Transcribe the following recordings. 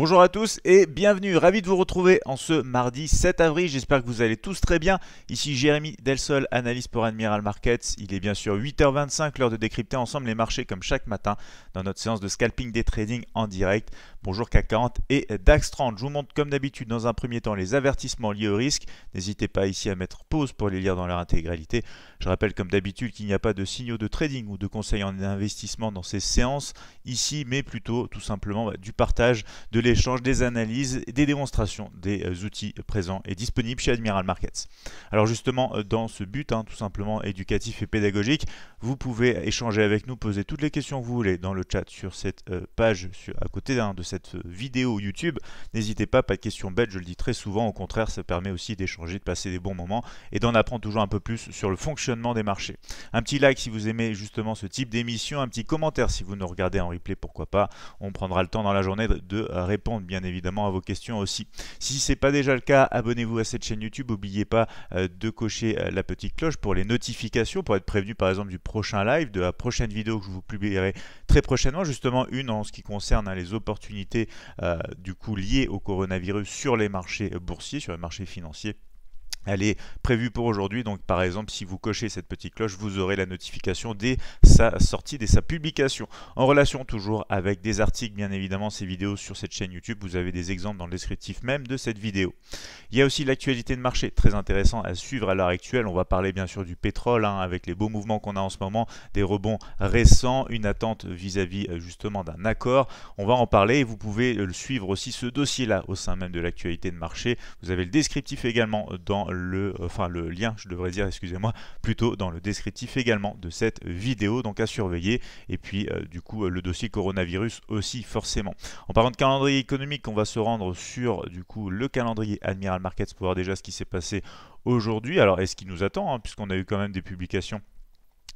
Bonjour à tous et bienvenue, ravi de vous retrouver en ce mardi 7 avril, j'espère que vous allez tous très bien. Ici Jérémy Del Sol, analyste pour Admiral Markets, il est bien sûr 8h25, l'heure de décrypter ensemble les marchés comme chaque matin dans notre séance de scalping des trading en direct. Bonjour CAC40 et DAX30, je vous montre comme d'habitude dans un premier temps les avertissements liés au risque, n'hésitez pas ici à mettre pause pour les lire dans leur intégralité. Je rappelle comme d'habitude qu'il n'y a pas de signaux de trading ou de conseils en investissement dans ces séances ici, mais plutôt tout simplement du partage, de l'échange, des analyses, des démonstrations des outils présents et disponibles chez Admiral Markets. Alors justement, dans ce but tout simplement éducatif et pédagogique, vous pouvez échanger avec nous, poser toutes les questions que vous voulez dans le chat sur cette page à côté de cette vidéo YouTube. N'hésitez pas, pas de questions bêtes, je le dis très souvent, au contraire ça permet aussi d'échanger, de passer des bons moments et d'en apprendre toujours un peu plus sur le fonctionnement des marchés. Un petit like si vous aimez justement ce type d'émission, un petit commentaire si vous nous regardez en replay, pourquoi pas, on prendra le temps dans la journée de répondre bien évidemment à vos questions aussi. Si ce n'est pas déjà le cas, abonnez-vous à cette chaîne YouTube, n'oubliez pas de cocher la petite cloche pour les notifications, pour être prévenu par exemple du prochain live, de la prochaine vidéo que je vous publierai très prochainement, justement une en ce qui concerne les opportunités du coup liées au coronavirus sur les marchés boursiers, sur les marchés financiers. Elle est prévue pour aujourd'hui, donc par exemple si vous cochez cette petite cloche, vous aurez la notification dès sa sortie, dès sa publication. En relation toujours avec des articles, bien évidemment, ces vidéos sur cette chaîne YouTube, vous avez des exemples dans le descriptif même de cette vidéo. Il y a aussi l'actualité de marché, très intéressant à suivre à l'heure actuelle. On va parler bien sûr du pétrole, avec les beaux mouvements qu'on a en ce moment, des rebonds récents, une attente vis-à-vis justement d'un accord. On va en parler et vous pouvez le suivre aussi, ce dossier-là, au sein même de l'actualité de marché. Vous avez le descriptif également dans le lien, je devrais dire, excusez-moi, plutôt dans le descriptif également de cette vidéo, donc à surveiller. Et puis du coup le dossier coronavirus aussi forcément. En parlant de calendrier économique, on va se rendre sur du coup le calendrier Admiral Markets pour voir déjà ce qui s'est passé aujourd'hui. Alors est-ce qu'il nous attend, puisqu'on a eu quand même des publications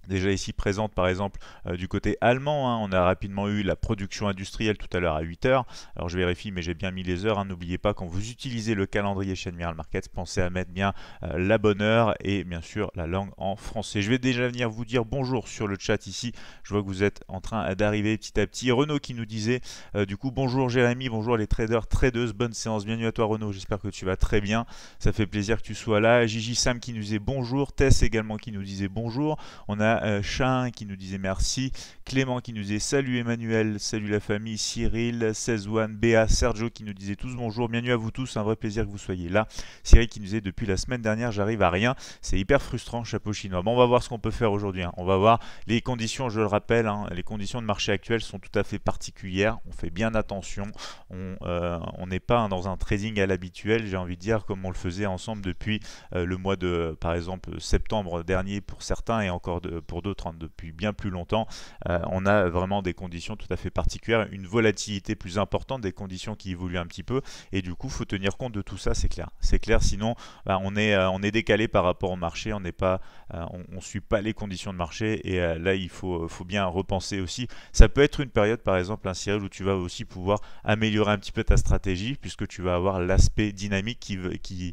déjà ici présente, par exemple du côté allemand, on a rapidement eu la production industrielle tout à l'heure à 8h. Alors je vérifie, mais j'ai bien mis les heures. N'oubliez pas, quand vous utilisez le calendrier chez Admiral Markets, pensez à mettre bien la bonne heure et bien sûr la langue en français. Je vais déjà venir vous dire bonjour sur le chat ici. Je vois que vous êtes en train d'arriver petit à petit. Renaud qui nous disait du coup bonjour Jérémy, bonjour les traders, tradeuses, bonne séance, bienvenue à toi Renaud, j'espère que tu vas très bien. Ça fait plaisir que tu sois là. Gigi Sam qui nous disait bonjour, Tess également qui nous disait bonjour. On a Chin qui nous disait merci, Clément qui nous disait salut Emmanuel, salut la famille, Cyril, 16one, Béa, Sergio qui nous disait tous bonjour, bienvenue à vous tous, un vrai plaisir que vous soyez là. Cyril qui nous disait depuis la semaine dernière j'arrive à rien, c'est hyper frustrant, chapeau chinois. Bon, on va voir ce qu'on peut faire aujourd'hui, on va voir les conditions, je le rappelle, les conditions de marché actuelles sont tout à fait particulières, on fait bien attention, on n'est pas dans un trading à l'habituel, j'ai envie de dire, comme on le faisait ensemble depuis le mois de, par exemple, septembre dernier pour certains et encore de pour d'autres depuis bien plus longtemps. On a vraiment des conditions tout à fait particulières, une volatilité plus importante, des conditions qui évoluent un petit peu et du coup faut tenir compte de tout ça, c'est clair, c'est clair, sinon on est décalé par rapport au marché, on n'est pas on suit pas les conditions de marché et là il faut bien repenser aussi. Ça peut être une période par exemple, un Cyril, où tu vas aussi pouvoir améliorer un petit peu ta stratégie puisque tu vas avoir l'aspect dynamique qui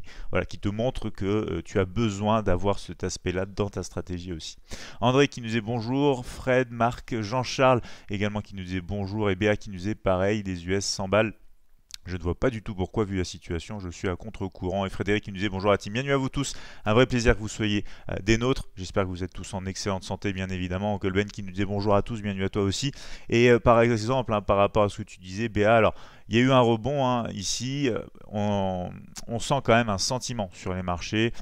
te montre que tu as besoin d'avoir cet aspect là dans ta stratégie aussi. André qui nous disait bonjour, Fred, Marc, Jean-Charles également qui nous disait bonjour et Béa qui nous disait pareil, les US 100 balles. Je ne vois pas du tout pourquoi, vu la situation, je suis à contre-courant. Et Frédéric qui nous disait bonjour à team, bienvenue à vous tous. Un vrai plaisir que vous soyez des nôtres. J'espère que vous êtes tous en excellente santé, bien évidemment. Uncle Ben qui nous disait bonjour à tous, bienvenue à toi aussi. Et par exemple, par rapport à ce que tu disais, Béa, alors il y a eu un rebond ici. On sent quand même un sentiment sur les marchés.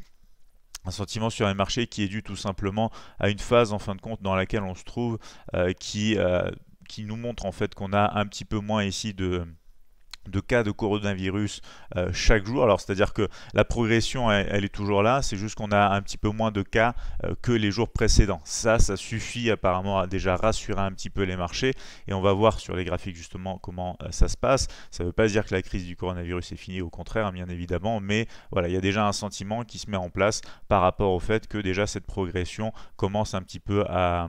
Un sentiment sur les marchés qui est dû tout simplement à une phase en fin de compte dans laquelle on se trouve qui nous montre en fait qu'on a un petit peu moins ici de cas de coronavirus chaque jour. Alors c'est-à-dire que la progression elle est toujours là, c'est juste qu'on a un petit peu moins de cas que les jours précédents. Ça suffit apparemment à déjà rassurer un petit peu les marchés et on va voir sur les graphiques justement comment ça se passe. Ça ne veut pas dire que la crise du coronavirus est finie, au contraire bien évidemment, mais voilà, il y a déjà un sentiment qui se met en place par rapport au fait que déjà cette progression commence un petit peu à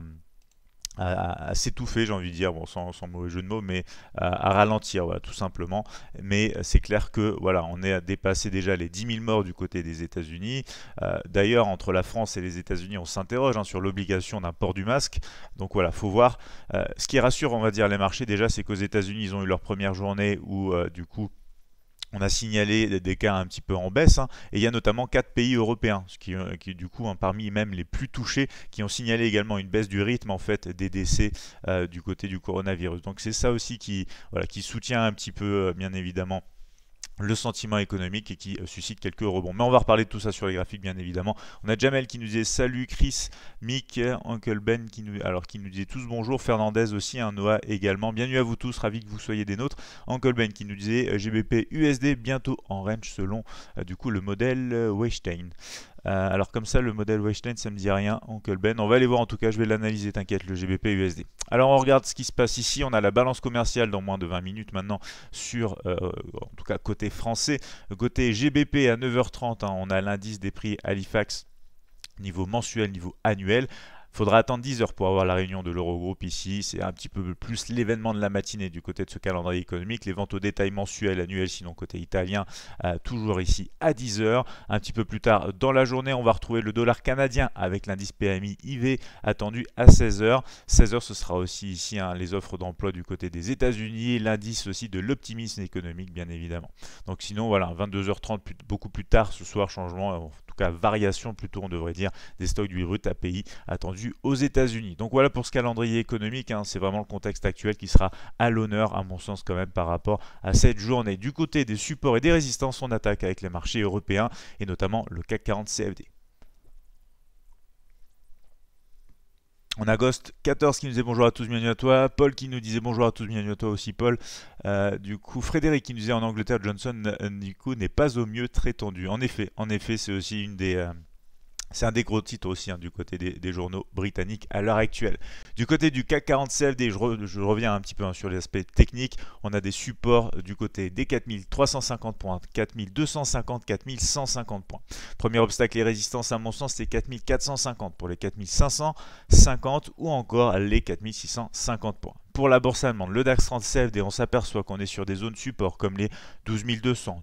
à s'étouffer, j'ai envie de dire, bon, sans mauvais jeu de mots, mais à ralentir, voilà, tout simplement. Mais c'est clair que voilà, on est à dépasser déjà les 10 000 morts du côté des États-Unis. D'ailleurs, entre la France et les États-Unis, on s'interroge sur l'obligation d'un port du masque. Donc voilà, faut voir. Ce qui rassure, on va dire, les marchés déjà, c'est qu'aux États-Unis, ils ont eu leur première journée où du coup, on a signalé des cas un petit peu en baisse, et il y a notamment 4 pays européens, ce qui du coup parmi même les plus touchés, qui ont signalé également une baisse du rythme en fait des décès du côté du coronavirus. Donc c'est ça aussi qui, voilà, qui soutient un petit peu bien évidemment le sentiment économique et qui suscite quelques rebonds. Mais on va reparler de tout ça sur les graphiques bien évidemment. On a Jamel qui nous disait salut Chris, Mick, Uncle Ben qui nous disait tous bonjour, Fernandez aussi, Noah également. Bienvenue à vous tous, ravi que vous soyez des nôtres. Uncle Ben qui nous disait GBP/USD bientôt en range selon du coup le modèle Weinstein. Alors comme ça le modèle Weinstein ça me dit rien, Uncle Ben, on va aller voir en tout cas, je vais l'analyser, t'inquiète, le GBP/USD. Alors on regarde ce qui se passe ici, on a la balance commerciale dans moins de 20 minutes maintenant sur, en tout cas côté français, côté GBP à 9h30, on a l'indice des prix Halifax niveau mensuel, niveau annuel. Faudra attendre 10 heures pour avoir la réunion de l'Eurogroupe ici. C'est un petit peu plus l'événement de la matinée du côté de ce calendrier économique. Les ventes au détail mensuelles, annuelles, sinon côté italien, toujours ici à 10 heures. Un petit peu plus tard dans la journée, on va retrouver le dollar canadien avec l'indice PMI IV attendu à 16 heures. 16 heures, ce sera aussi ici les offres d'emploi du côté des États-Unis, l'indice aussi de l'optimisme économique, bien évidemment. Donc sinon, voilà, 22h30, beaucoup plus tard ce soir, changement, en tout cas variation plutôt, on devrait dire, des stocks d'huile brute API attendu aux États-Unis. Donc voilà pour ce calendrier économique, c'est vraiment le contexte actuel qui sera à l'honneur à mon sens quand même par rapport à cette journée. Du côté des supports et des résistances, on attaque avec les marchés européens et notamment le CAC 40 CFD. On a Ghost14 qui nous disait bonjour à tous, bienvenue à toi. Paul qui nous disait bonjour à tous, bienvenue à toi aussi Paul. Du coup, Frédéric qui nous disait en Angleterre, Johnson du coup n'est pas au mieux, très tendu. En effet c'est aussi une des... C'est un des gros titres aussi du côté des journaux britanniques à l'heure actuelle. Du côté du CAC 40 CFD, je reviens un petit peu sur les aspects techniques. On a des supports du côté des 4350 points, 4250, 4150 points. Premier obstacle et résistance à mon sens, c'est 4450 pour les 4550 ou encore les 4650 points. Pour la bourse allemande, le DAX30 CFD, on s'aperçoit qu'on est sur des zones support comme les 12200,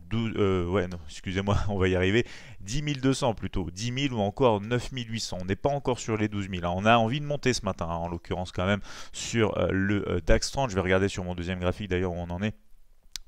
on va y arriver, 10200 plutôt, 10 000 ou encore 9800. On n'est pas encore sur les 12 000. On a envie de monter ce matin, en l'occurrence quand même, sur le DAX30. Je vais regarder sur mon deuxième graphique d'ailleurs où on en est.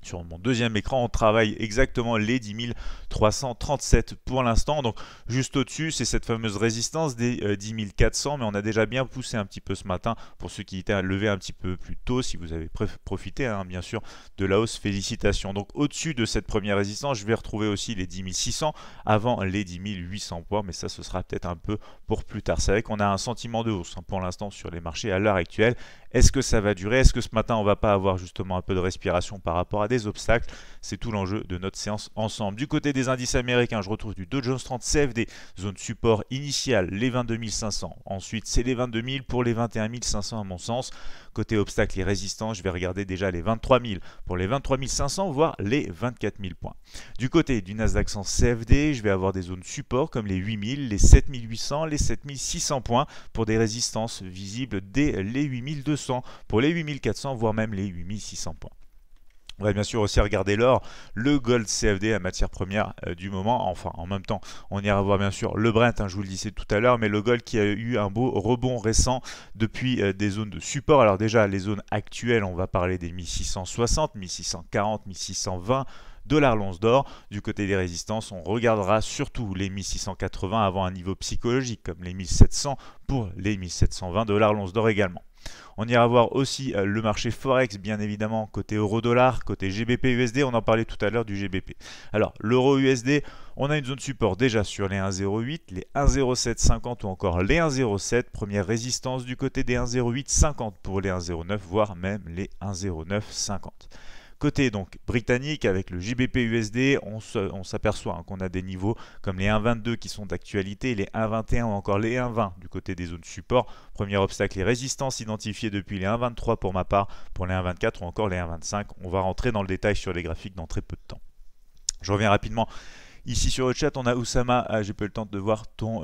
Sur mon deuxième écran, on travaille exactement les 10 337 pour l'instant. Donc juste au-dessus, c'est cette fameuse résistance des 10 400. Mais on a déjà bien poussé un petit peu ce matin. Pour ceux qui étaient levés un petit peu plus tôt, si vous avez profité bien sûr de la hausse, félicitations. Donc au-dessus de cette première résistance, je vais retrouver aussi les 10 600 avant les 10 800 points. Mais ça, ce sera peut-être un peu pour plus tard. C'est vrai qu'on a un sentiment de hausse pour l'instant sur les marchés à l'heure actuelle. Est-ce que ça va durer? Est-ce que ce matin, on ne va pas avoir justement un peu de respiration par rapport à des obstacles? C'est tout l'enjeu de notre séance ensemble. Du côté des indices américains, je retrouve du Dow Jones 30 CFD, zone support initiale, les 22 500. Ensuite, c'est les 22 000 pour les 21 500 à mon sens. Côté obstacles et résistance, je vais regarder déjà les 23 000 pour les 23 500, voire les 24 000 points. Du côté du Nasdaq 100 CFD, je vais avoir des zones support comme les 8 000, les 7 800, les 7 600 points pour des résistances visibles dès les 8 200 pour les 8 400, voire même les 8 600 points. On va bien sûr aussi regarder l'or, le gold CFD, la matière première du moment. Enfin, en même temps, on ira voir bien sûr le Brent, je vous le disais tout à l'heure, mais le gold qui a eu un beau rebond récent depuis des zones de support. Alors déjà, les zones actuelles, on va parler des 1660, 1640, 1620. Dollar l'once d'or. Du côté des résistances, on regardera surtout les 1680 avant un niveau psychologique comme les 1700 pour les 1720 dollars l'once d'or également. On ira voir aussi le marché forex bien évidemment côté euro dollar, côté GBP/USD, on en parlait tout à l'heure du GBP. Alors l'euro USD, on a une zone support déjà sur les 1,08, les 1,0750 ou encore les 1,07, première résistance du côté des 1,0850 pour les 1,09 voire même les 1,0950. Côté donc britannique avec le GBP/USD, on s'aperçoit qu'on a des niveaux comme les 1,22 qui sont d'actualité, les 1,21 ou encore les 1,20 du côté des zones support. Premier obstacle et résistance identifiés depuis les 1,23 pour ma part, pour les 1,24 ou encore les 1,25. On va rentrer dans le détail sur les graphiques dans très peu de temps. Je reviens rapidement Ici sur le chat, on a Oussama. Ah, j'ai pas eu le temps de voir ton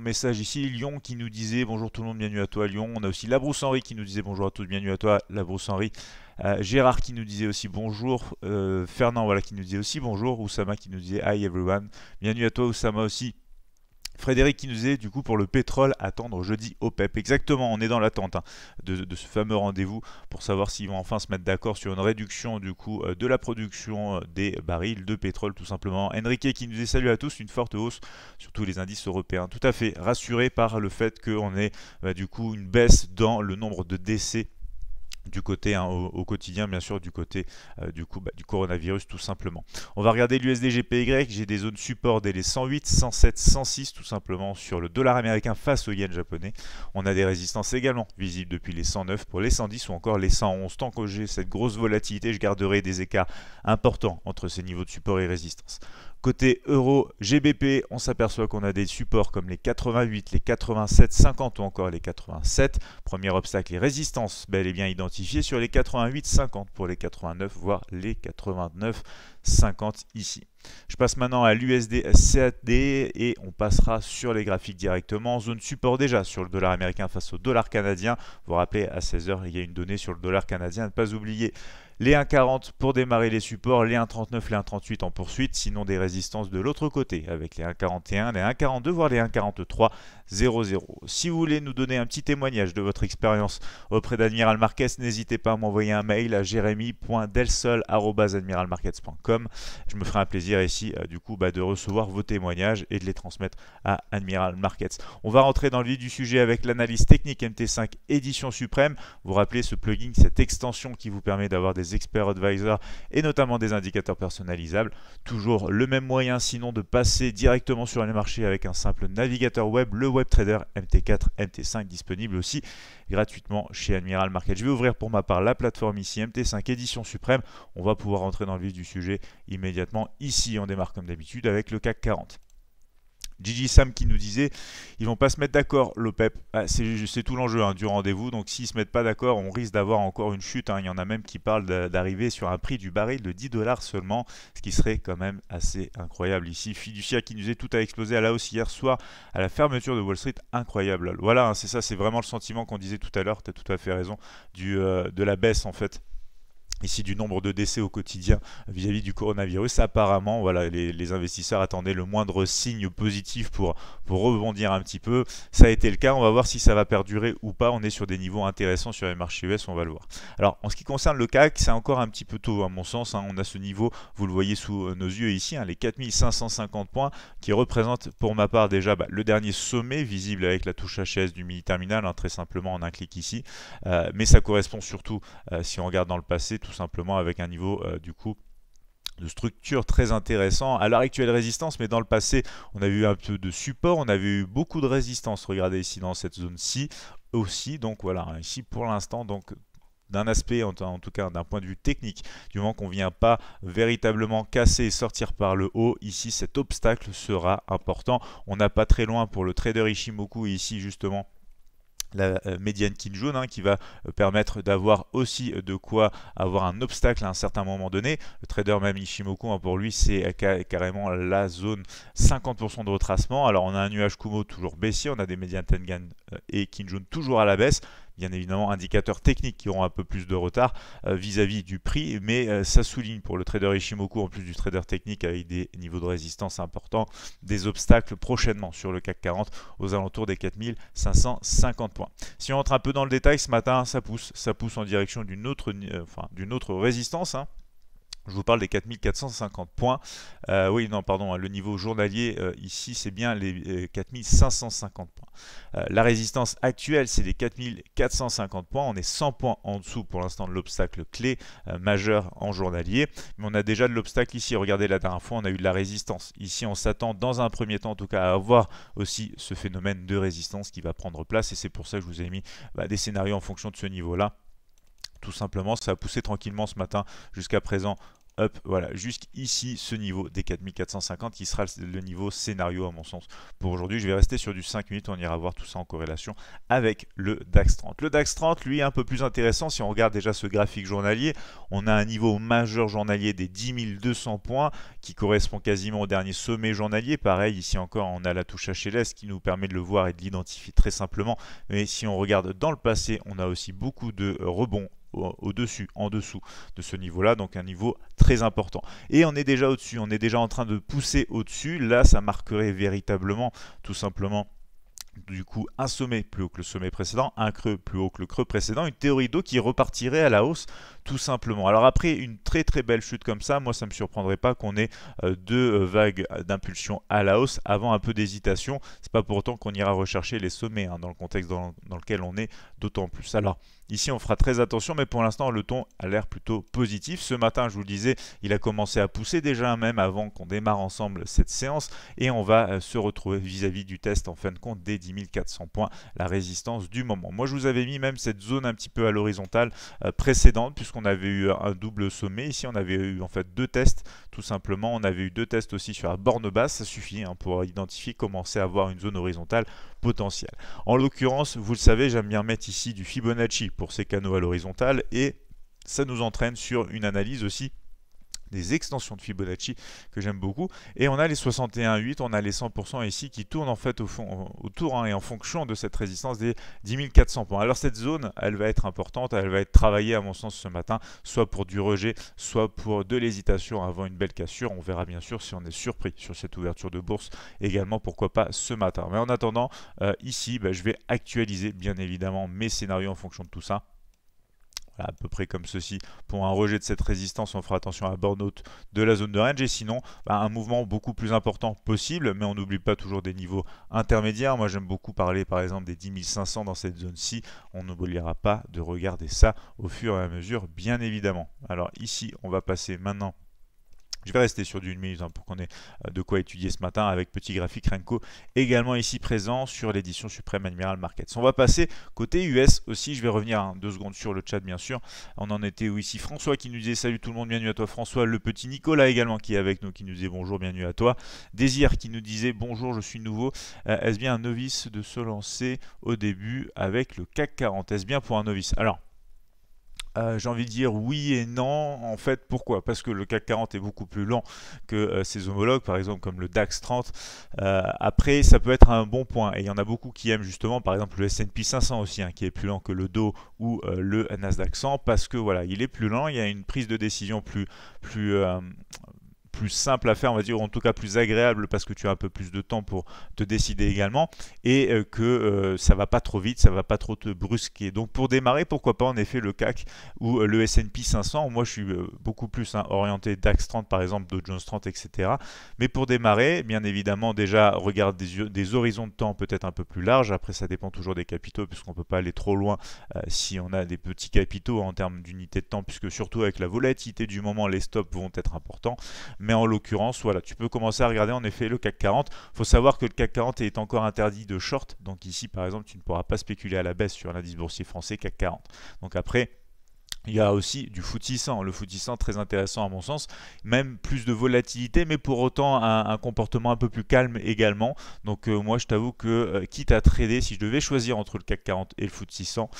message ici. Lyon qui nous disait bonjour tout le monde, bienvenue à toi Lyon. On a aussi Labrousse Henri qui nous disait bonjour à tous, bienvenue à toi Labrousse Henri. Gérard qui nous disait aussi bonjour. Fernand voilà qui nous disait aussi bonjour. Oussama qui nous disait hi everyone. Bienvenue à toi Oussama aussi. Frédéric qui nous disait du coup pour le pétrole attendre jeudi OPEP. Exactement, on est dans l'attente hein, de ce fameux rendez-vous pour savoir s'ils vont enfin se mettre d'accord sur une réduction du coup de la production des barils de pétrole tout simplement. Enrique qui nous disait salut à tous, une forte hausse sur tous les indices européens. Tout à fait rassuré par le fait qu'on ait du coup une baisse dans le nombre de décès du côté hein, au quotidien bien sûr, du côté du coronavirus tout simplement. On va regarder l'USD GPY, j'ai des zones support dès les 108, 107, 106 tout simplement sur le dollar américain face au yen japonais. On a des résistances également visibles depuis les 109 pour les 110 ou encore les 111. Tant que j'ai cette grosse volatilité, je garderai des écarts importants entre ces niveaux de support et résistance. Côté euro GBP, on s'aperçoit qu'on a des supports comme les 88, les 87, 50 ou encore les 87. Premier obstacle et résistance bel et bien identifié sur les 88, 50 pour les 89, voire les 89, 50 ici. Je passe maintenant à l'USD CAD et on passera sur les graphiques directement. Zone support déjà sur le dollar américain face au dollar canadien. Vous vous rappelez, à 16h, il y a une donnée sur le dollar canadien à ne pas oublier. Les 1,40 pour démarrer les supports, les 1,39, les 1,38 en poursuite, sinon des résistances de l'autre côté avec les 1,41, les 1,42, voire les 1,43,00. Si vous voulez nous donner un petit témoignage de votre expérience auprès d'Admiral Markets, n'hésitez pas à m'envoyer un mail à jeremy.delsol@admiralmarkets.com. Je me ferai un plaisir ici du coup de recevoir vos témoignages et de les transmettre à Admiral Markets. On va rentrer dans le vif du sujet avec l'analyse technique MT5 édition suprême. Vous rappelez ce plugin, cette extension qui vous permet d'avoir des experts advisors et notamment des indicateurs personnalisables. Toujours le même moyen sinon de passer directement sur les marchés avec un simple navigateur web, le web trader MT4, MT5 disponible aussi gratuitement chez Admiral Market. Je vais ouvrir pour ma part la plateforme ici, MT5 édition suprême. On va pouvoir rentrer dans le vif du sujet immédiatement. Ici, on démarre comme d'habitude avec le CAC 40. Gigi Sam qui nous disait ils vont pas se mettre d'accord l'OPEP, ah, c'est tout l'enjeu hein, du rendez-vous. Donc s'ils se mettent pas d'accord, on risque d'avoir encore une chute hein. Il y en a même qui parlent d'arriver sur un prix du baril de 10 $ seulement, ce qui serait quand même assez incroyable. Ici Fiducia qui nous disait tout a explosé à la hausse hier soir à la fermeture de Wall Street, incroyable. Voilà hein, c'est ça, c'est vraiment le sentiment qu'on disait tout à l'heure, tu as tout à fait raison, de la baisse en fait ici du nombre de décès au quotidien vis-à-vis du coronavirus. Apparemment voilà, les investisseurs attendaient le moindre signe positif pour rebondir un petit peu. Ça a été le cas, on va voir si ça va perdurer ou pas. On est sur des niveaux intéressants sur les marchés US, on va le voir. Alors en ce qui concerne le CAC, c'est encore un petit peu tôt à mon sens hein. On a ce niveau, vous le voyez sous nos yeux ici hein, les 4550 points qui représentent pour ma part déjà le dernier sommet visible avec la touche HS du mini terminal hein, très simplement en un clic ici mais ça correspond surtout si on regarde dans le passé tout simplement avec un niveau du coup de structure très intéressant à l'heure actuelle résistance, mais dans le passé on a eu un peu de support, on avait eu beaucoup de résistance, regardez ici dans cette zone-ci aussi. Donc voilà ici pour l'instant, donc d'un aspect, en tout cas d'un point de vue technique, du moment qu'on ne vient pas véritablement casser et sortir par le haut, ici cet obstacle sera important. On n'a pas très loin pour le trader Ichimoku ici justement la médiane Kinjoun hein, qui va permettre d'avoir aussi de quoi avoir un obstacle à un certain moment donné. Le trader même Ichimoku hein, pour lui c'est carrément la zone 50% de retracement. Alors on a un nuage Kumo toujours baissier, on a des médianes Tenkan et Kinjoun toujours à la baisse. Bien évidemment, indicateurs techniques qui auront un peu plus de retard vis-à-vis du prix, mais ça souligne pour le trader Ichimoku, en plus du trader technique avec des niveaux de résistance importants, des obstacles prochainement sur le CAC 40 aux alentours des 4550 points. Si on rentre un peu dans le détail, ce matin, ça pousse en direction d'une autre résistance. Hein. Je vous parle des 4450 points. Oui, non, pardon, hein, le niveau journalier, ici, c'est bien les 4550 points. La résistance actuelle, c'est les 4450 points. On est 100 points en dessous pour l'instant de l'obstacle clé majeur en journalier. Mais on a déjà de l'obstacle ici. Regardez, la dernière fois, on a eu de la résistance. Ici, on s'attend dans un premier temps, en tout cas, à avoir aussi ce phénomène de résistance qui va prendre place. Et c'est pour ça que je vous ai mis des scénarios en fonction de ce niveau-là. Tout simplement, ça a poussé tranquillement ce matin jusqu'à présent up, voilà, jusqu'ici, ce niveau des 4450 qui sera le niveau scénario à mon sens pour aujourd'hui. Je vais rester sur du 5 minutes, on ira voir tout ça en corrélation avec le DAX 30. Le DAX 30, lui, est un peu plus intéressant. Si on regarde déjà ce graphique journalier, on a un niveau majeur journalier des 10 200 points qui correspond quasiment au dernier sommet journalier. Pareil, ici encore, on a la touche HLS qui nous permet de le voir et de l'identifier très simplement. Mais si on regarde dans le passé, on a aussi beaucoup de rebonds au-dessus, en dessous de ce niveau-là, donc un niveau très important. Et on est déjà au-dessus, on est déjà en train de pousser au-dessus. Là, ça marquerait véritablement, tout simplement, du coup, un sommet plus haut que le sommet précédent, un creux plus haut que le creux précédent, une théorie d'eau qui repartirait à la hausse tout simplement. Alors après une très très belle chute comme ça, moi ça ne me surprendrait pas qu'on ait deux vagues d'impulsion à la hausse avant un peu d'hésitation. C'est pas pour autant qu'on ira rechercher les sommets hein, dans le contexte dans lequel on est d'autant plus. Alors ici on fera très attention, mais pour l'instant le ton a l'air plutôt positif. Ce matin, je vous le disais, il a commencé à pousser déjà même avant qu'on démarre ensemble cette séance, et on va se retrouver vis-à-vis du test en fin de compte des 10 400 points, la résistance du moment. Moi je vous avais mis même cette zone un petit peu à l'horizontale précédente, puisqu'on avait eu un double sommet. Ici on avait eu en fait deux tests tout simplement, on avait eu deux tests aussi sur la borne basse. Ça suffit hein, pour identifier, commencer à avoir une zone horizontale potentielle. En l'occurrence, vous le savez, j'aime bien mettre ici du Fibonacci pour ces canaux à l'horizontale, et ça nous entraîne sur une analyse aussi des extensions de Fibonacci que j'aime beaucoup. Et on a les 61,8, on a les 100% ici qui tournent en fait au fond, autour hein, et en fonction de cette résistance des 10 400 points. Alors cette zone, elle va être importante, elle va être travaillée à mon sens ce matin, soit pour du rejet, soit pour de l'hésitation avant une belle cassure. On verra bien sûr si on est surpris sur cette ouverture de bourse également, pourquoi pas ce matin. Mais en attendant, ici, je vais actualiser bien évidemment mes scénarios en fonction de tout ça. Voilà, à peu près comme ceci. Pour un rejet de cette résistance, on fera attention à la borne haute de la zone de range, et sinon un mouvement beaucoup plus important possible, mais on n'oublie pas toujours des niveaux intermédiaires. Moi j'aime beaucoup parler par exemple des 10 500 dans cette zone-ci, on n'oubliera pas de regarder ça au fur et à mesure bien évidemment. Alors ici on va passer maintenant. Je vais rester sur du 1 minute hein, pour qu'on ait de quoi étudier ce matin avec petit graphique Renko également ici présent sur l'édition suprême Admiral Markets. On va passer côté US aussi. Je vais revenir hein, 2 secondes sur le chat bien sûr. On en était où ici? François qui nous disait salut tout le monde, bienvenue à toi François. Le petit Nicolas également qui est avec nous qui nous disait bonjour, bienvenue à toi. Désir qui nous disait bonjour, je suis nouveau. Est-ce bien un novice de se lancer au début avec le CAC 40? Est-ce bien pour un novice? Alors, j'ai envie de dire oui et non. En fait, pourquoi? Parce que le CAC 40 est beaucoup plus lent que ses homologues, par exemple comme le DAX 30. Après, ça peut être un bon point. Et il y en a beaucoup qui aiment justement, par exemple, le S&P 500 aussi, hein, qui est plus lent que le Dow ou le Nasdaq 100, parce que voilà, il est plus lent, il y a une prise de décision plus simple à faire, on va dire, ou en tout cas plus agréable, parce que tu as un peu plus de temps pour te décider également, et que ça va pas trop vite, ça va pas trop te brusquer. Donc pour démarrer, pourquoi pas en effet le CAC ou le S&P 500. Moi je suis beaucoup plus hein, orienté DAX 30 par exemple, Dow Jones 30, etc. Mais pour démarrer, bien évidemment, déjà regarde des horizons de temps peut-être un peu plus larges. Après ça dépend toujours des capitaux, puisqu'on peut pas aller trop loin si on a des petits capitaux en termes d'unité de temps, puisque surtout avec la volatilité du moment, les stops vont être importants. Mais en l'occurrence, voilà, tu peux commencer à regarder en effet le CAC 40. Il faut savoir que le CAC 40 est encore interdit de short. Donc ici, par exemple, tu ne pourras pas spéculer à la baisse sur l'indice boursier français CAC 40. Donc après, il y a aussi du FTSE 100. Le FTSE 100, très intéressant à mon sens. Même plus de volatilité, mais pour autant un comportement un peu plus calme également. Donc moi, je t'avoue que quitte à trader, si je devais choisir entre le CAC 40 et le FTSE 100,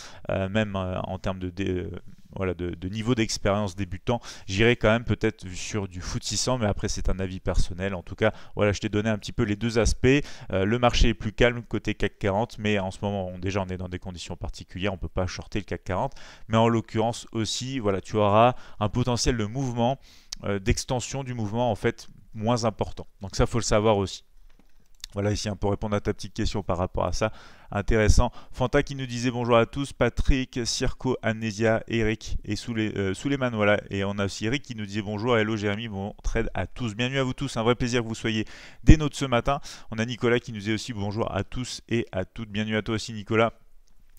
même en termes de niveau d'expérience débutant, j'irai quand même peut-être sur du FTSE 100, mais après c'est un avis personnel. En tout cas, voilà, je t'ai donné un petit peu les deux aspects. Le marché est plus calme côté CAC 40, mais en ce moment, on est dans des conditions particulières, on peut pas shorter le CAC 40. Mais en l'occurrence aussi, voilà, tu auras un potentiel de mouvement, d'extension du mouvement en fait moins important. Donc ça, faut le savoir aussi. Voilà ici hein, pour répondre à ta petite question par rapport à ça. Intéressant. Fanta qui nous disait bonjour à tous. Patrick, Circo, Amnesia, Eric et Souleymane. Voilà. Et on a aussi Eric qui nous disait bonjour. Hello Jérémy, bon trade à tous. Bienvenue à vous tous. Un vrai plaisir que vous soyez des nôtres ce matin. On a Nicolas qui nous disait aussi bonjour à tous et à toutes. Bienvenue à toi aussi Nicolas.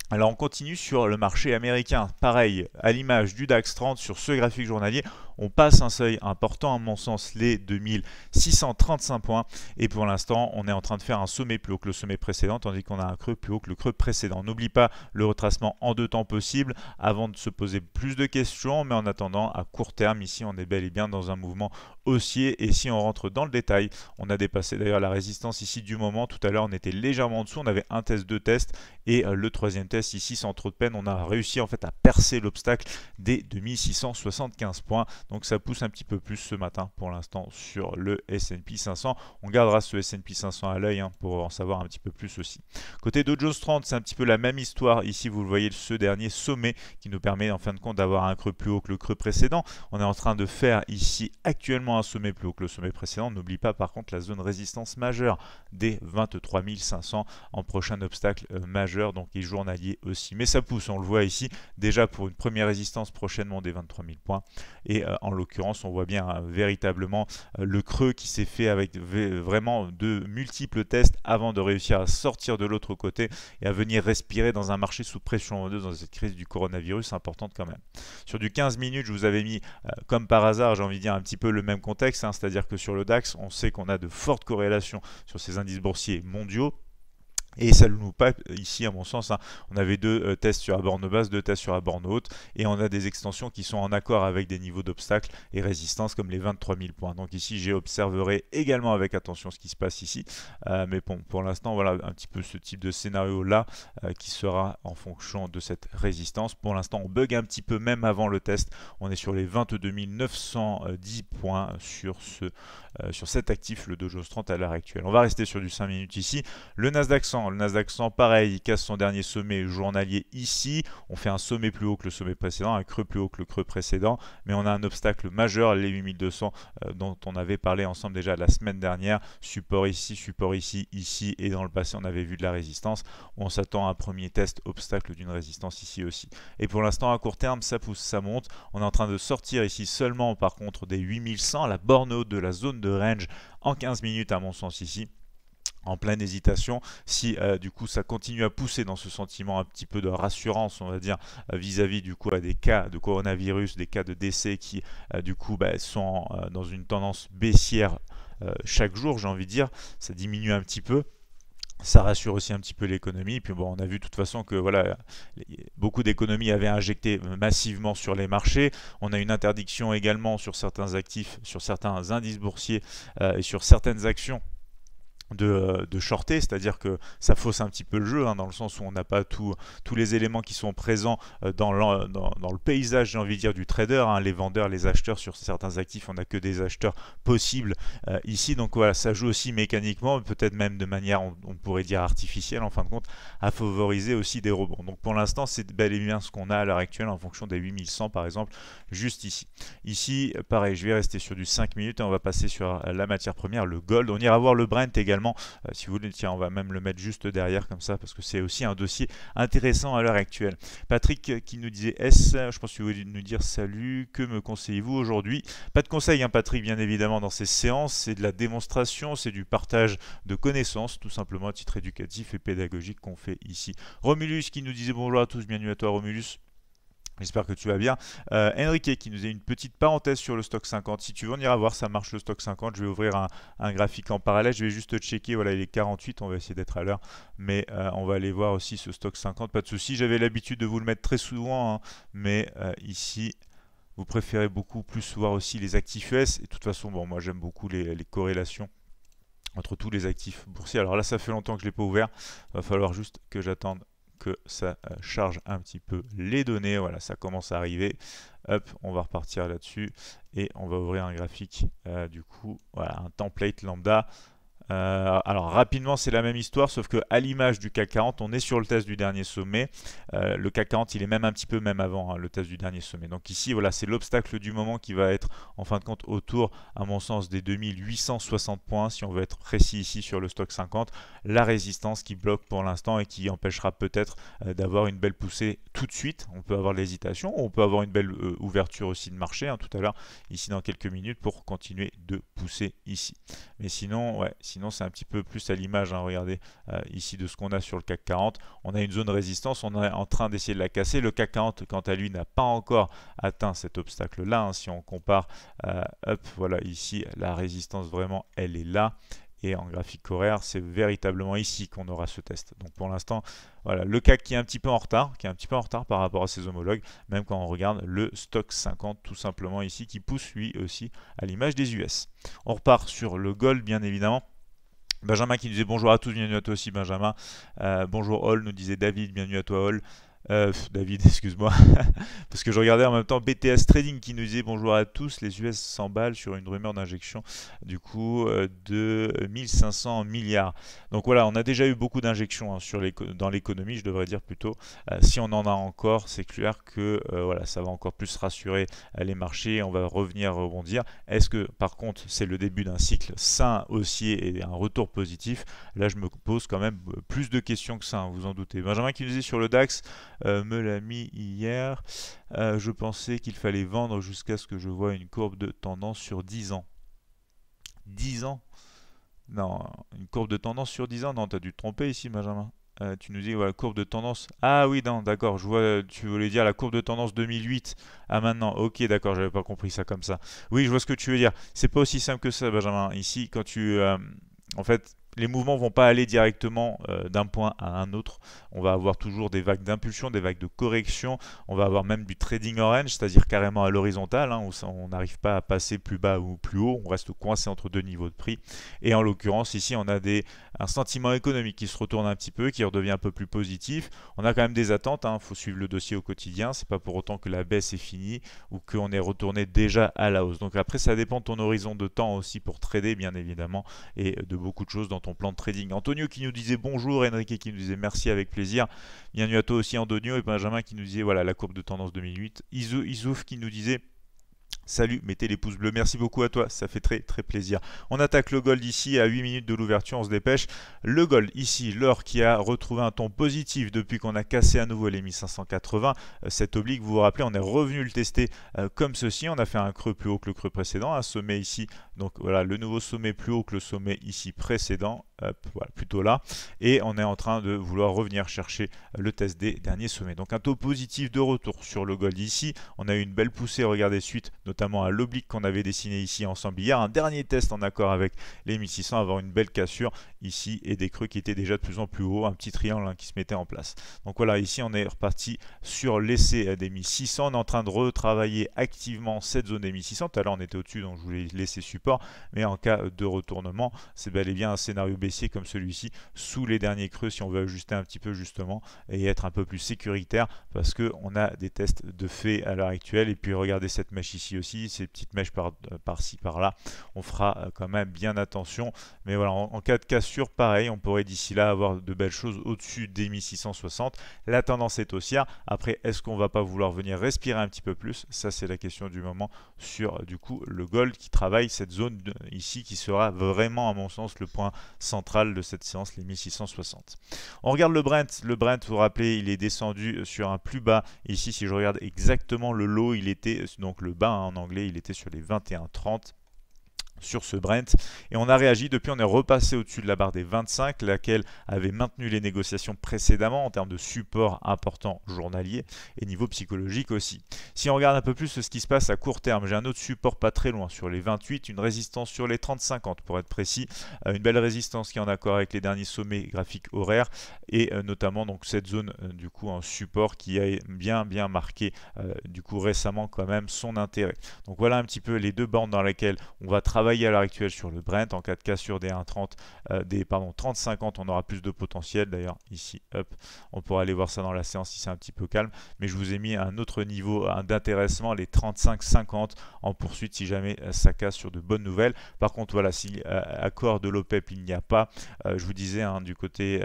Alors on continue sur le marché américain. Pareil, à l'image du DAX 30 sur ce graphique journalier, On passe un seuil important, à mon sens, les 2635 points. Et pour l'instant, on est en train de faire un sommet plus haut que le sommet précédent, tandis qu'on a un creux plus haut que le creux précédent. N'oublie pas le retracement en deux temps possible avant de se poser plus de questions. Mais en attendant, à court terme, ici, on est bel et bien dans un mouvement haussier. Et si on rentre dans le détail, on a dépassé d'ailleurs la résistance ici du moment. Tout à l'heure, on était légèrement en dessous. On avait un test, deux tests et le troisième test ici, sans trop de peine, on a réussi en fait à percer l'obstacle des 2675 points. Donc ça pousse un petit peu plus ce matin pour l'instant sur le S&P 500. On gardera ce S&P 500 à l'œil pour en savoir un petit peu plus aussi. Côté Dow Jones 30, c'est un petit peu la même histoire. Ici, vous le voyez, ce dernier sommet qui nous permet en fin de compte d'avoir un creux plus haut que le creux précédent. On est en train de faire ici actuellement un sommet plus haut que le sommet précédent. N'oublie pas par contre la zone résistance majeure des 23 500 en prochain obstacle majeur, donc et journalier aussi. Mais ça pousse, on le voit ici, déjà pour une première résistance prochainement des 23 000 points. Et en l'occurrence, on voit bien véritablement le creux qui s'est fait avec vraiment de multiples tests avant de réussir à sortir de l'autre côté et à venir respirer dans un marché sous pression en deux dans cette crise du coronavirus importante quand même. Sur du 15 minutes, je vous avais mis, comme par hasard, j'ai envie de dire un petit peu le même contexte, hein, c'est-à-dire que sur le DAX, on sait qu'on a de fortes corrélations sur ces indices boursiers mondiaux. Et ça ne nous pas ici, à mon sens, hein. On avait deux tests sur la borne basse, deux tests sur la borne haute. Et on a des extensions qui sont en accord avec des niveaux d'obstacles et résistance comme les 23 000 points. Donc ici, j'observerai également avec attention ce qui se passe ici. Mais bon, pour l'instant, voilà un petit peu ce type de scénario-là qui sera en fonction de cette résistance. Pour l'instant, on bug un petit peu même avant le test. On est sur les 22 910 points sur cet actif, le Dow Jones 30 à l'heure actuelle. On va rester sur du 5 minutes ici. Le Nasdaq 100. Le Nasdaq 100, pareil, il casse son dernier sommet journalier ici. On fait un sommet plus haut que le sommet précédent, un creux plus haut que le creux précédent. Mais on a un obstacle majeur, les 8200 dont on avait parlé ensemble déjà la semaine dernière. Support ici, et dans le passé, on avait vu de la résistance. On s'attend à un premier test obstacle d'une résistance ici aussi. Et pour l'instant, à court terme, ça pousse, ça monte. On est en train de sortir ici seulement, par contre, des 8100, la borne haute de la zone de range en 15 minutes, à mon sens, ici. En pleine hésitation, si du coup ça continue à pousser dans ce sentiment un petit peu de rassurance, on va dire, vis-à-vis du coup des cas de coronavirus, des cas de décès qui du coup sont dans une tendance baissière chaque jour, j'ai envie de dire, ça diminue un petit peu. Ça rassure aussi un petit peu l'économie. Puis bon, on a vu de toute façon que voilà, beaucoup d'économies avaient injecté massivement sur les marchés. On a une interdiction également sur certains actifs, sur certains indices boursiers et sur certaines actions. De shorter, c'est-à-dire que ça fausse un petit peu le jeu, hein, dans le sens où on n'a pas tous les éléments qui sont présents dans le paysage, j'ai envie de dire, du trader, hein, les vendeurs, les acheteurs sur certains actifs, on n'a que des acheteurs possibles ici, donc voilà, ça joue aussi mécaniquement, peut-être même de manière, on pourrait dire artificielle en fin de compte, à favoriser aussi des rebonds. Donc pour l'instant, c'est bel et bien ce qu'on a à l'heure actuelle en fonction des 8100 par exemple, juste ici. Ici, pareil, je vais rester sur du 5 minutes et on va passer sur la matière première, le gold. On ira voir le Brent également. Si vous voulez, tiens, on va même le mettre juste derrière comme ça parce que c'est aussi un dossier intéressant à l'heure actuelle. Patrick qui nous disait je pense que vous voulez nous dire salut, que me conseillez-vous aujourd'hui? Pas de conseil, hein, Patrick, bien évidemment, dans ces séances, c'est de la démonstration, c'est du partage de connaissances, tout simplement à titre éducatif et pédagogique qu'on fait ici. Romulus qui nous disait bonjour à tous, bienvenue à toi Romulus. J'espère que tu vas bien. Enrique qui nous a une petite parenthèse sur le Stoxx 50. Si tu veux, on ira voir, ça marche le Stoxx 50. Je vais ouvrir un graphique en parallèle. Je vais juste checker. Voilà, il est 48. On va essayer d'être à l'heure. Mais on va aller voir aussi ce Stoxx 50. Pas de souci. J'avais l'habitude de vous le mettre très souvent. Hein, mais ici... vous préférez beaucoup plus voir aussi les actifs US. Et de toute façon, bon, moi j'aime beaucoup les corrélations entre tous les actifs boursiers. Alors là, ça fait longtemps que je ne l'ai pas ouvert. Il va falloir juste que j'attende que ça charge un petit peu les données. Voilà, ça commence à arriver. Hop, on va repartir là-dessus et on va ouvrir un graphique du coup, voilà, un template lambda. Alors rapidement, c'est la même histoire, sauf que à l'image du CAC 40, on est sur le test du dernier sommet. Le CAC 40, il est même un petit peu même avant, hein, le test du dernier sommet. Donc ici, voilà, c'est l'obstacle du moment qui va être en fin de compte autour, à mon sens, des 2860 points. Si on veut être précis ici sur le Stoxx 50, la résistance qui bloque pour l'instant et qui empêchera peut-être d'avoir une belle poussée tout de suite. On peut avoir l'hésitation, on peut avoir une belle ouverture aussi de marché, hein, tout à l'heure, ici dans quelques minutes pour continuer de pousser ici. Mais sinon, ouais. sinon c'est un petit peu plus à l'image, hein, regardez ici de ce qu'on a sur le CAC 40, on a une zone résistance, on est en train d'essayer de la casser. Le CAC 40 quant à lui n'a pas encore atteint cet obstacle là, hein, si on compare hop, voilà, ici la résistance vraiment elle est là. Et en graphique horaire, c'est véritablement ici qu'on aura ce test. Donc pour l'instant, voilà, le CAC qui est un petit peu en retard, par rapport à ses homologues, même quand on regarde le Stoxx 50 tout simplement ici, qui pousse lui aussi à l'image des US. On repart sur le gold bien évidemment. Benjamin qui nous disait bonjour à tous, bienvenue à toi aussi Benjamin. Bonjour Hall, nous disait David, bienvenue à toi Hall. David, excuse-moi, parce que je regardais en même temps BTS Trading qui nous disait bonjour à tous, les US s'emballent sur une rumeur d'injection du coup de 1500 milliards. Donc voilà, on a déjà eu beaucoup d'injections hein, dans l'économie, je devrais dire plutôt. Si on en a encore, c'est clair que voilà, ça va encore plus rassurer les marchés, on va revenir rebondir. Est-ce que par contre c'est le début d'un cycle sain, haussier et un retour positif? Là je me pose quand même plus de questions que ça, hein, vous en doutez. Benjamin qui nous disait sur le DAX, me l'a mis hier, je pensais qu'il fallait vendre jusqu'à ce que je vois une courbe de tendance sur 10 ans. 10 ans? Non, une courbe de tendance sur 10 ans? Non, t'as dû te tromper ici Benjamin. Tu nous dis voilà, courbe de tendance. Ah oui, non, d'accord, je vois, tu voulais dire la courbe de tendance 2008 à maintenant. Ok, d'accord, j'avais pas compris ça comme ça. Oui, je vois ce que tu veux dire. C'est pas aussi simple que ça Benjamin. Ici, quand tu... en fait... les mouvements ne vont pas aller directement d'un point à un autre. On va avoir toujours des vagues d'impulsion, des vagues de correction. On va avoir même du trading orange, c'est-à-dire carrément à l'horizontale, hein, où on n'arrive pas à passer plus bas ou plus haut. On reste coincé entre deux niveaux de prix. Et en l'occurrence, ici, on a un sentiment économique qui se retourne un petit peu, qui redevient un peu plus positif. On a quand même des attentes. Il faut suivre le dossier au quotidien. Ce n'est pas pour autant que la baisse est finie ou qu'on est retourné déjà à la hausse. Donc après, ça dépend de ton horizon de temps aussi pour trader, bien évidemment, et de beaucoup de choses dans plan de trading. Antonio qui nous disait bonjour, Enrique qui nous disait merci avec plaisir, bienvenue à toi aussi Antonio, et Benjamin qui nous disait voilà la courbe de tendance 2008, Isouf qui nous disait salut, mettez les pouces bleus, merci beaucoup à toi, ça fait très très plaisir. On attaque le gold ici à 8 minutes de l'ouverture, on se dépêche. Le gold ici, l'or qui a retrouvé un ton positif depuis qu'on a cassé à nouveau les 1580, cet oblique, vous vous rappelez, on est revenu le tester comme ceci, on a fait un creux plus haut que le creux précédent, un sommet ici, donc voilà le nouveau sommet plus haut que le sommet ici précédent, hop, voilà, plutôt là, et on est en train de vouloir revenir chercher le test des derniers sommets. Donc un taux positif de retour sur le gold ici, on a eu une belle poussée, regardez suite, notamment à l'oblique qu'on avait dessiné ici ensemble hier, un dernier test en accord avec les 1600, avoir une belle cassure ici et des creux qui étaient déjà de plus en plus haut, un petit triangle hein, qui se mettait en place. Donc voilà, ici on est reparti sur l'essai des 1600, on est en train de retravailler activement cette zone des 1600, tout à l'heure on était au-dessus donc je voulais laisser support, mais en cas de retournement, c'est bel et bien un scénario baissier comme celui-ci, sous les derniers creux si on veut ajuster un petit peu justement et être un peu plus sécuritaire parce qu'on a des tests de fait à l'heure actuelle. Et puis regardez cette mèche ici aussi, ces petites mèches par-ci, par-là, on fera quand même bien attention. Mais voilà, en cas de cassure, pareil, on pourrait d'ici là avoir de belles choses au-dessus des 1660. La tendance est haussière. Après, est-ce qu'on va pas vouloir venir respirer un petit peu plus? Ça, c'est la question du moment sur, du coup, le gold qui travaille cette zone ici qui sera vraiment, à mon sens, le point central de cette séance, les 1660. On regarde le Brent. Le Brent, vous vous rappelez, il est descendu sur un plus bas. Ici, si je regarde exactement le low, il était, donc le bas, hein, en anglais, il était sur les 21,30 sur ce Brent, et on a réagi depuis, on est repassé au-dessus de la barre des 25, laquelle avait maintenu les négociations précédemment en termes de support important journalier et niveau psychologique aussi. Si on regarde un peu plus ce qui se passe à court terme, j'ai un autre support pas très loin sur les 28, une résistance sur les 30,50 pour être précis, une belle résistance qui est en accord avec les derniers sommets graphiques horaires et notamment donc cette zone du coup en support qui a bien marqué du coup récemment quand même son intérêt. Donc voilà un petit peu les deux bornes dans lesquelles on va travailler à l'heure actuelle sur le Brent. En cas de cassure des 30,50, on aura plus de potentiel. D'ailleurs ici, hop, on pourra aller voir ça dans la séance si c'est un petit peu calme. Mais je vous ai mis un autre niveau d'intéressement, les 35,50 en poursuite si jamais ça casse sur de bonnes nouvelles. Par contre, voilà, si accord de l'OPEP il n'y a pas, je vous disais hein, du côté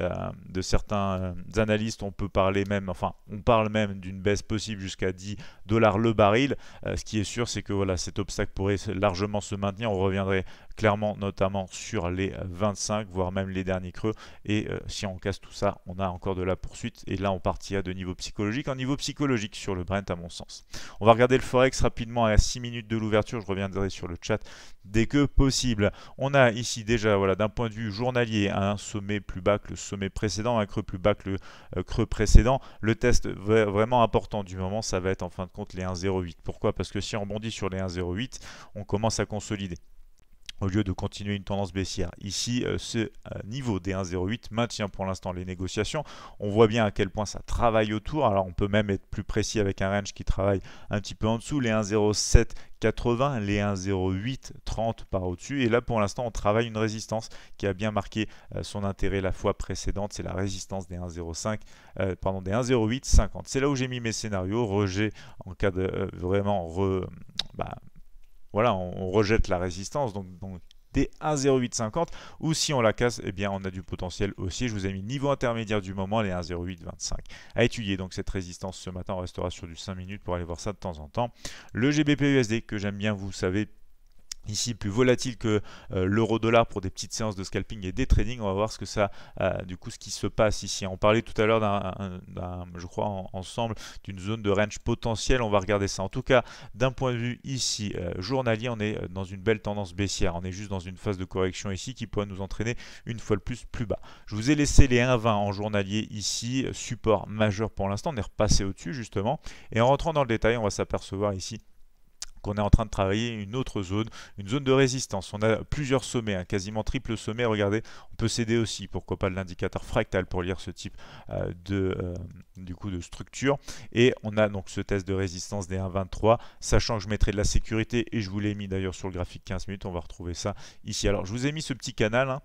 de certains analystes, on peut parler même, enfin on parle même d'une baisse possible jusqu'à 10$ le baril. Ce qui est sûr, c'est que voilà, cet obstacle pourrait largement se maintenir. On reviendrait clairement, notamment sur les 25, voire même les derniers creux. Et si on casse tout ça, on a encore de la poursuite. Et là, on partira de niveau psychologique en niveau psychologique sur le Brent, à mon sens. On va regarder le Forex rapidement à 6 minutes de l'ouverture. Je reviendrai sur le chat dès que possible. On a ici déjà, voilà, d'un point de vue journalier, un sommet plus bas que le sommet précédent, un creux plus bas que le creux précédent. Le test vraiment important du moment, ça va être en fin de compte les 1,08. Pourquoi? Parce que si on rebondit sur les 1,08, on commence à consolider. Au lieu de continuer une tendance baissière. Ici, ce niveau des 1,08 maintient pour l'instant les négociations. On voit bien à quel point ça travaille autour. Alors, on peut même être plus précis avec un range qui travaille un petit peu en dessous. Les 1,0780, les 1,0830 par au-dessus. Et là, pour l'instant, on travaille une résistance qui a bien marqué son intérêt la fois précédente. C'est la résistance des 1,0850. C'est là où j'ai mis mes scénarios. Rejet en cas de vraiment... Voilà, on rejette la résistance, donc des 1,0850, ou si on la casse, eh bien on a du potentiel haussier. Je vous ai mis niveau intermédiaire du moment, les 1,0825 à étudier. Donc cette résistance ce matin, on restera sur du 5 minutes pour aller voir ça de temps en temps. Le GBP/USD que j'aime bien, vous savez, ici plus volatile que l'euro dollar pour des petites séances de scalping et day trading. On va voir ce que ça du coup ce qui se passe ici. On parlait tout à l'heure je crois ensemble d'une zone de range potentielle. On va regarder ça. En tout cas, d'un point de vue ici journalier, on est dans une belle tendance baissière. On est juste dans une phase de correction ici qui pourrait nous entraîner une fois le plus bas. Je vous ai laissé les 1,20 en journalier ici, support majeur pour l'instant. On est repassé au-dessus justement. Et en rentrant dans le détail, on va s'apercevoir ici qu'on est en train de travailler une autre zone, une zone de résistance. On a plusieurs sommets, hein, quasiment triple sommet. Regardez, on peut céder aussi, pourquoi pas, de l'indicateur fractal pour lire ce type de structure. Et on a donc ce test de résistance des 1,23, sachant que je mettrai de la sécurité et je vous l'ai mis d'ailleurs sur le graphique 15 minutes. On va retrouver ça ici. Alors, je vous ai mis ce petit canal, hein.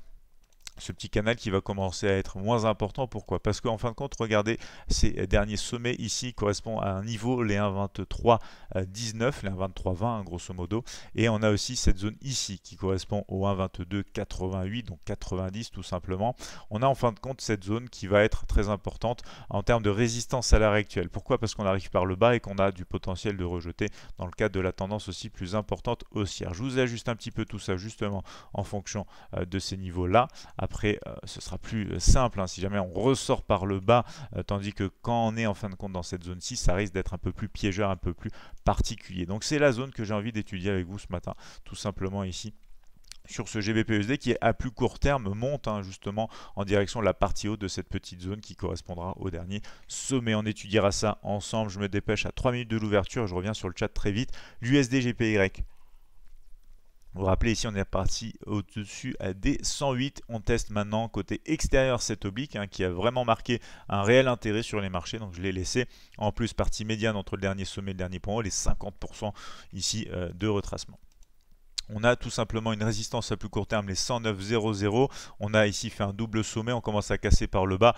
Ce petit canal qui va commencer à être moins important. Pourquoi? Parce qu'en fin de compte, regardez, ces derniers sommets ici correspondent à un niveau, les 1,2319, les 1,2320 grosso modo. Et on a aussi cette zone ici qui correspond au 1,2288, donc 90 tout simplement. On a en fin de compte cette zone qui va être très importante en termes de résistance à l'heure actuelle. Pourquoi? Parce qu'on arrive par le bas et qu'on a du potentiel de rejeter dans le cadre de la tendance aussi plus importante haussière. Je vous ajuste un petit peu tout ça justement en fonction de ces niveaux-là. Après, ce sera plus simple, hein, si jamais on ressort par le bas, tandis que quand on est en fin de compte dans cette zone-ci, ça risque d'être un peu plus piégeur, un peu plus particulier. Donc c'est la zone que j'ai envie d'étudier avec vous ce matin, tout simplement ici. Sur ce GBP/USD qui est à plus court terme monte, hein, justement en direction de la partie haute de cette petite zone qui correspondra au dernier sommet. On étudiera ça ensemble. Je me dépêche à 3 minutes de l'ouverture, je reviens sur le chat très vite. L'USD JPY. Vous vous rappelez, ici on est parti au-dessus à des 108. On teste maintenant côté extérieur cette oblique, hein, qui a vraiment marqué un réel intérêt sur les marchés. Donc je l'ai laissé en plus partie médiane entre le dernier sommet et le dernier point haut, les 50% ici de retracement. On a tout simplement une résistance à plus court terme, les 109.00. On a ici fait un double sommet, on commence à casser par le bas.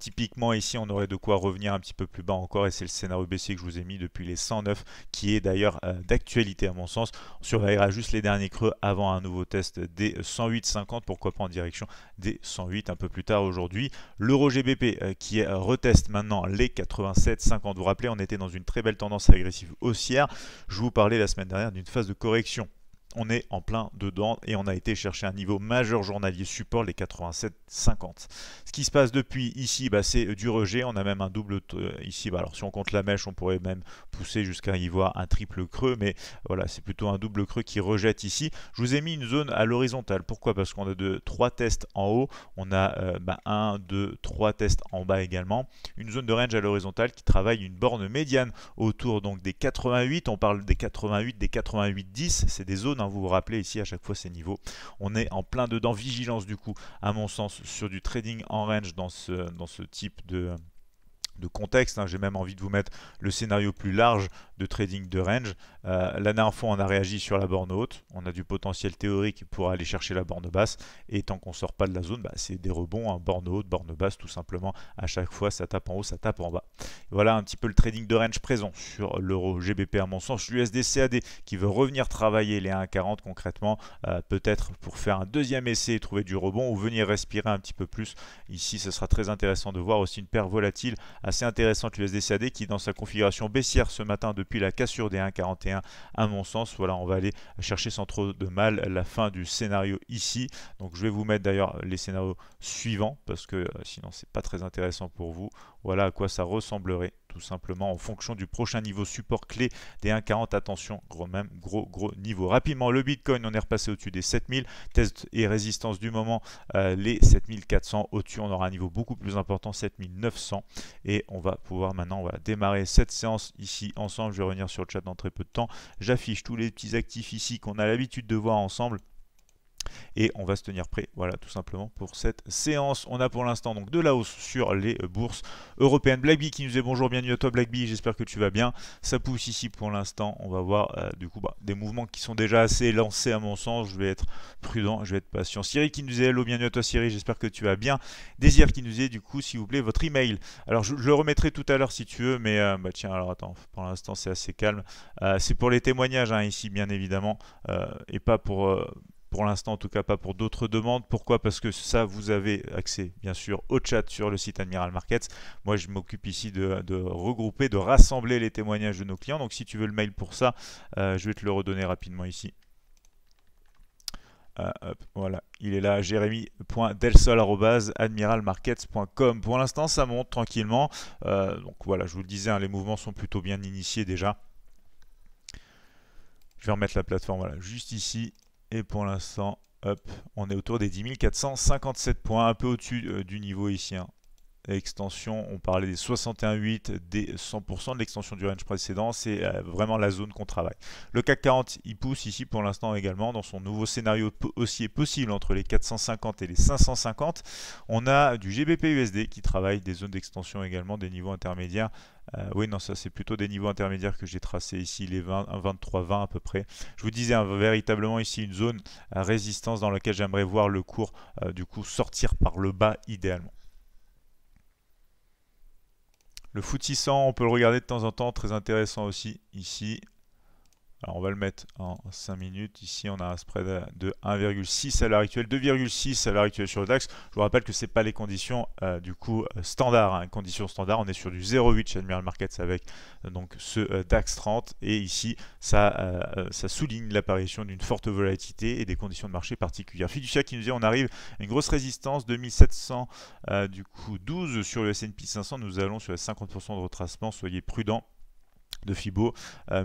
Typiquement ici on aurait de quoi revenir un petit peu plus bas encore et c'est le scénario baissier que je vous ai mis depuis les 109 qui est d'ailleurs d'actualité à mon sens. On surveillera juste les derniers creux avant un nouveau test des 108.50, pourquoi pas en direction des 108 un peu plus tard aujourd'hui. L'euro GBP qui reteste maintenant les 87.50. Vous vous rappelez, on était dans une très belle tendance agressive haussière. Je vous parlais la semaine dernière d'une phase de correction. On est en plein dedans et on a été chercher un niveau majeur journalier support, les 87,50. Ce qui se passe depuis ici, bah, c'est du rejet. On a même un double ici. Bah, alors si on compte la mèche, on pourrait même pousser jusqu'à y voir un triple creux. Mais voilà, c'est plutôt un double creux qui rejette ici. Je vous ai mis une zone à l'horizontale. Pourquoi? Parce qu'on a 3 tests en haut. On a 1, 2, 3 tests en bas également. Une zone de range à l'horizontale qui travaille une borne médiane autour donc des 88. On parle des 88, des 88,10. C'est des zones. Vous vous rappelez ici à chaque fois ces niveaux. On est en plein dedans, vigilance du coup à mon sens sur du trading en range dans ce type de contexte. J'ai même envie de vous mettre le scénario plus large de trading de range. La dernière fois on a réagi sur la borne haute, on a du potentiel théorique pour aller chercher la borne basse et tant qu'on sort pas de la zone, bah, c'est des rebonds, hein, borne haute, borne basse tout simplement. À chaque fois ça tape en haut, ça tape en bas. Et voilà un petit peu le trading de range présent sur l'euro GBP à mon sens. L'USD CAD qui veut revenir travailler les 1,40 concrètement, peut-être pour faire un deuxième essai et trouver du rebond ou venir respirer un petit peu plus. Ici ce sera très intéressant de voir aussi une paire volatile assez intéressante, l'USD CAD qui dans sa configuration baissière ce matin depuis depuis la cassure des 1,41 à mon sens. Voilà, on va aller chercher sans trop de mal la fin du scénario ici. Donc je vais vous mettre d'ailleurs les scénarios suivants parce que sinon c'est pas très intéressant pour vous. Voilà à quoi ça ressemblerait tout simplement en fonction du prochain niveau support clé des 1,40. Attention, gros niveau. Rapidement, le Bitcoin, on est repassé au-dessus des 7000. Test et résistance du moment, les 7400. Au-dessus, on aura un niveau beaucoup plus important, 7900. Et on va pouvoir maintenant démarrer cette séance ici ensemble. Je vais revenir sur le chat dans très peu de temps. J'affiche tous les petits actifs ici qu'on a l'habitude de voir ensemble. Et on va se tenir prêt, voilà, tout simplement pour cette séance. On a pour l'instant donc de la hausse sur les bourses européennes. BlackBee qui nous dit bonjour, bienvenue à toi BlackBee, j'espère que tu vas bien. Ça pousse ici pour l'instant, on va voir du coup des mouvements qui sont déjà assez lancés à mon sens. Je vais être prudent, je vais être patient. Cyril qui nous dit hello, bienvenue à toi Cyril, j'espère que tu vas bien. Désir qui nous dit du coup s'il vous plaît votre email. Alors je le remettrai tout à l'heure si tu veux, mais tiens, alors attends, pour l'instant c'est assez calme. C'est pour les témoignages hein, ici bien évidemment, et pas pour... Pour l'instant, en tout cas, pas pour d'autres demandes. Pourquoi? Parce que ça, vous avez accès, bien sûr, au chat sur le site Admiral Markets. Moi, je m'occupe ici de regrouper, de rassembler les témoignages de nos clients. Donc, si tu veux le mail pour ça, je vais te le redonner rapidement ici. Hop, voilà, il est là, jeremy.delsol@admiralmarkets.com. Pour l'instant, ça monte tranquillement. Donc, voilà, je vous le disais, hein, les mouvements sont plutôt bien initiés déjà. Je vais remettre la plateforme, voilà, juste ici. Et pour l'instant, hop, on est autour des 10 457 points, un peu au-dessus du niveau ici. Hein. Extension, on parlait des 61,8, des 100% de l'extension du range précédent, c'est vraiment la zone qu'on travaille. Le CAC 40, il pousse ici pour l'instant également dans son nouveau scénario haussier possible entre les 450 et les 550. On a du GBP/USD qui travaille, des zones d'extension également, des niveaux intermédiaires. Oui, non, ça c'est plutôt des niveaux intermédiaires que j'ai tracés ici, les 23-20 à peu près. Je vous disais hein, véritablement ici une zone à résistance dans laquelle j'aimerais voir le cours du coup sortir par le bas idéalement. Le FTSE 100, on peut le regarder de temps en temps, très intéressant aussi ici. Alors on va le mettre en 5 minutes. Ici, on a un spread de 1,6 à l'heure actuelle, 2,6 à l'heure actuelle sur le DAX. Je vous rappelle que ce n'est pas les conditions du coup standard. Hein. Conditions standard, on est sur du 0,8 chez Admiral Markets avec donc ce DAX30. Et ici, ça souligne l'apparition d'une forte volatilité et des conditions de marché particulières. Fiducia qui nous dit on arrive à une grosse résistance, 2700 du coup 12 sur le S&P 500. Nous allons sur les 50% de retracement, soyez prudents. De Fibo,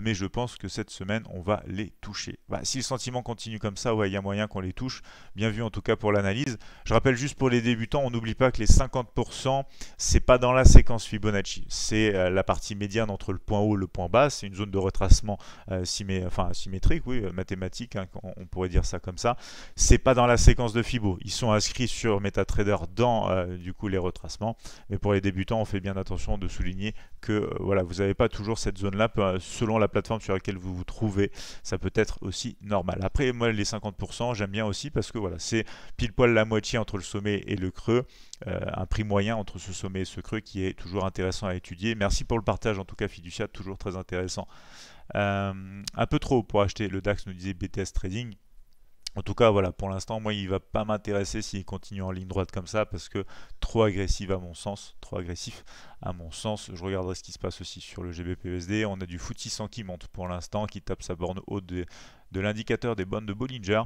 mais je pense que cette semaine on va les toucher. Bah, si le sentiment continue comme ça, ouais, il y a moyen qu'on les touche. Bien vu en tout cas pour l'analyse. Je rappelle juste pour les débutants, on n'oublie pas que les 50%, c'est pas dans la séquence Fibonacci, c'est la partie médiane entre le point haut et le point bas. C'est une zone de retracement symétrique, oui, mathématique, hein, on pourrait dire ça comme ça. C'est pas dans la séquence de Fibo. Ils sont inscrits sur MetaTrader dans du coup les retracements. Mais pour les débutants, on fait bien attention de souligner que voilà, vous n'avez pas toujours cette zone-là, selon la plateforme sur laquelle vous vous trouvez, ça peut être aussi normal. Après, moi, les 50%, j'aime bien aussi parce que voilà, c'est pile poil la moitié entre le sommet et le creux, un prix moyen entre ce sommet et ce creux qui est toujours intéressant à étudier. Merci pour le partage, en tout cas, Fiducia, toujours très intéressant. Un peu trop pour acheter le DAX, nous disait BTS Trading. En tout cas, voilà, pour l'instant, moi, il ne va pas m'intéresser s'il continue en ligne droite comme ça, parce que trop agressif à mon sens, Je regarderai ce qui se passe aussi sur le GBP/USD. On a du FTSE 100 qui monte pour l'instant, qui tape sa borne haute de l'indicateur des bandes de Bollinger.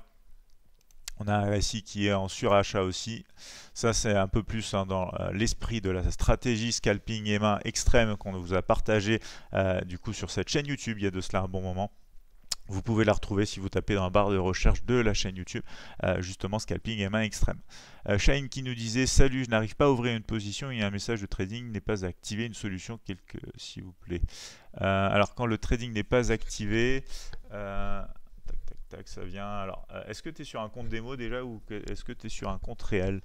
On a un RSI qui est en surachat aussi. Ça, c'est un peu plus hein, dans l'esprit de la stratégie scalping et main extrême qu'on vous a partagé du coup sur cette chaîne YouTube il y a de cela un bon moment. Vous pouvez la retrouver si vous tapez dans la barre de recherche de la chaîne YouTube, justement scalping et main extrême. Shane qui nous disait « Salut, je n'arrive pas à ouvrir une position, il y a un message de trading, n'est pas activé, une solution quelque, s'il vous plaît. » Alors quand le trading n'est pas activé, ça vient. Alors, est-ce que tu es sur un compte démo déjà ou est-ce que tu es sur un compte réel?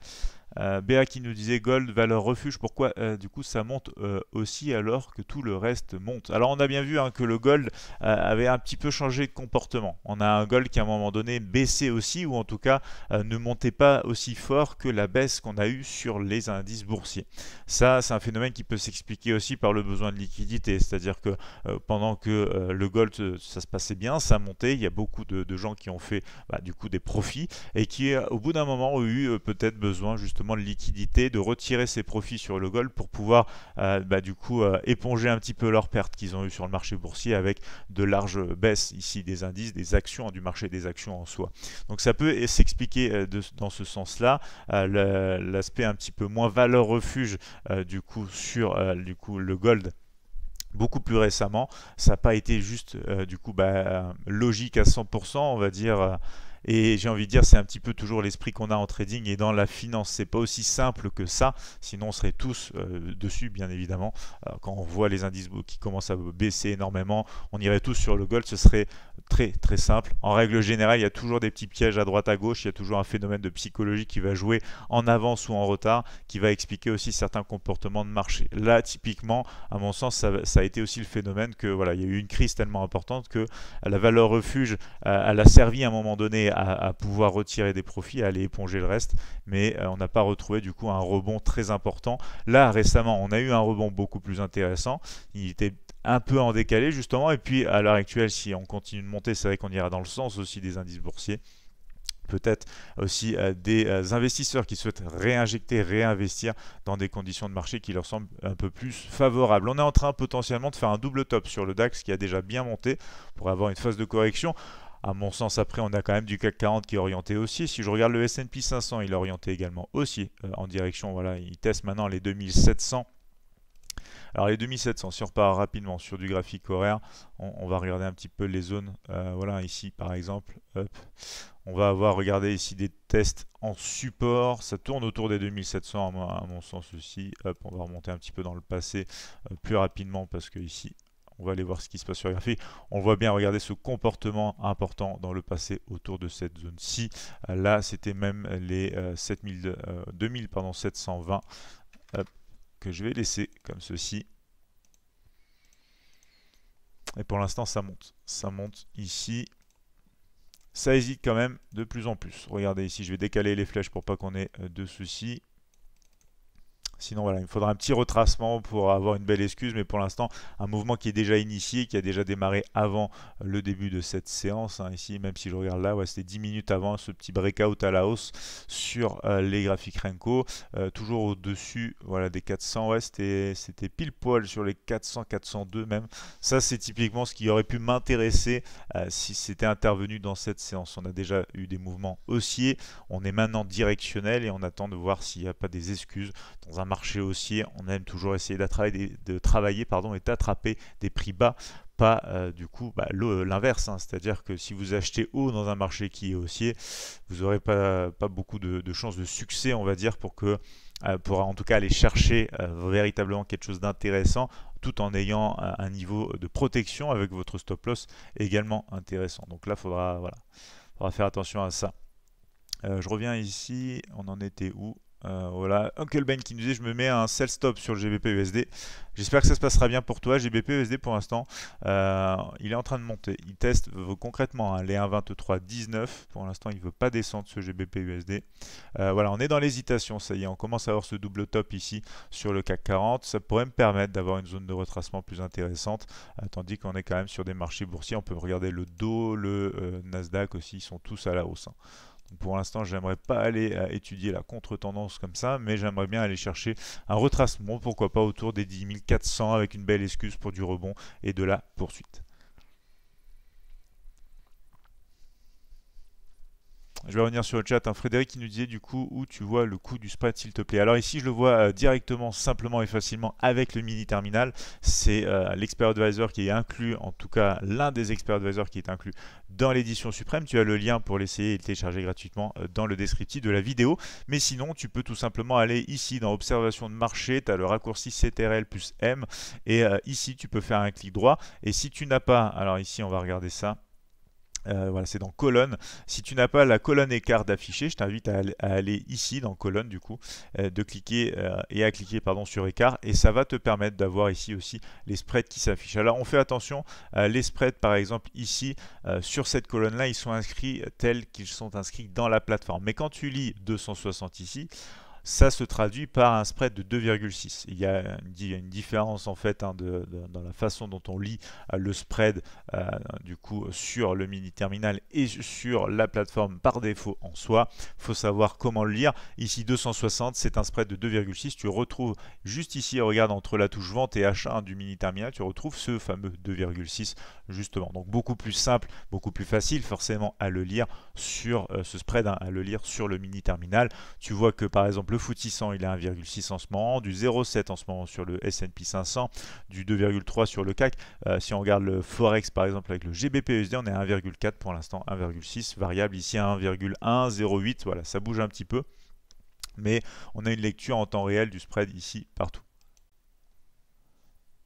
Béa qui nous disait Gold, valeur refuge, pourquoi du coup ça monte aussi alors que tout le reste monte? Alors on a bien vu hein, que le Gold avait un petit peu changé de comportement. On a un Gold qui à un moment donné baissait aussi, ou en tout cas ne montait pas aussi fort que la baisse qu'on a eue sur les indices boursiers. Ça c'est un phénomène qui peut s'expliquer aussi par le besoin de liquidité, c'est-à-dire que pendant que le Gold ça se passait bien, ça montait, il y a beaucoup de gens qui ont fait du coup des profits et qui au bout d'un moment ont eu peut-être besoin justement justement de liquidité, de retirer ses profits sur le gold pour pouvoir du coup éponger un petit peu leurs pertes qu'ils ont eues sur le marché boursier avec de larges baisses ici des indices, des actions, du marché des actions en soi. Donc ça peut s'expliquer dans ce sens-là, l'aspect un petit peu moins valeur refuge du coup sur le gold. Beaucoup plus récemment, ça n'a pas été juste logique à 100%, on va dire. Et j'ai envie de dire, c'est un petit peu toujours l'esprit qu'on a en trading et dans la finance. C'est pas aussi simple que ça, sinon on serait tous dessus, bien évidemment. Quand on voit les indices qui commencent à baisser énormément, on irait tous sur le gold, ce serait très très simple. En règle générale, il y a toujours des petits pièges à droite à gauche, il y a toujours un phénomène de psychologie qui va jouer en avance ou en retard, qui va expliquer aussi certains comportements de marché. Là, typiquement, à mon sens, ça a été aussi le phénomène que voilà, il y a eu une crise tellement importante que la valeur refuge, elle a servi à un moment donné à pouvoir retirer des profits, à aller éponger le reste, mais on n'a pas retrouvé du coup un rebond très important. Là récemment, on a eu un rebond beaucoup plus intéressant, il était un peu en décalé justement, et puis à l'heure actuelle, si on continue de monter, c'est vrai qu'on ira dans le sens aussi des indices boursiers. Peut-être aussi des investisseurs qui souhaitent réinjecter, réinvestir dans des conditions de marché qui leur semblent un peu plus favorables. On est en train potentiellement de faire un double top sur le DAX qui a déjà bien monté pour avoir une phase de correction. À mon sens, après, on a quand même du CAC 40 qui est orienté haussier. Si je regarde le S&P 500, il est orienté également haussier en direction. Voilà, il teste maintenant les 2700. Alors les 2700, si on repart rapidement sur du graphique horaire, on va regarder un petit peu les zones. Voilà, ici par exemple, hop. On va avoir regardé ici des tests en support. Ça tourne autour des 2700 à mon sens aussi. Hop, on va remonter un petit peu dans le passé plus rapidement parce que ici, on va aller voir ce qui se passe sur le graphique. On voit bien, regardez ce comportement important dans le passé autour de cette zone-ci. Là, c'était même les 2720. Hop. Que je vais laisser comme ceci, et pour l'instant ça monte ici, ça hésite quand même de plus en plus. Regardez ici, je vais décaler les flèches pour pas qu'on ait de soucis, sinon voilà, il me faudra un petit retracement pour avoir une belle excuse, mais pour l'instant un mouvement qui est déjà initié, qui a déjà démarré avant le début de cette séance, hein, ici, même si je regarde là, ouais, c'était 10 minutes avant ce petit breakout à la hausse sur les graphiques Renko, toujours au-dessus voilà, des 400, ouais, c'était pile poil sur les 400, 402 même, ça c'est typiquement ce qui aurait pu m'intéresser si c'était intervenu dans cette séance. On a déjà eu des mouvements haussiers, on est maintenant directionnel et on attend de voir s'il n'y a pas des excuses dans un marché haussier. On aime toujours essayer de travailler et d'attraper des prix bas, pas l'inverse, hein. C'est-à-dire que si vous achetez haut dans un marché qui est haussier, vous n'aurez pas beaucoup de chances de succès, on va dire, pour en tout cas aller chercher véritablement quelque chose d'intéressant, tout en ayant un niveau de protection avec votre stop loss également intéressant. Donc là, faudra faire attention à ça. Je reviens ici, on en était où? Voilà, Uncle Ben qui nous dit: je me mets un sell stop sur le GBP/USD. J'espère que ça se passera bien pour toi. GBP/USD pour l'instant, il est en train de monter. Il teste concrètement les 1,2319. Pour l'instant, il ne veut pas descendre ce GBP/USD. Voilà, on est dans l'hésitation. Ça y est, on commence à avoir ce double top ici sur le CAC 40. Ça pourrait me permettre d'avoir une zone de retracement plus intéressante. Tandis qu'on est quand même sur des marchés boursiers. On peut regarder le Dow, le Nasdaq aussi. Ils sont tous à la hausse, hein. Pour l'instant, j'aimerais pas aller étudier la contre-tendance comme ça, mais j'aimerais bien aller chercher un retracement, pourquoi pas autour des 10 400 avec une belle excuse pour du rebond et de la poursuite. Je vais revenir sur le chat, hein. Frédéric qui nous disait du coup où tu vois le coût du spread s'il te plaît. Alors ici je le vois directement, simplement et facilement avec le mini terminal. C'est l'expert advisor qui est inclus, en tout cas l'un des experts advisors qui est inclus dans l'édition suprême. Tu as le lien pour l'essayer et le télécharger gratuitement dans le descriptif de la vidéo. Mais sinon tu peux tout simplement aller ici dans observation de marché, tu as le raccourci CTRL+M et ici tu peux faire un clic droit. Et si tu n'as pas, alors ici on va regarder ça. Voilà, c'est dans colonne. Si tu n'as pas la colonne écart d'afficher, je t'invite à aller ici dans colonne du coup, à cliquer sur écart, et ça va te permettre d'avoir ici aussi les spreads qui s'affichent. Alors on fait attention, les spreads par exemple ici sur cette colonne là, ils sont inscrits tels qu'ils sont inscrits dans la plateforme. Mais quand tu lis 260 ici, ça se traduit par un spread de 2,6. Il y a une différence en fait hein, dans la façon dont on lit le spread du coup sur le mini terminal et sur la plateforme par défaut en soi. Il faut savoir comment le lire. Ici 260, c'est un spread de 2,6. Tu retrouves juste ici, regarde, entre la touche vente et H1 du mini terminal, tu retrouves ce fameux 2,6 justement. Donc beaucoup plus simple, beaucoup plus facile forcément à le lire sur ce spread, hein, à le lire sur le mini terminal. Tu vois que par exemple le FTSE 100 il est à 1,6 en ce moment, du 0,7 en ce moment sur le S&P 500, du 2,3 sur le CAC. Si on regarde le Forex par exemple avec le GBP/USD, on est à 1,4 pour l'instant, 1,6, variable ici à 1,1, 0,8, voilà, ça bouge un petit peu. Mais on a une lecture en temps réel du spread ici partout.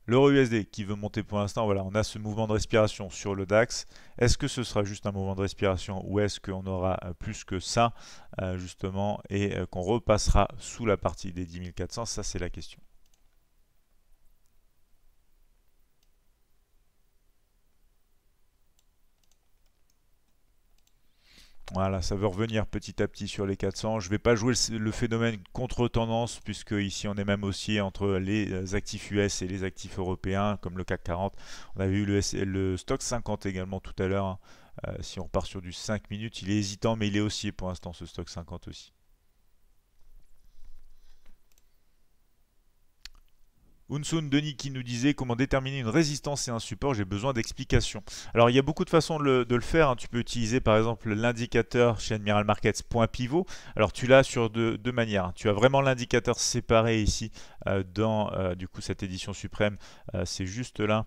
L'EURUSD qui veut monter pour l'instant, voilà, on a ce mouvement de respiration sur le DAX. Est-ce que ce sera juste un mouvement de respiration ou est-ce qu'on aura plus que ça justement et qu'on repassera sous la partie des 10 400 ? Ça, c'est la question. Voilà, ça veut revenir petit à petit sur les 400. Je ne vais pas jouer le phénomène contre-tendance puisque ici on est même aussi entre les actifs US et les actifs européens comme le CAC 40. On avait eu le Stoxx 50 également tout à l'heure. Si on repart sur du 5 minutes, il est hésitant mais il est haussier pour l'instant ce Stoxx 50 aussi. Unsun Denis qui nous disait comment déterminer une résistance et un support, j'ai besoin d'explications. Alors il y a beaucoup de façons de le faire, hein. Tu peux utiliser par exemple l'indicateur chez Admiral Markets point pivot. Alors tu l'as sur deux manières. Tu as vraiment l'indicateur séparé ici dans du coup cette édition suprême, c'est juste là.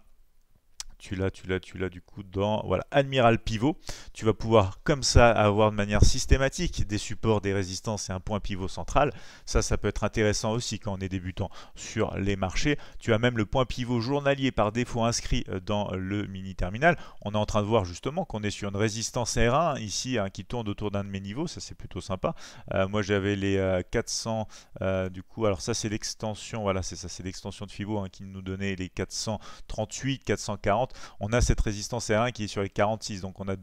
Tu l'as du coup dans voilà, Admiral Pivot. Tu vas pouvoir comme ça avoir de manière systématique des supports, des résistances et un point pivot central. Ça peut être intéressant aussi quand on est débutant sur les marchés. Tu as même le point pivot journalier par défaut inscrit dans le mini terminal. On est en train de voir justement qu'on est sur une résistance R1 ici hein, qui tourne autour d'un de mes niveaux. Ça c'est plutôt sympa. Moi j'avais les 400 du coup. Alors ça c'est l'extension. Voilà, c'est ça, c'est l'extension de Fibo hein, qui nous donnait les 438, 440. On a cette résistance R1 qui est sur les 46, donc on a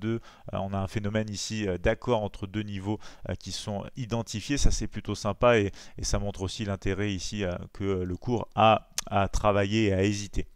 un phénomène ici d'accord entre deux niveaux qui sont identifiés. Ça c'est plutôt sympa et ça montre aussi l'intérêt ici que le cours a à travailler et à hésiter.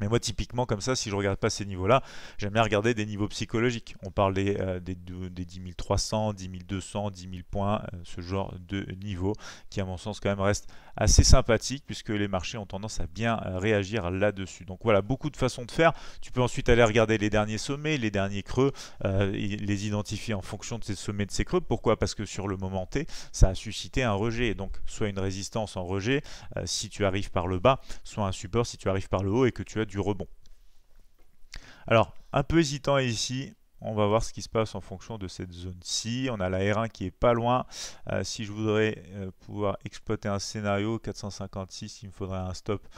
Mais moi typiquement comme ça, si je ne regarde pas ces niveaux-là, j'aime bien regarder des niveaux psychologiques. On parle des 10 300, 10 200, 10 000 points, ce genre de niveau qui à mon sens quand même reste assez sympathique puisque les marchés ont tendance à bien réagir là-dessus. Donc voilà, beaucoup de façons de faire. Tu peux ensuite aller regarder les derniers sommets, les derniers creux, les identifier en fonction de ces sommets, de ces creux. Pourquoi? Parce que sur le moment T, ça a suscité un rejet. Donc soit une résistance en rejet si tu arrives par le bas, soit un support si tu arrives par le haut et que tu as du rebond. Alors un peu hésitant ici, on va voir ce qui se passe en fonction de cette zone-ci. On a la R1 qui est pas loin. Si je voudrais pouvoir exploiter un scénario 456, il me faudrait un stop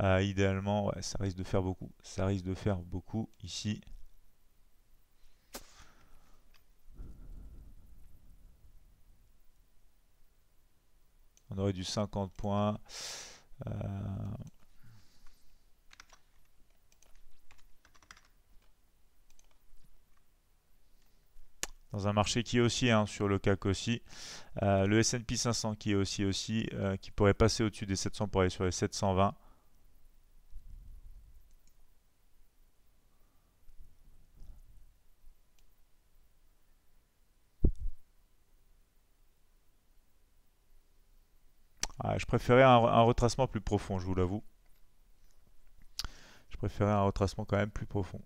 idéalement. Ouais, ça risque de faire beaucoup, ça risque de faire beaucoup ici. On aurait du 50 points. Dans un marché qui est aussi hein, sur le CAC aussi, le S&P 500 qui est aussi qui pourrait passer au-dessus des 700 pour aller sur les 720. Ah, je préférais un retracement plus profond, je vous l'avoue. Je préférais un retracement quand même plus profond.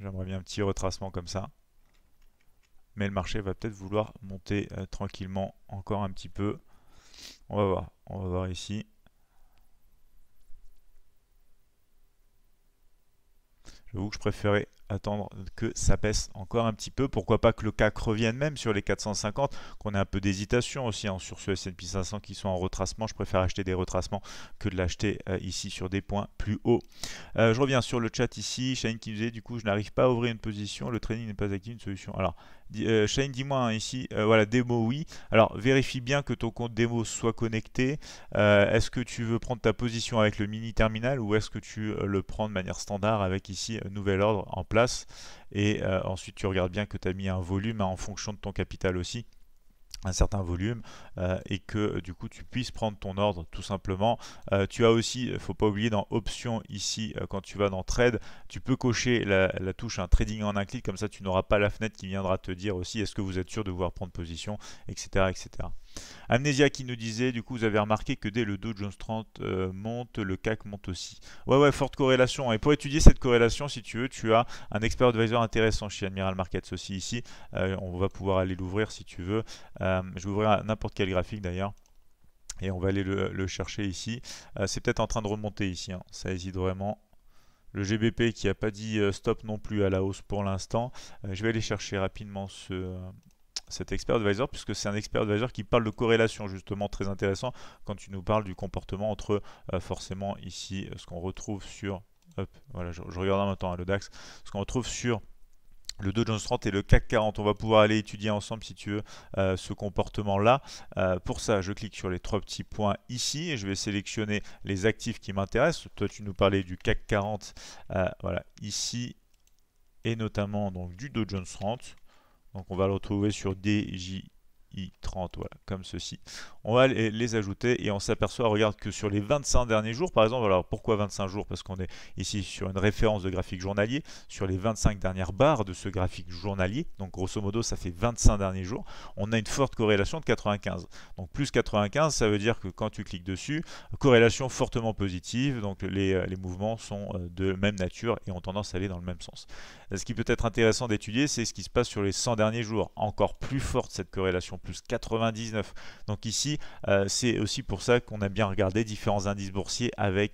J'aimerais bien un petit retracement comme ça. Mais le marché va peut-être vouloir monter tranquillement encore un petit peu. On va voir. On va voir ici. J'avoue que je préférais attendre que ça baisse encore un petit peu. Pourquoi pas que le CAC revienne même sur les 450, qu'on ait un peu d'hésitation aussi hein, sur ce S&P 500 qui sont en retracement. Je préfère acheter des retracements que de l'acheter ici sur des points plus hauts. Je reviens sur le chat ici. Shane qui nous disait du coup je n'arrive pas à ouvrir une position, le trading n'est pas actif, une solution. Alors Shane, dis-moi hein, ici, voilà, démo oui. Alors vérifie bien que ton compte démo soit connecté. Est-ce que tu veux prendre ta position avec le mini terminal ou est-ce que tu le prends de manière standard avec ici nouvel ordre en place? place. Et ensuite, tu regardes bien que tu as mis un volume hein, en fonction de ton capital aussi, un certain volume, et que du coup tu puisses prendre ton ordre tout simplement. Tu as aussi, il ne faut pas oublier dans options ici, quand tu vas dans trade, tu peux cocher la touche un trading en un clic, comme ça tu n'auras pas la fenêtre qui viendra te dire aussi est-ce que vous êtes sûr de vouloir prendre position, etc. etc. Amnésia qui nous disait, du coup vous avez remarqué que dès le Dow Jones 30 monte, le CAC monte aussi. Ouais, forte corrélation. Et pour étudier cette corrélation, si tu veux, tu as un expert advisor intéressant chez Admiral Markets aussi ici. On va pouvoir aller l'ouvrir si tu veux. Je vais ouvrir n'importe quel graphique d'ailleurs. Et on va aller le chercher ici. C'est peut-être en train de remonter ici, hein. Ça hésite vraiment. Le GBP qui n'a pas dit stop non plus à la hausse pour l'instant. Je vais aller chercher rapidement cet expert advisor, puisque c'est un expert advisor qui parle de corrélation, justement très intéressant quand tu nous parles du comportement entre forcément ici ce qu'on retrouve sur hop, voilà, je regarde en même temps hein, le DAX, ce qu'on retrouve sur le Dow Jones 30 et le CAC 40. On va pouvoir aller étudier ensemble, si tu veux, ce comportement-là. Pour ça, je clique sur les trois petits points ici et je vais sélectionner les actifs qui m'intéressent. Toi, tu nous parlais du CAC 40, voilà, ici, et notamment donc du Dow Jones 30. Donc on va le retrouver sur DJI30, voilà, comme ceci. On va les ajouter et on s'aperçoit, regarde, que sur les 25 derniers jours, par exemple, alors pourquoi 25 jours? Parce qu'on est ici sur une référence de graphique journalier, sur les 25 dernières barres de ce graphique journalier, donc grosso modo ça fait 25 derniers jours, on a une forte corrélation de 95. Donc plus 95, ça veut dire que quand tu cliques dessus, corrélation fortement positive, donc les mouvements sont de même nature et ont tendance à aller dans le même sens. Ce qui peut être intéressant d'étudier, c'est ce qui se passe sur les 100 derniers jours, encore plus forte cette corrélation, plus 99. Donc ici, c'est aussi pour ça qu'on a bien regardé différents indices boursiers avec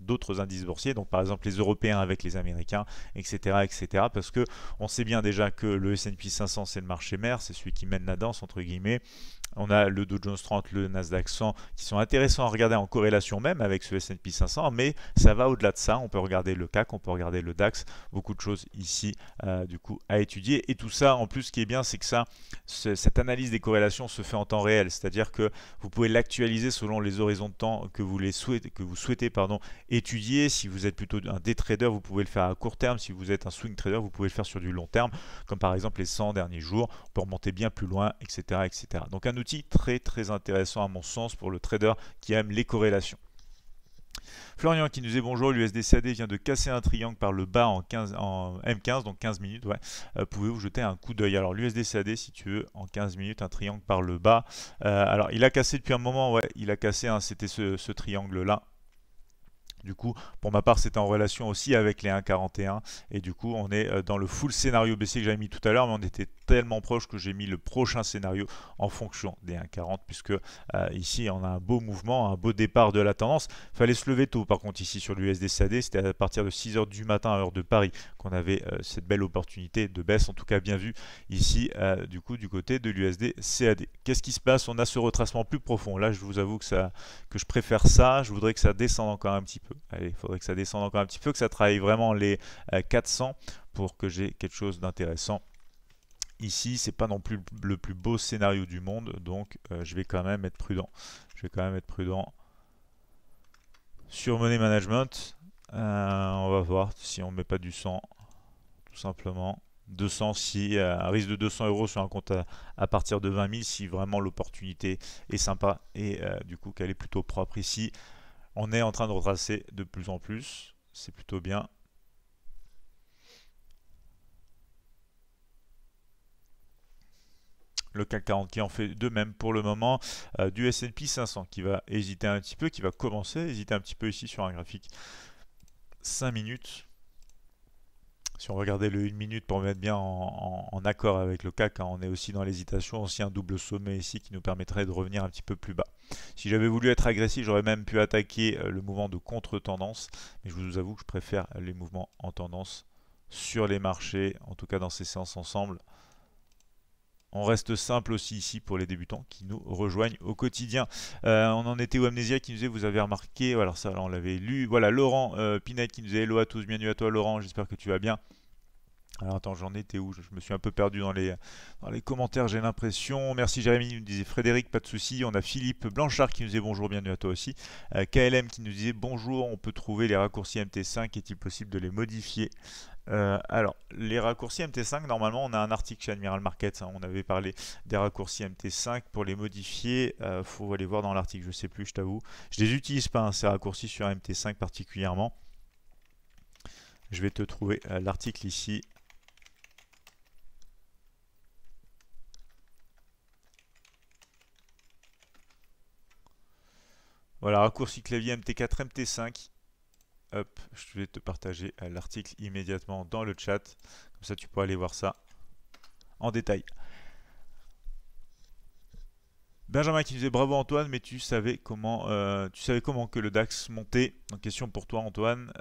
d'autres indices boursiers, donc par exemple les Européens avec les Américains, etc. etc. parce que on sait bien déjà que le S&P 500 c'est le marché mère, c'est celui qui mène la danse entre guillemets. On a le Dow Jones 30, le Nasdaq 100 qui sont intéressants à regarder en corrélation même avec ce S&P 500, mais ça va au-delà de ça. On peut regarder le CAC, on peut regarder le DAX, beaucoup de choses ici du coup à étudier. Et tout ça, en plus, ce qui est bien, c'est que cette analyse des corrélations se fait en temps réel, c'est-à-dire que vous pouvez l'actualiser selon les horizons de temps que vous souhaitez étudier. Si vous êtes plutôt un day trader, vous pouvez le faire à court terme. Si vous êtes un swing trader, vous pouvez le faire sur du long terme, comme par exemple les 100 derniers jours. On peut remonter bien plus loin, etc. etc. Donc un outil très intéressant à mon sens pour le trader qui aime les corrélations. Florian qui nous disait bonjour, l'USD/CAD vient de casser un triangle par le bas en M15, donc 15 minutes, ouais. Pouvez-vous jeter un coup d'œil? Alors l'USD/CAD, si tu veux, en 15 minutes, un triangle par le bas. Alors il a cassé depuis un moment, ouais, il a cassé, hein, c'était ce triangle-là. Du coup, pour ma part, c'était en relation aussi avec les 1,41 et du coup, on est dans le full scénario baissier que j'avais mis tout à l'heure, mais on était tellement proche que j'ai mis le prochain scénario en fonction des 1,40 puisque ici, on a un beau mouvement, un beau départ de la tendance. Il fallait se lever tôt, par contre, ici sur l'USD/CAD, c'était à partir de 6 h du matin à heure de Paris qu'on avait cette belle opportunité de baisse, en tout cas bien vue ici, du coup, du côté de l'USD/CAD. Qu'est-ce qui se passe? On a ce retracement plus profond. Là, je vous avoue que je préfère ça. Je voudrais que ça descende encore un petit peu. Allez, il faudrait que ça descende encore un petit peu, que ça travaille vraiment les 400 pour que j'ai quelque chose d'intéressant. Ici, c'est pas non plus le plus beau scénario du monde, donc je vais quand même être prudent. Je vais quand même être prudent. Sur Money Management, on va voir si on met pas du 100, tout simplement. 200, si un risque de 200 € sur un compte à partir de 20 000, si vraiment l'opportunité est sympa et du coup qu'elle est plutôt propre ici. On est en train de retracer de plus en plus, c'est plutôt bien. Le CAC 40 qui en fait de même pour le moment, du S&P 500 qui va hésiter un petit peu, qui va commencer à hésiter un petit peu ici sur un graphique 5 minutes. Si on regardait le 1 minute pour mettre bien en accord avec le CAC, hein, on est aussi dans l'hésitation, aussi un double sommet ici qui nous permettrait de revenir un petit peu plus bas. Si j'avais voulu être agressif, j'aurais même pu attaquer le mouvement de contre-tendance, mais je vous avoue que je préfère les mouvements en tendance sur les marchés, en tout cas dans ces séances ensemble. On reste simple aussi ici pour les débutants qui nous rejoignent au quotidien. On en était où? Amnésia qui nous disait, vous avez remarqué, alors ça on l'avait lu. Voilà, Laurent Pinet qui nous disait hello à tous, bienvenue à toi Laurent, j'espère que tu vas bien. Alors attends, j'en étais où? Je me suis un peu perdu dans les commentaires, j'ai l'impression. Merci Jérémy, nous disait Frédéric, pas de souci. On a Philippe Blanchard qui nous disait bonjour, bienvenue à toi aussi. KLM qui nous disait bonjour, on peut trouver les raccourcis MT5, est-il possible de les modifier? Alors, les raccourcis MT5, normalement, on a un article chez Admiral Markets. Hein, on avait parlé des raccourcis MT5 pour les modifier. Faut aller voir dans l'article, je sais plus, je t'avoue. Je les utilise pas, hein, ces raccourcis sur MT5 particulièrement. Je vais te trouver l'article ici. Voilà, raccourci clavier MT4, MT5. Hop, je vais te partager l'article immédiatement dans le chat. Comme ça, tu pourras aller voir ça en détail. Benjamin qui disait bravo Antoine, mais tu savais comment que le DAX montait. Donc question pour toi Antoine.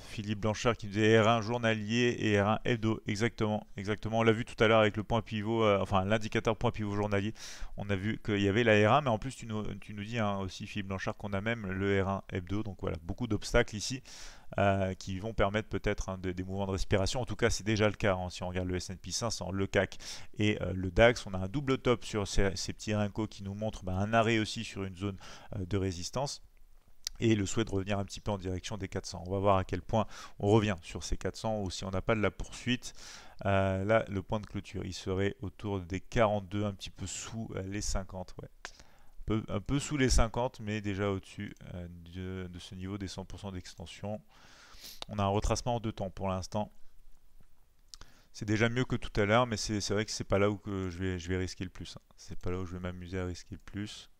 Philippe Blanchard qui disait R1 journalier et R1 hebdo. Exactement, exactement. On l'a vu tout à l'heure avec le point pivot, enfin l'indicateur point pivot journalier. On a vu qu'il y avait la R1, mais en plus tu nous dis hein, aussi Philippe Blanchard qu'on a même le R1 hebdo. Donc voilà, beaucoup d'obstacles ici qui vont permettre peut-être hein, des mouvements de respiration. En tout cas, c'est déjà le cas. Hein, si on regarde le S&P 500, le CAC et le DAX, on a un double top sur ces petits Renko qui nous montre bah, un arrêt aussi sur une zone de résistance et le souhait de revenir un petit peu en direction des 400. On va voir à quel point on revient sur ces 400 ou si on n'a pas de la poursuite. Là, le point de clôture, il serait autour des 42, un petit peu sous les 50. Ouais. Un peu sous les 50, mais déjà au-dessus de ce niveau des 100% d'extension. On a un retracement en deux temps pour l'instant. C'est déjà mieux que tout à l'heure, mais c'est vrai que c'est pas là où que je vais risquer le plus. Hein. C'est pas là où je vais m'amuser à risquer le plus.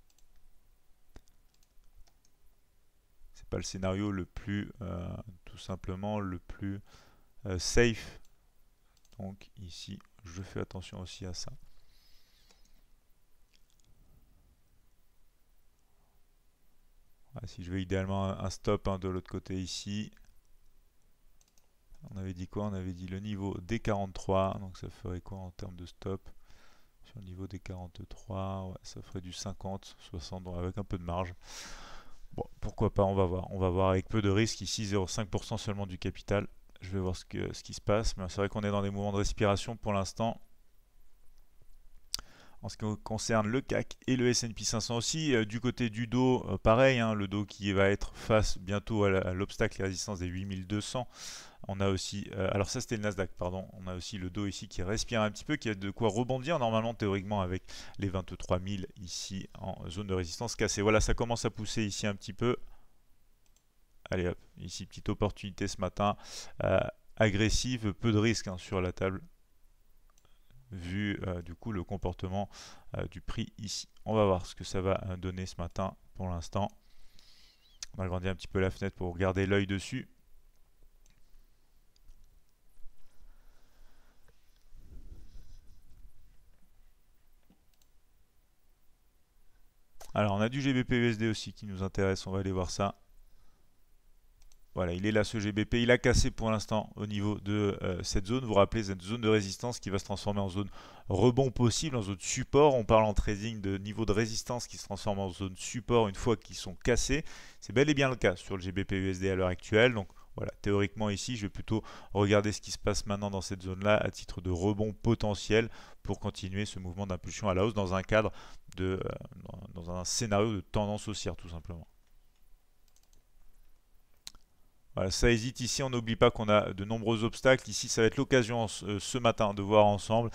C'est pas le scénario le plus, tout simplement, le plus safe. Donc ici, je fais attention aussi à ça. Voilà, si je veux idéalement un stop hein, de l'autre côté ici. On avait dit quoi? On avait dit le niveau des 43, donc ça ferait quoi en termes de stop? Sur le niveau des 43, ouais, ça ferait du 50, 60, donc avec un peu de marge. Bon, pourquoi pas, on va voir avec peu de risque, ici 0,5% seulement du capital. Je vais voir ce qui se passe, mais c'est vrai qu'on est dans des mouvements de respiration pour l'instant. En ce qui concerne le CAC et le S&P 500 aussi, du côté du Dow, pareil, hein, le Dow qui va être face bientôt à l'obstacle et résistance des 8200. On a aussi, alors ça c'était le Nasdaq, pardon, on a aussi le Dow ici qui respire un petit peu, qui a de quoi rebondir normalement théoriquement avec les 23000 ici en zone de résistance cassée. Voilà, ça commence à pousser ici un petit peu. Allez hop, ici petite opportunité ce matin, agressive, peu de risque hein, sur la table. Vu du coup le comportement du prix ici. On va voir ce que ça va donner ce matin pour l'instant. On va agrandir un petit peu la fenêtre pour garder l'œil dessus. Alors on a du GBP/USD aussi qui nous intéresse, on va aller voir ça. Voilà, il est là ce GBP, il a cassé pour l'instant au niveau de cette zone. Vous vous rappelez, cette zone de résistance qui va se transformer en zone rebond possible, en zone support. On parle en trading de niveau de résistance qui se transforme en zone support une fois qu'ils sont cassés. C'est bel et bien le cas sur le GBP/USD à l'heure actuelle. Donc voilà, théoriquement ici, je vais plutôt regarder ce qui se passe maintenant dans cette zone-là à titre de rebond potentiel pour continuer ce mouvement d'impulsion à la hausse dans un cadre de, dans un scénario de tendance haussière tout simplement. Voilà, ça hésite ici, on n'oublie pas qu'on a de nombreux obstacles. Ici, ça va être l'occasion ce matin de voir ensemble,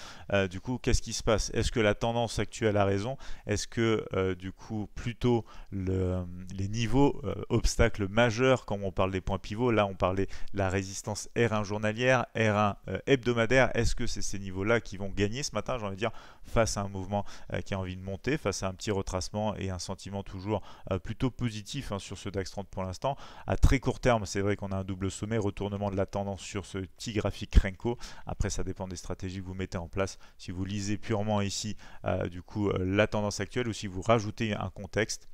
du coup, qu'est-ce qui se passe? Est-ce que la tendance actuelle a raison? Est-ce que, du coup, plutôt les niveaux obstacles majeurs, quand on parle des points pivots, là, on parlait de la résistance R1 journalière, R1 hebdomadaire, est-ce que c'est ces niveaux-là qui vont gagner ce matin, j'ai envie de dire, face à un mouvement qui a envie de monter, face à un petit retracement et un sentiment toujours plutôt positif hein, sur ce DAX 30 pour l'instant? À très court terme, c'est vrai qu'on a un double sommet, retournement de la tendance sur ce petit graphique Renko. Après, ça dépend des stratégies que vous mettez en place. Si vous lisez purement ici, du coup, la tendance actuelle ou si vous rajoutez un contexte.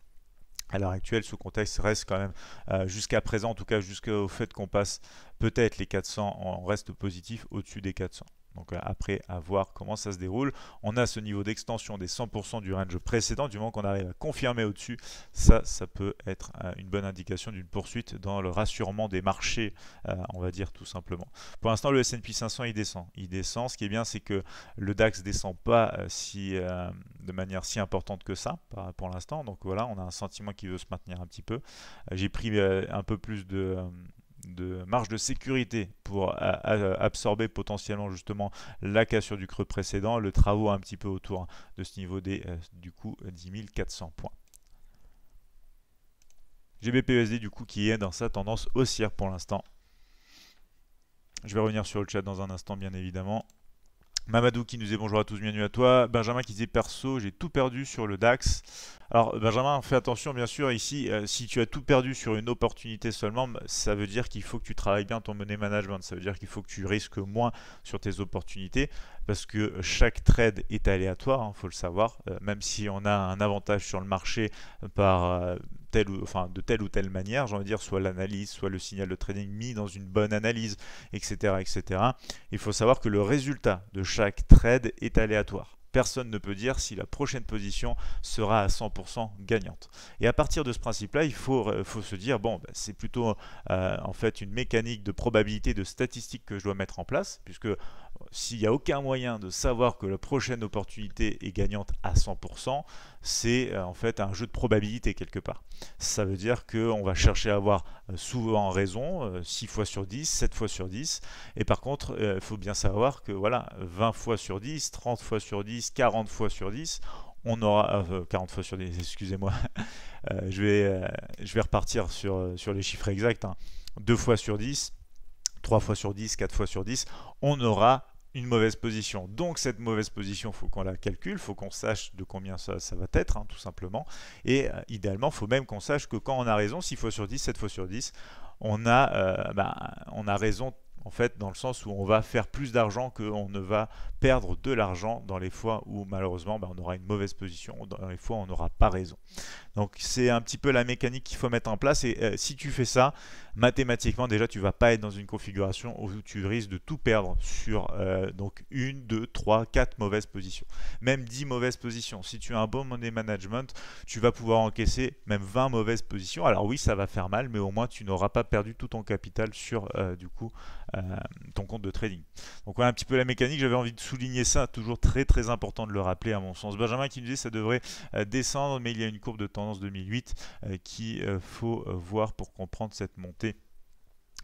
À l'heure actuelle, ce contexte reste quand même jusqu'à présent, en tout cas jusqu'au fait qu'on passe peut-être les 400, on reste positif au-dessus des 400. Donc après, à voir comment ça se déroule. On a ce niveau d'extension des 100% du range précédent. Du moment qu'on arrive à confirmer au-dessus, ça peut être une bonne indication d'une poursuite dans le rassurement des marchés, on va dire tout simplement. Pour l'instant, le S&P 500, il descend. Il descend. Ce qui est bien, c'est que le DAX ne descend pas de manière si importante que ça pour l'instant. Donc voilà, on a un sentiment qui veut se maintenir un petit peu. J'ai pris un peu plus de marge de sécurité pour absorber potentiellement justement la cassure du creux précédent, le travaux un petit peu autour de ce niveau des du coup 10 400 points. GBP/USD du coup qui est dans sa tendance haussière pour l'instant. Je vais revenir sur le chat dans un instant bien évidemment. Mamadou qui nous dit bonjour à tous, bienvenue à toi. Benjamin qui disait perso, j'ai tout perdu sur le DAX. Alors Benjamin, fais attention bien sûr ici, si tu as tout perdu sur une opportunité seulement, ça veut dire qu'il faut que tu travailles bien ton money management, ça veut dire qu'il faut que tu risques moins sur tes opportunités parce que chaque trade est aléatoire, hein, faut le savoir, même si on a un avantage sur le marché par... de telle ou telle manière, j'ai envie de dire, soit l'analyse, soit le signal de trading mis dans une bonne analyse, etc., etc. Il faut savoir que le résultat de chaque trade est aléatoire. Personne ne peut dire si la prochaine position sera à 100% gagnante. Et à partir de ce principe-là, il faut se dire, bon, c'est plutôt en fait une mécanique de probabilité, de statistique que je dois mettre en place, puisque s'il n'y a aucun moyen de savoir que la prochaine opportunité est gagnante à 100%, c'est en fait un jeu de probabilité quelque part. Ça veut dire qu'on va chercher à avoir souvent raison, 6 fois sur 10, 7 fois sur 10. Et par contre, il faut bien savoir que voilà, 20 fois sur 10, 30 fois sur 10, 40 fois sur 10, on aura 40 fois sur 10, excusez-moi, je vais repartir sur les chiffres exacts, hein. 2 fois sur 10, 3 fois sur 10, 4 fois sur 10, on aura une mauvaise position. Donc cette mauvaise position, il faut qu'on la calcule, il faut qu'on sache de combien ça va être, hein, tout simplement. Et idéalement, il faut même qu'on sache que quand on a raison, 6 fois sur 10, 7 fois sur 10, on a raison en fait dans le sens où on va faire plus d'argent qu'on ne va perdre de l'argent dans les fois où malheureusement on aura une mauvaise position, dans les fois où on n'aura pas raison. Donc c'est un petit peu la mécanique qu'il faut mettre en place et si tu fais ça, mathématiquement déjà tu ne vas pas être dans une configuration où tu risques de tout perdre sur donc 1, 2, 3, 4 mauvaises positions. Même 10 mauvaises positions. Si tu as un bon money management, tu vas pouvoir encaisser même 20 mauvaises positions. Alors oui, ça va faire mal, mais au moins tu n'auras pas perdu tout ton capital sur du coup ton compte de trading. Donc voilà un petit peu la mécanique, j'avais envie de souligner ça, toujours très très important de le rappeler à mon sens. Benjamin qui nous dit ça devrait descendre, mais il y a une courbe de tendance 2008 qu'il faut voir pour comprendre cette montée.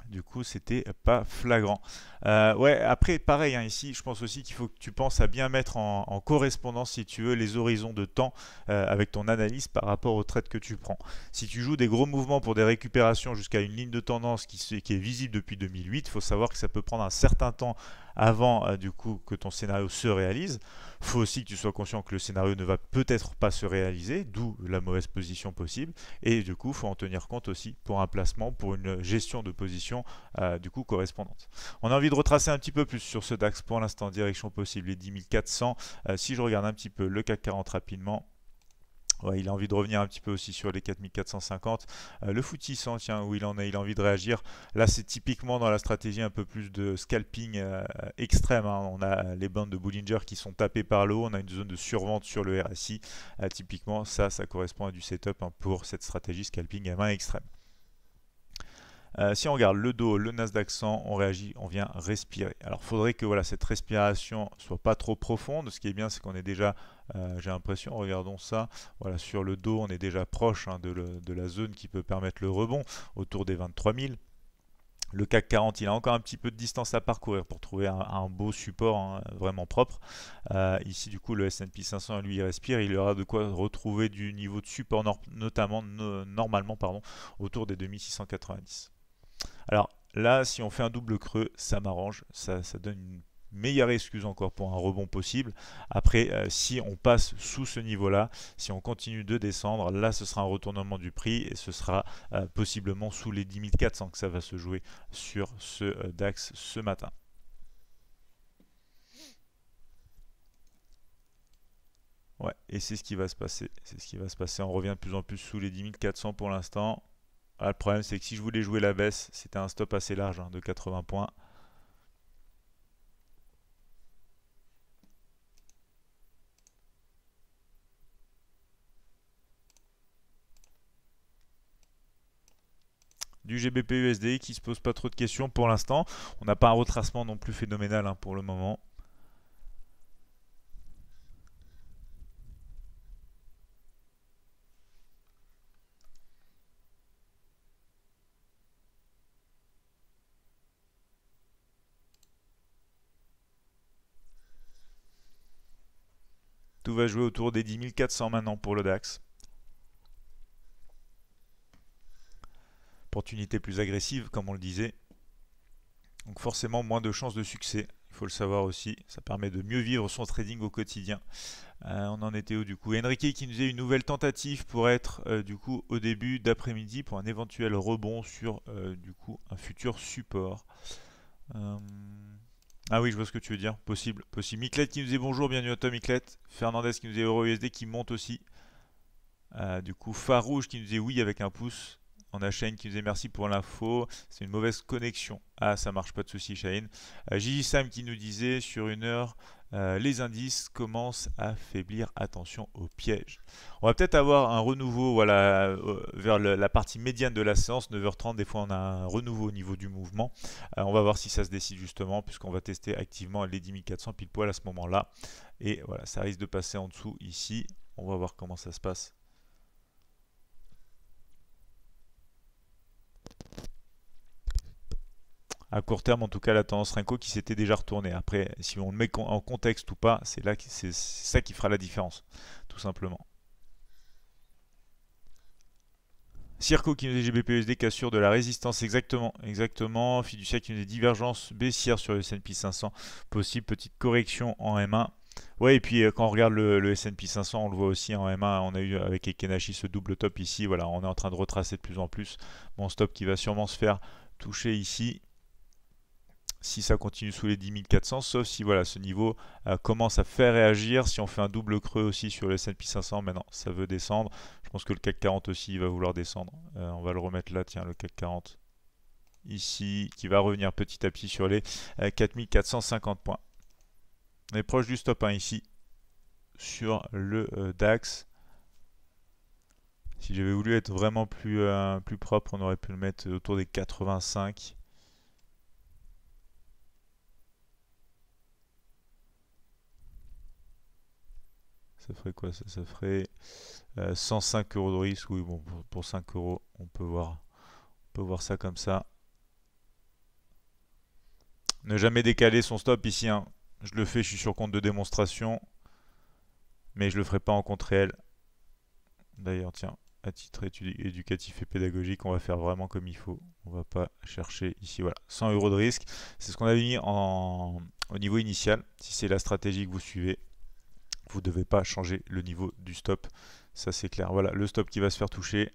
Du coup, c'était pas flagrant. Ouais, après, pareil, hein, ici, je pense aussi qu'il faut que tu penses à bien mettre en correspondance, si tu veux, les horizons de temps avec ton analyse par rapport aux trades que tu prends. Si tu joues des gros mouvements pour des récupérations jusqu'à une ligne de tendance qui est visible depuis 2008, il faut savoir que ça peut prendre un certain temps avant du coup que ton scénario se réalise. Il faut aussi que tu sois conscient que le scénario ne va peut-être pas se réaliser, d'où la mauvaise position possible. Et du coup, il faut en tenir compte aussi pour un placement, pour une gestion de position du coup correspondante. On a envie de retracer un petit peu plus sur ce DAX pour l'instant, direction possible les 10 400. Si je regarde un petit peu le CAC 40 rapidement, ouais, il a envie de revenir un petit peu aussi sur les 4450. Le FTSE 100, tiens, où il en est, il a envie de réagir. Là, c'est typiquement dans la stratégie un peu plus de scalping extrême, hein. On a les bandes de Bollinger qui sont tapées par le haut. On a une zone de survente sur le RSI. Typiquement, ça correspond à du setup, hein, pour cette stratégie scalping à main extrême. Si on regarde le Dow, le Nasdaq 100, on réagit, on vient respirer. Alors, il faudrait que voilà, cette respiration soit pas trop profonde. Ce qui est bien, c'est qu'on est déjà... j'ai l'impression, regardons ça, voilà, sur le Dow, on est déjà proche, hein, de la zone qui peut permettre le rebond autour des 23 000. Le CAC 40, il a encore un petit peu de distance à parcourir pour trouver un beau support, hein, vraiment propre. Ici, du coup, le S&P 500, lui, il respire. Il aura de quoi retrouver du niveau de support, normalement, autour des 2690. Alors là, si on fait un double creux, ça m'arrange, ça donne une meilleure excuse encore pour un rebond possible. Après, si on passe sous ce niveau là, si on continue de descendre, là ce sera un retournement du prix et ce sera possiblement sous les 10 400 que ça va se jouer sur ce DAX ce matin. Ouais, et c'est ce qui va se passer. C'est ce qui va se passer. On revient de plus en plus sous les 10 400 pour l'instant. Ah, le problème, c'est que si je voulais jouer la baisse, c'était un stop assez large, hein, de 80 points. du GBP/USD qui se pose pas trop de questions pour l'instant. On n'a pas un retracement non plus phénoménal hein, pour le moment. Tout va jouer autour des 10 400 maintenant pour le DAX. Opportunité plus agressive, comme on le disait. Donc forcément, moins de chances de succès. Il faut le savoir aussi. Ça permet de mieux vivre son trading au quotidien. On en était où du coup? Enrique qui nous faisait une nouvelle tentative pour être du coup au début d'après-midi pour un éventuel rebond sur du coup un futur support. Ah oui, je vois ce que tu veux dire. Possible, possible. Miclette qui nous dit bonjour, bienvenue à toi Miclette. Fernandez qui nous dit EURUSD qui monte aussi. Du coup, Farouche qui nous dit oui avec un pouce. On a Shane qui nous dit merci pour l'info. C'est une mauvaise connexion. Ah, ça marche, pas de souci Shane. Gigi Sam qui nous disait sur une heure, les indices commencent à faiblir. Attention aux pièges. On va peut-être avoir un renouveau voilà, vers la partie médiane de la séance. 9h30, des fois on a un renouveau au niveau du mouvement. On va voir si ça se décide justement puisqu'on va tester activement les 10 400 pile poil à ce moment-là. Et voilà, ça risque de passer en dessous ici. On va voir comment ça se passe. À court terme, en tout cas, la tendance Renko qui s'était déjà retournée. Après, si on le met en contexte ou pas, c'est là, c'est ça qui fera la différence, tout simplement. Circo qui nous dit GBP/USD cassure de la résistance, exactement, exactement. Fiducia qui nous dit divergence baissière sur le S&P 500, possible petite correction en M1. Ouais, et puis quand on regarde le S&P 500, on le voit aussi en M1, on a eu avec Ekenashi ce double top ici. Voilà, on est en train de retracer de plus en plus. Mon stop qui va sûrement se faire toucher ici. Si ça continue sous les 10 400, sauf si voilà, ce niveau commence à faire réagir. Si on fait un double creux aussi sur le S&P 500, maintenant ça veut descendre. Je pense que le CAC 40 aussi il va vouloir descendre. On va le remettre là, tiens, le CAC 40 ici, qui va revenir petit à petit sur les 4450 points. On est proche du stop 1 ici, sur le DAX. Si j'avais voulu être vraiment plus propre, on aurait pu le mettre autour des 85. Ça ferait quoi ça, ça ferait 105 € de risque. Oui, bon, pour 5 €, on peut voir ça comme ça. Ne jamais décaler son stop ici. Hein. Je le fais, je suis sur compte de démonstration. Mais je le ferai pas en compte réel. D'ailleurs, tiens, à titre éducatif et pédagogique, on va faire vraiment comme il faut. On va pas chercher ici. Voilà, 100 € de risque. C'est ce qu'on avait mis au niveau initial. Si c'est la stratégie que vous suivez, vous ne devez pas changer le niveau du stop, ça c'est clair. Voilà, le stop qui va se faire toucher.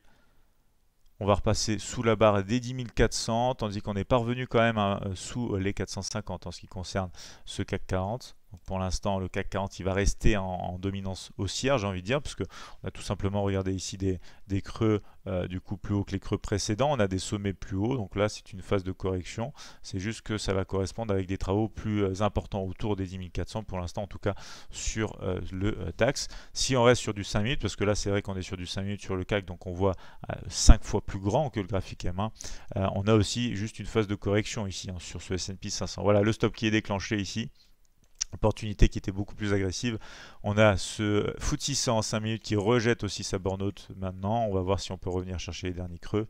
On va repasser sous la barre des 10 400, tandis qu'on est parvenu quand même à, sous les 450 en ce qui concerne ce CAC 40. Donc pour l'instant, le CAC 40 il va rester en dominance haussière, j'ai envie de dire, parce que on a tout simplement regardé ici des creux du coup plus haut que les creux précédents. On a des sommets plus hauts, donc là c'est une phase de correction. C'est juste que ça va correspondre avec des travaux plus importants autour des 10 400 pour l'instant, en tout cas sur le DAX. Si on reste sur du 5 minutes, parce que là c'est vrai qu'on est sur du 5 minutes sur le CAC, donc on voit 5 fois plus grand que le graphique M1. On a aussi juste une phase de correction ici hein, sur ce S&P 500. Voilà le stop qui est déclenché ici. Opportunité qui était beaucoup plus agressive. On a ce FTSE 100 en 5 minutes qui rejette aussi sa borne haute maintenant. On va voir si on peut revenir chercher les derniers creux.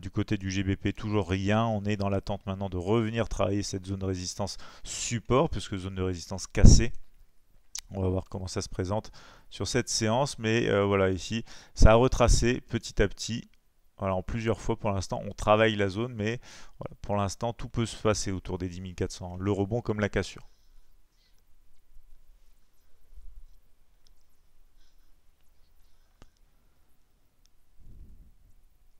Du côté du GBP, toujours rien. On est dans l'attente maintenant de revenir travailler cette zone de résistance support, puisque zone de résistance cassée. On va voir comment ça se présente sur cette séance. Mais voilà, ici, ça a retracé petit à petit. Voilà, en plusieurs fois pour l'instant, on travaille la zone, mais voilà, pour l'instant, tout peut se passer autour des 10 400. Le rebond comme la cassure.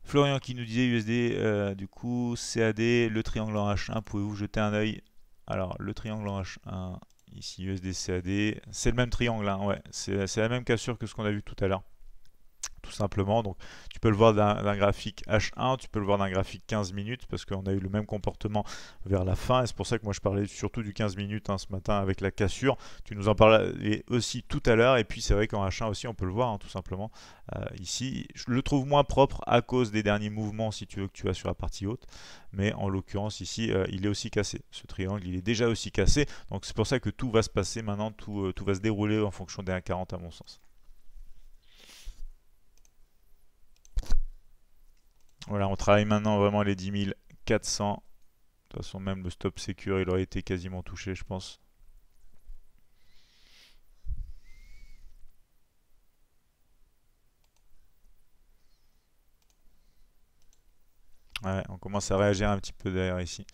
Florian qui nous disait USD, du coup, CAD, le triangle en H1, pouvez-vous jeter un œil? Alors, le triangle en H1, ici, USD, CAD, c'est le même triangle, hein, ouais, c'est la même cassure que ce qu'on a vu tout à l'heure. tout simplement. Donc tu peux le voir d'un graphique H1, tu peux le voir d'un graphique 15 minutes parce qu'on a eu le même comportement vers la fin. Et c'est pour ça que moi je parlais surtout du 15 minutes hein, ce matin avec la cassure. Tu nous en parlais aussi tout à l'heure. Et puis c'est vrai qu'en H1 aussi on peut le voir hein, tout simplement ici. Je le trouve moins propre à cause des derniers mouvements si tu veux que tu as sur la partie haute. Mais en l'occurrence ici il est aussi cassé. Ce triangle il est déjà aussi cassé. Donc c'est pour ça que tout va se passer maintenant, tout va se dérouler en fonction des 1,40 à mon sens. Voilà, on travaille maintenant vraiment les 10 400. De toute façon, même le stop secure, il aurait été quasiment touché, je pense. Ouais, on commence à réagir un petit peu derrière ici.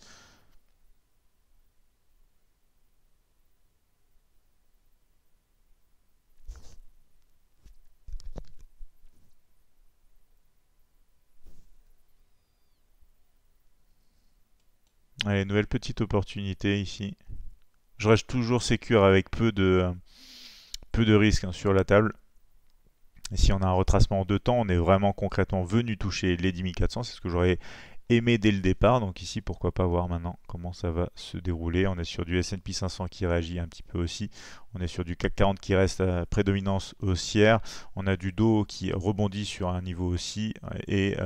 Allez, nouvelle petite opportunité ici. Je reste toujours sécure avec peu de risques hein, sur la table. Et si on a un retracement en deux temps, on est vraiment concrètement venu toucher les 10 400. C'est ce que j'aurais aimé dès le départ. Donc ici, pourquoi pas voir maintenant comment ça va se dérouler. On est sur du S&P 500 qui réagit un petit peu aussi. On est sur du CAC 40 qui reste à prédominance haussière. On a du Dow qui rebondit sur un niveau aussi. Et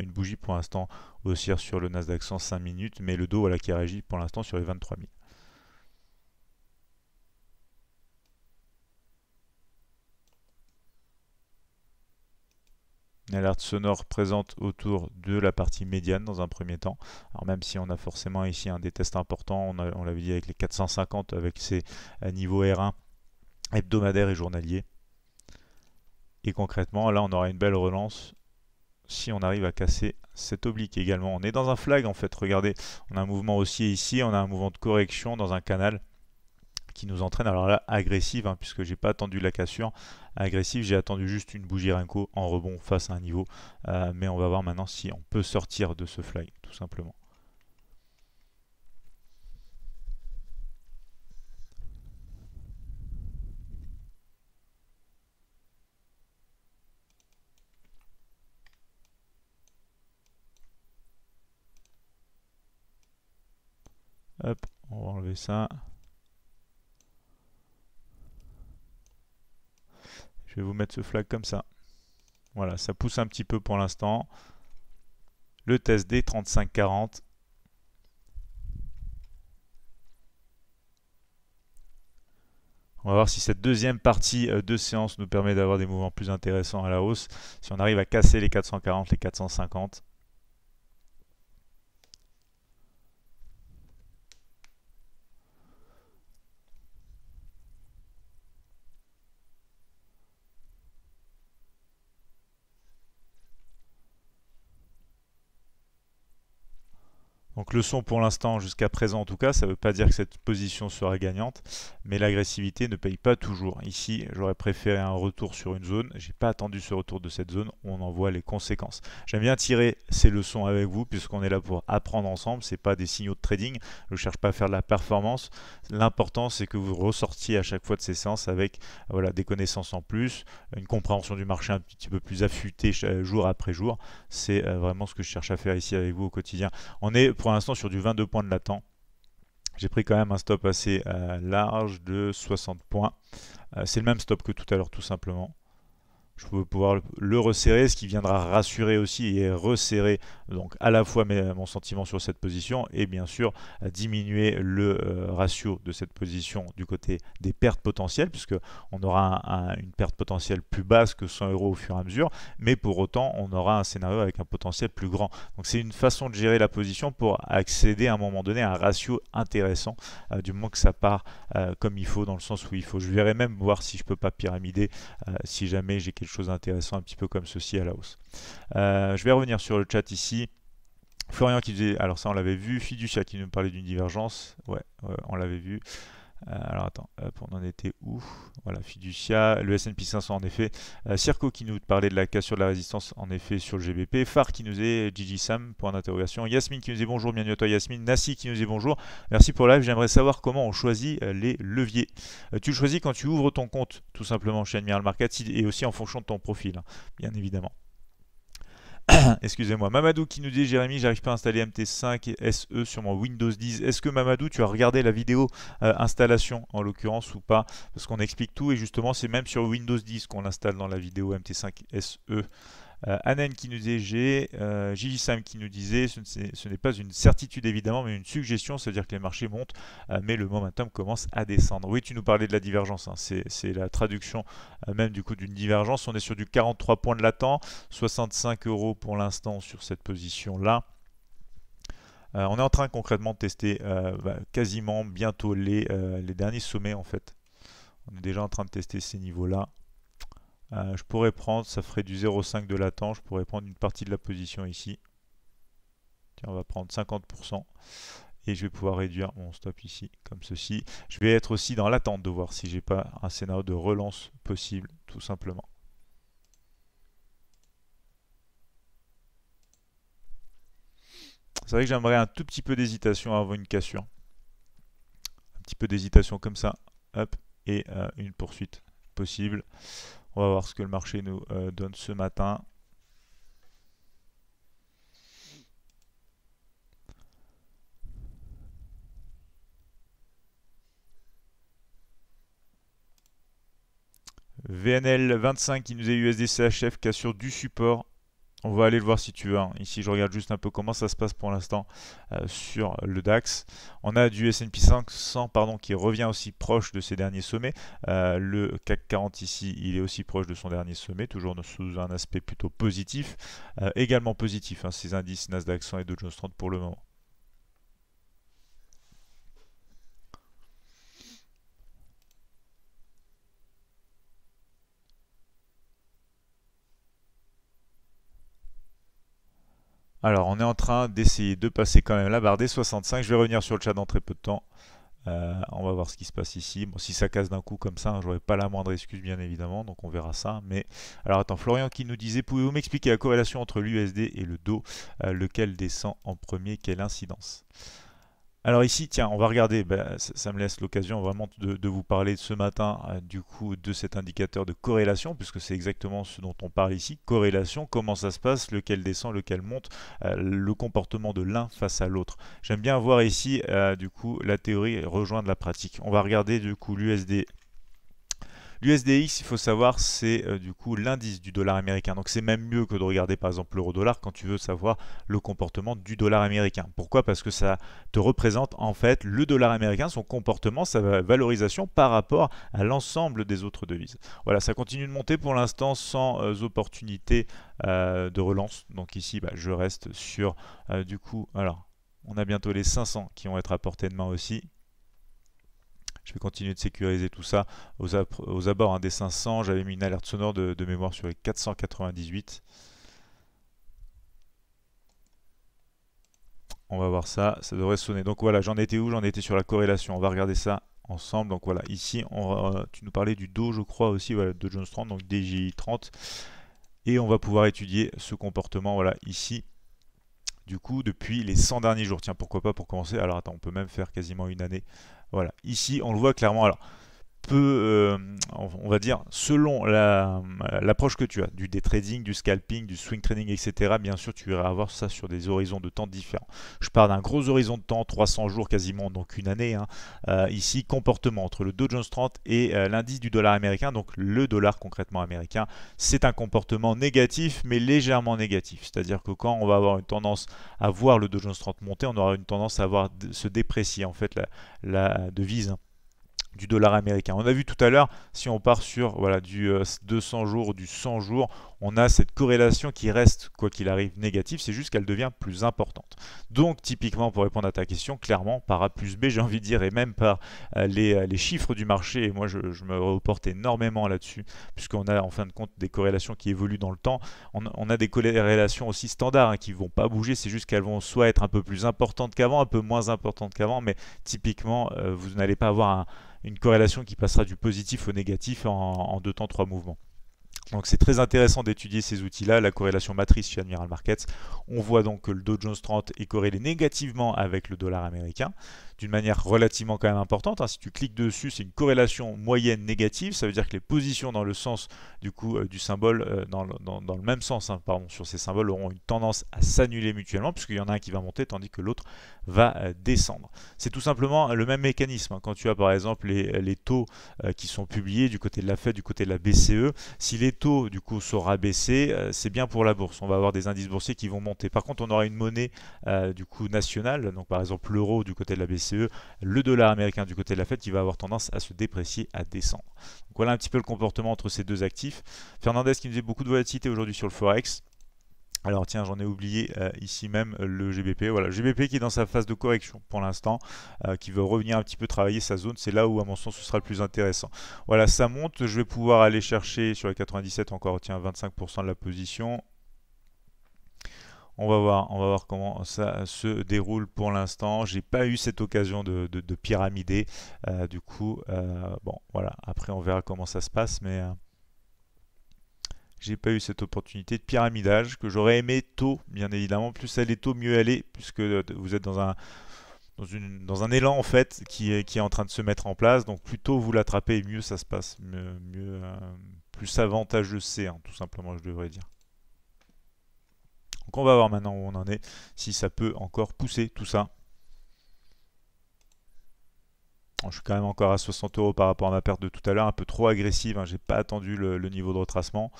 une bougie pour l'instant haussière sur le Nasdaq 100 5 minutes. Mais le Dow voilà, qui réagit pour l'instant sur les 23 000. Une alerte sonore présente autour de la partie médiane dans un premier temps. Alors même si on a forcément ici un des tests importants, on l'avait dit avec les 450 avec ces niveaux R1 hebdomadaires et journaliers. Et concrètement, là on aura une belle relance si on arrive à casser cette oblique également. On est dans un flag en fait, regardez, on a un mouvement haussier ici, on a un mouvement de correction dans un canal qui nous entraîne, alors là agressive hein, puisque j'ai pas attendu la cassure agressive, j'ai attendu juste une bougie Renko en rebond face à un niveau, mais on va voir maintenant si on peut sortir de ce flag tout simplement. Hop, on va enlever ça. Je vais vous mettre ce flag comme ça. Voilà, ça pousse un petit peu pour l'instant. Le test des 35-40. On va voir si cette deuxième partie de séance nous permet d'avoir des mouvements plus intéressants à la hausse. Si on arrive à casser les 440, les 450. Donc le son pour l'instant jusqu'à présent en tout cas, ça ne veut pas dire que cette position sera gagnante, mais l'agressivité ne paye pas toujours. Ici j'aurais préféré un retour sur une zone, j'ai pas attendu ce retour de cette zone, on en voit les conséquences. J'aime bien tirer ces leçons avec vous puisqu'on est là pour apprendre ensemble, c'est pas des signaux de trading, je ne cherche pas à faire de la performance. L'important c'est que vous ressortiez à chaque fois de ces séances avec voilà, des connaissances en plus, une compréhension du marché un petit peu plus affûtée jour après jour. C'est vraiment ce que je cherche à faire ici avec vous au quotidien. On est pour l'instant sur du 22 points de latent. J'ai pris quand même un stop assez large de 60 points. C'est le même stop que tout à l'heure tout simplement. Je peux pouvoir le resserrer, ce qui viendra rassurer aussi et resserrer donc à la fois mon sentiment sur cette position et bien sûr diminuer le ratio de cette position du côté des pertes potentielles puisque on aura une perte potentielle plus basse que 100 € au fur et à mesure, mais pour autant on aura un scénario avec un potentiel plus grand. Donc c'est une façon de gérer la position pour accéder à un moment donné à un ratio intéressant du moment que ça part comme il faut dans le sens où il faut. Je verrai même voir si je peux pas pyramider si jamais j'ai quelque chose d'intéressant un petit peu comme ceci à la hausse. Je vais revenir sur le chat ici. Florian qui disait, alors ça on l'avait vu, Fiducia qui nous parlait d'une divergence, ouais on l'avait vu. Alors attends, on en était où? Voilà, fiducia, le S&P 500 en effet, Circo qui nous parlait de la cassure de la résistance en effet sur le GBP, Phare qui nous est Gigi Sam, point d'interrogation, Yasmine qui nous dit bonjour, bienvenue à toi Yasmine, Nassi qui nous dit bonjour, merci pour le live, j'aimerais savoir comment on choisit les leviers. Tu le choisis quand tu ouvres ton compte tout simplement chez Admiral Markets et aussi en fonction de ton profil, hein, bien évidemment. Excusez-moi, Mamadou qui nous dit Jérémy, j'arrive pas à installer MT5 et SE sur mon Windows 10. Est-ce que Mamadou, tu as regardé la vidéo installation en l'occurrence ou pas? Parce qu'on explique tout et justement c'est même sur Windows 10 qu'on l'installe dans la vidéo MT5 SE. Anen qui nous dit Gigi Sam qui nous disait ce n'est pas une certitude évidemment mais une suggestion, c'est-à-dire que les marchés montent mais le momentum commence à descendre. Oui, tu nous parlais de la divergence, hein. C'est la traduction même du coup d'une divergence. On est sur du 43 points de latent, 65 € pour l'instant sur cette position là. On est en train concrètement de tester quasiment bientôt les derniers sommets en fait. On est déjà en train de tester ces niveaux là. Je pourrais prendre, ça ferait du 0,5 de latent, je pourrais prendre une partie de la position ici. Tiens, on va prendre 50% et je vais pouvoir réduire mon stop ici, comme ceci. Je vais être aussi dans l'attente de voir si j'ai pas un scénario de relance possible, tout simplement. C'est vrai que j'aimerais un tout petit peu d'hésitation avant une cassure. Un petit peu d'hésitation comme ça, hop, et une poursuite possible. On va voir ce que le marché nous donne ce matin. VNL 25 qui nous est USD CHF cassure du support. On va aller le voir si tu veux. Hein. Ici, je regarde juste un peu comment ça se passe pour l'instant sur le DAX. On a du S&P 500 pardon, qui revient aussi proche de ses derniers sommets. Le CAC 40 ici, il est aussi proche de son dernier sommet, toujours sous un aspect plutôt positif. Également positif, hein, ces indices Nasdaq 100 et Dow Jones 30 pour le moment. Alors, on est en train d'essayer de passer quand même la barre des 65. Je vais revenir sur le chat dans très peu de temps. On va voir ce qui se passe ici. Bon, si ça casse d'un coup comme ça, hein, j'aurais pas la moindre excuse, bien évidemment. Donc, on verra ça. Mais alors, attends, Florian qui nous disait, pouvez-vous m'expliquer la corrélation entre l'USD et le Dow, lequel descend en premier, quelle incidence ? Alors ici, tiens, on va regarder, ça me laisse l'occasion vraiment de vous parler ce matin du coup de cet indicateur de corrélation, puisque c'est exactement ce dont on parle ici, corrélation, comment ça se passe, lequel descend, lequel monte, le comportement de l'un face à l'autre. J'aime bien voir ici du coup la théorie rejoindre la pratique. On va regarder du coup l'USD. L'USDX, il faut savoir, c'est du coup l'indice du dollar américain. Donc c'est même mieux que de regarder par exemple l'euro-dollar quand tu veux savoir le comportement du dollar américain. Pourquoi? Parce que ça te représente en fait le dollar américain, son comportement, sa valorisation par rapport à l'ensemble des autres devises. Voilà, ça continue de monter pour l'instant sans opportunité de relance. Donc ici, je reste sur du coup, alors on a bientôt les 500 qui vont être à portée de main aussi. Je vais continuer de sécuriser tout ça aux abords hein, des 500. J'avais mis une alerte sonore de mémoire sur les 498. On va voir ça. Ça devrait sonner. Donc voilà, j'en étais où? J'en étais sur la corrélation. On va regarder ça ensemble. Donc voilà, ici, tu nous parlais du Dow, je crois aussi, voilà, Dow Jones 30, donc DJI 30. Et on va pouvoir étudier ce comportement voilà, ici. Du coup, depuis les 100 derniers jours. Tiens, pourquoi pas pour commencer? Alors attends, on peut même faire quasiment une année. Voilà, ici on le voit clairement. Alors, on va dire, selon l'approche que tu as, du day trading, du scalping, du swing trading, etc., bien sûr, tu iras avoir ça sur des horizons de temps différents. Je pars d'un gros horizon de temps, 300 jours quasiment, donc une année. Hein. Ici, comportement entre le Dow Jones 30 et l'indice du dollar américain, donc le dollar concrètement américain, c'est un comportement négatif, mais légèrement négatif. C'est-à-dire que quand on va avoir une tendance à voir le Dow Jones 30 monter, on aura une tendance à voir se déprécier en fait la devise. Hein. du dollar américain. On a vu tout à l'heure, si on part sur voilà, du 200 jours, du 100 jours, on a cette corrélation qui reste, quoi qu'il arrive, négative, c'est juste qu'elle devient plus importante. Donc typiquement, pour répondre à ta question, clairement, par A plus B, j'ai envie de dire, et même par les chiffres du marché, et moi je me reporte énormément là-dessus, puisqu'on a en fin de compte des corrélations qui évoluent dans le temps, on a des corrélations aussi standards hein, qui ne vont pas bouger, c'est juste qu'elles vont soit être un peu plus importantes qu'avant, un peu moins importantes qu'avant, mais typiquement, vous n'allez pas avoir une corrélation qui passera du positif au négatif en 2 temps 3 mouvements. Donc c'est très intéressant d'étudier ces outils-là, la corrélation matrice chez Admiral Markets. On voit donc que le Dow Jones 30 est corrélé négativement avec le dollar américain, d'une manière relativement quand même importante. Si tu cliques dessus, c'est une corrélation moyenne négative, ça veut dire que les positions dans le sens du coup du symbole, dans le même sens, pardon, sur ces symboles auront une tendance à s'annuler mutuellement, puisqu'il y en a un qui va monter tandis que l'autre va descendre. C'est tout simplement le même mécanisme. Quand tu as par exemple les taux qui sont publiés du côté de la Fed, du côté de la BCE, si les taux du coup sont rabaissés, c'est bien pour la bourse, on va avoir des indices boursiers qui vont monter. Par contre, on aura une monnaie du coup nationale, donc par exemple l'euro du côté de la BCE, le dollar américain du côté de la Fed qui va avoir tendance à se déprécier, à descendre. Donc voilà un petit peu le comportement entre ces deux actifs. Fernandez qui nous dit beaucoup de volatilité aujourd'hui sur le Forex. Alors tiens, j'en ai oublié ici même le GBP. Voilà, GBP qui est dans sa phase de correction pour l'instant, qui veut revenir un petit peu travailler sa zone. C'est là où, à mon sens, ce sera le plus intéressant. Voilà, ça monte. Je vais pouvoir aller chercher sur les 97 encore, tiens, 25% de la position. On va voir comment ça se déroule pour l'instant. J'ai pas eu cette occasion de pyramider. Du coup, bon, voilà. Après, on verra comment ça se passe, mais... j'ai pas eu cette opportunité de pyramidage que j'aurais aimé tôt, bien évidemment. Plus elle est tôt, mieux elle est, puisque vous êtes dans un élan en fait qui est en train de se mettre en place. Donc plus tôt vous l'attrapez, mieux ça se passe, plus avantageux c'est, hein, tout simplement, je devrais dire. Donc on va voir maintenant où on en est, si ça peut encore pousser tout ça. Je suis quand même encore à 60 € par rapport à ma perte de tout à l'heure, un peu trop agressive, hein. J'ai pas attendu le niveau de retracement,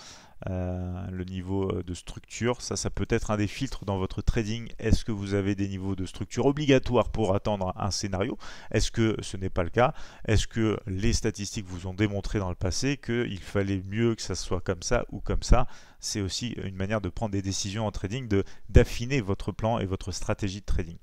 le niveau de structure. Ça peut être un des filtres dans votre trading. Est-ce que vous avez des niveaux de structure obligatoires pour attendre un scénario? Est-ce que ce n'est pas le cas? Est-ce que les statistiques vous ont démontré dans le passé qu'il fallait mieux que ça soit comme ça ou comme ça? C'est aussi une manière de prendre des décisions en trading, d'affiner votre plan et votre stratégie de trading.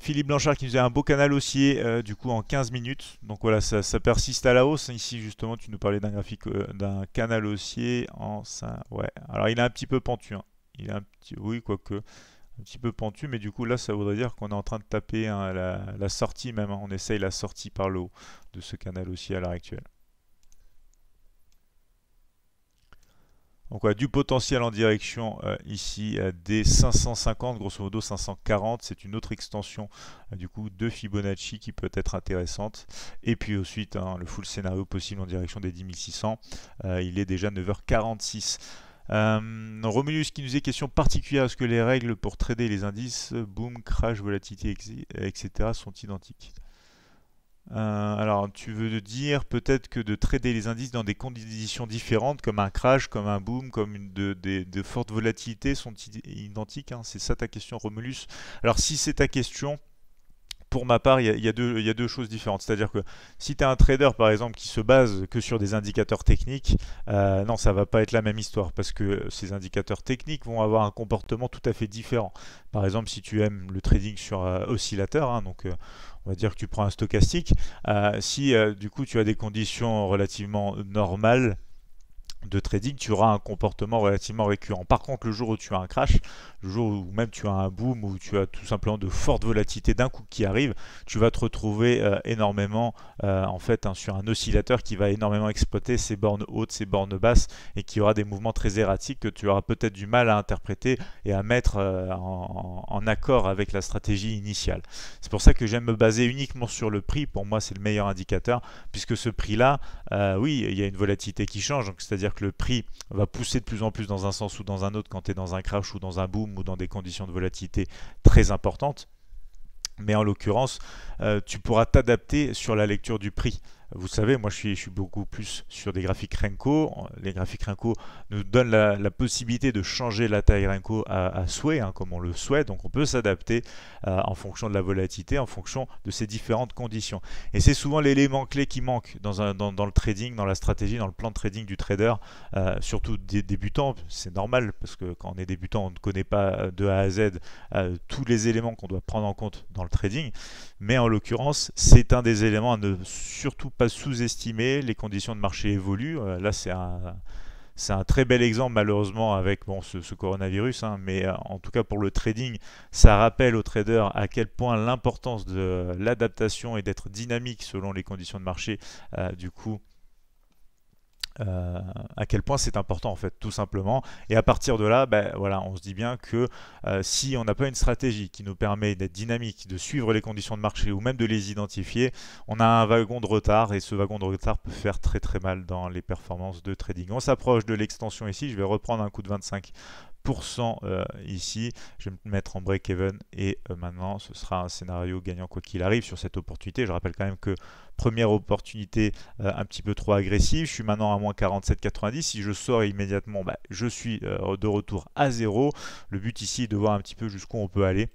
Philippe Blanchard qui nous a un beau canal haussier du coup en 15 minutes. Donc voilà, ça persiste à la hausse. Ici justement, tu nous parlais d'un graphique d'un canal haussier en 5. Ouais. Alors il est un petit peu pentu. Hein. Il est un petit, oui, quoique un petit peu pentu, mais du coup là, ça voudrait dire qu'on est en train de taper hein, la sortie même. Hein. On essaye la sortie par le haut de ce canal haussier à l'heure actuelle. Donc voilà, du potentiel en direction ici des 550, grosso modo 540, c'est une autre extension du coup de Fibonacci qui peut être intéressante. Et puis ensuite, hein, le full scénario possible en direction des 10600, il est déjà 9 h 46. Romulus qui nous dit question particulière, est-ce que les règles pour trader les indices, boom, crash, volatilité, etc. sont identiques? Alors tu veux dire peut-être que de trader les indices dans des conditions différentes, comme un crash, comme un boom, comme de fortes volatilités sont identiques, hein. C'est ça ta question, Romulus? Alors si c'est ta question, pour ma part, il y a deux choses différentes. C'est-à-dire que si tu as un trader, par exemple, qui se base que sur des indicateurs techniques, non, ça va pas être la même histoire, parce que ces indicateurs techniques vont avoir un comportement tout à fait différent. Par exemple, si tu aimes le trading sur oscillateur, hein, donc on va dire que tu prends un stochastique, si du coup tu as des conditions relativement normales de trading, tu auras un comportement relativement récurrent. Par contre, le jour où tu as un crash, le jour où même tu as un boom, où tu as tout simplement de fortes volatilités d'un coup qui arrive, tu vas te retrouver énormément en fait hein, sur un oscillateur qui va énormément exploiter ses bornes hautes, ses bornes basses, et qui aura des mouvements très erratiques que tu auras peut-être du mal à interpréter et à mettre en accord avec la stratégie initiale. C'est pour ça que j'aime me baser uniquement sur le prix. Pour moi, c'est le meilleur indicateur, puisque ce prix-là, oui, il y a une volatilité qui change, donc c'est-à-dire que le prix va pousser de plus en plus dans un sens ou dans un autre quand tu es dans un crash ou dans un boom ou dans des conditions de volatilité très importantes. Mais en l'occurrence, tu pourras t'adapter sur la lecture du prix. Vous savez, moi je suis beaucoup plus sur des graphiques Renko. Les graphiques Renko nous donnent la possibilité de changer la taille Renko à souhait, hein, comme on le souhaite. Donc on peut s'adapter en fonction de la volatilité, en fonction de ces différentes conditions. Et c'est souvent l'élément clé qui manque dans le trading, dans la stratégie, dans le plan de trading du trader, surtout des débutants. C'est normal parce que quand on est débutant, on ne connaît pas de A à Z tous les éléments qu'on doit prendre en compte dans le trading. Mais en l'occurrence, c'est un des éléments à ne surtout pas sous-estimer. Les conditions de marché évoluent. Là, c'est un très bel exemple, malheureusement, avec bon, ce coronavirus, hein, mais en tout cas pour le trading, ça rappelle aux traders à quel point l'importance de l'adaptation et d'être dynamique selon les conditions de marché, du coup, à quel point c'est important, en fait, tout simplement. Et à partir de là, ben, voilà, on se dit bien que si on n'a pas une stratégie qui nous permet d'être dynamique, de suivre les conditions de marché ou même de les identifier, on a un wagon de retard, et ce wagon de retard peut faire très très mal dans les performances de trading. On s'approche de l'extension ici, je vais reprendre un coup de 25% ici, je vais me mettre en break-even, et maintenant ce sera un scénario gagnant quoi qu'il arrive sur cette opportunité. Je rappelle quand même que première opportunité un petit peu trop agressive, je suis maintenant à moins 47,90. Si je sors immédiatement, bah, je suis de retour à zéro. Le but ici est de voir un petit peu jusqu'où on peut aller.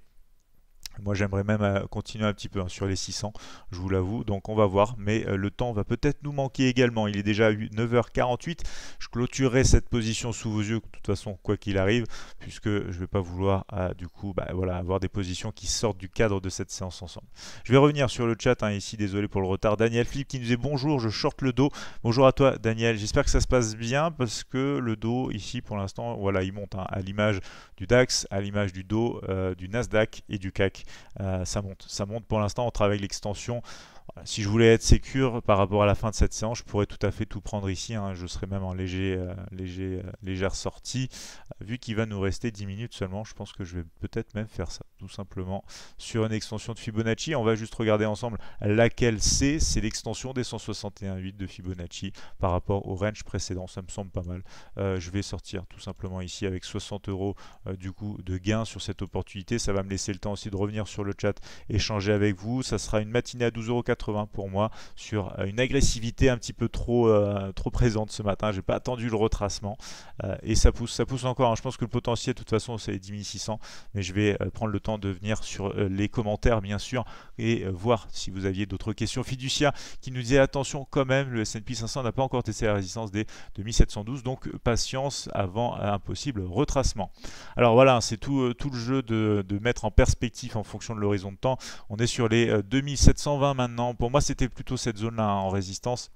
Moi j'aimerais même continuer un petit peu hein, sur les 600, je vous l'avoue, donc on va voir, mais le temps va peut-être nous manquer également. Il est déjà 9h48, je clôturerai cette position sous vos yeux de toute façon quoi qu'il arrive, puisque je ne vais pas vouloir du coup bah, voilà, avoir des positions qui sortent du cadre de cette séance ensemble. Je vais revenir sur le chat hein, ici, désolé pour le retard. Daniel Philippe qui nous dit bonjour, je shorte le dos. Bonjour à toi Daniel, j'espère que ça se passe bien, parce que le dos ici pour l'instant, voilà, il monte hein, à l'image du DAX, à l'image du dos, du Nasdaq et du CAC. Ça monte pour l'instant, on travaille l'extension. Si je voulais être sécure par rapport à la fin de cette séance, je pourrais tout à fait tout prendre ici, hein. Je serais même en légère sortie. Vu qu'il va nous rester 10 minutes seulement, je pense que je vais peut-être même faire ça, tout simplement, sur une extension de Fibonacci. On va juste regarder ensemble laquelle c'est l'extension des 161,8 de Fibonacci par rapport au range précédent, ça me semble pas mal. Je vais sortir tout simplement ici avec 60 € du coup de gain sur cette opportunité. Ça va me laisser le temps aussi de revenir sur le chat, échanger avec vous. Ça sera une matinée à 12,80 € pour moi, sur une agressivité un petit peu trop présente ce matin. J'ai pas attendu le retracement et ça pousse encore, hein. Je pense que le potentiel de toute façon c'est les 10 600, mais je vais prendre le temps de venir sur les commentaires bien sûr et voir si vous aviez d'autres questions. Fiducia qui nous disait attention quand même, le S&P 500 n'a pas encore testé la résistance des 2712, donc patience avant un possible retracement. Alors voilà, c'est tout le jeu de mettre en perspective en fonction de l'horizon de temps. On est sur les 2720 maintenant. Pour moi c'était plutôt cette zone là hein, en résistance,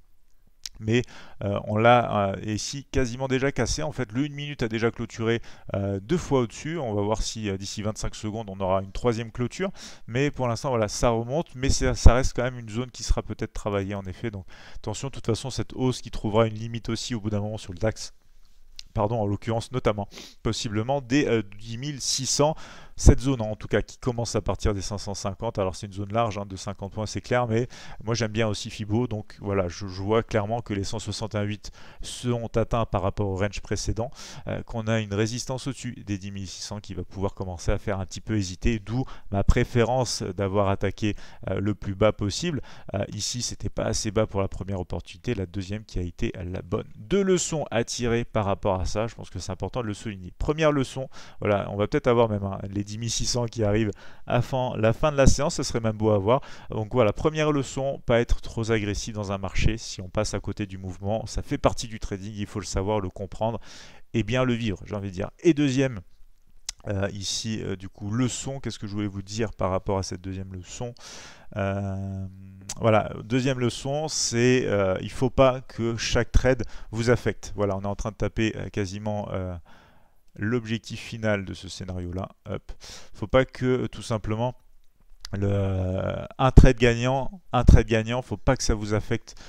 mais on l'a ici quasiment déjà cassé. En fait le 1 minute a déjà clôturé deux fois au dessus. On va voir si d'ici 25 secondes on aura une troisième clôture, mais pour l'instant voilà, ça remonte, mais ça reste quand même une zone qui sera peut-être travaillée en effet. Donc attention, de toute façon cette hausse qui trouvera une limite aussi au bout d'un moment sur le DAX, pardon, en l'occurrence notamment, possiblement des 10 600, cette zone en tout cas qui commence à partir des 550. Alors c'est une zone large hein, de 50 points, c'est clair, mais moi j'aime bien aussi Fibo, donc voilà, je vois clairement que les 161,8 seront atteints par rapport au range précédent, qu'on a une résistance au-dessus des 10 600 qui va pouvoir commencer à faire un petit peu hésiter, d'où ma préférence d'avoir attaqué le plus bas possible. Ici c'était pas assez bas pour la première opportunité, la deuxième qui a été la bonne. Deux leçons à tirer par rapport à ça, je pense que c'est important de le souligner. Première leçon, voilà, on va peut-être avoir même hein, les 10 600 qui arrivent à la fin de la séance, ce serait même beau à voir. Donc voilà, première leçon, pas être trop agressif dans un marché. Si on passe à côté du mouvement, ça fait partie du trading, il faut le savoir, le comprendre et bien le vivre, j'ai envie de dire. Et deuxième ici du coup leçon, qu'est-ce que je voulais vous dire par rapport à cette deuxième leçon? Voilà, deuxième leçon, c'est il faut pas que chaque trade vous affecte. Voilà, on est en train de taper quasiment l'objectif final de ce scénario là. Hop. Faut pas que tout simplement un trade gagnant, faut pas que ça vous affecte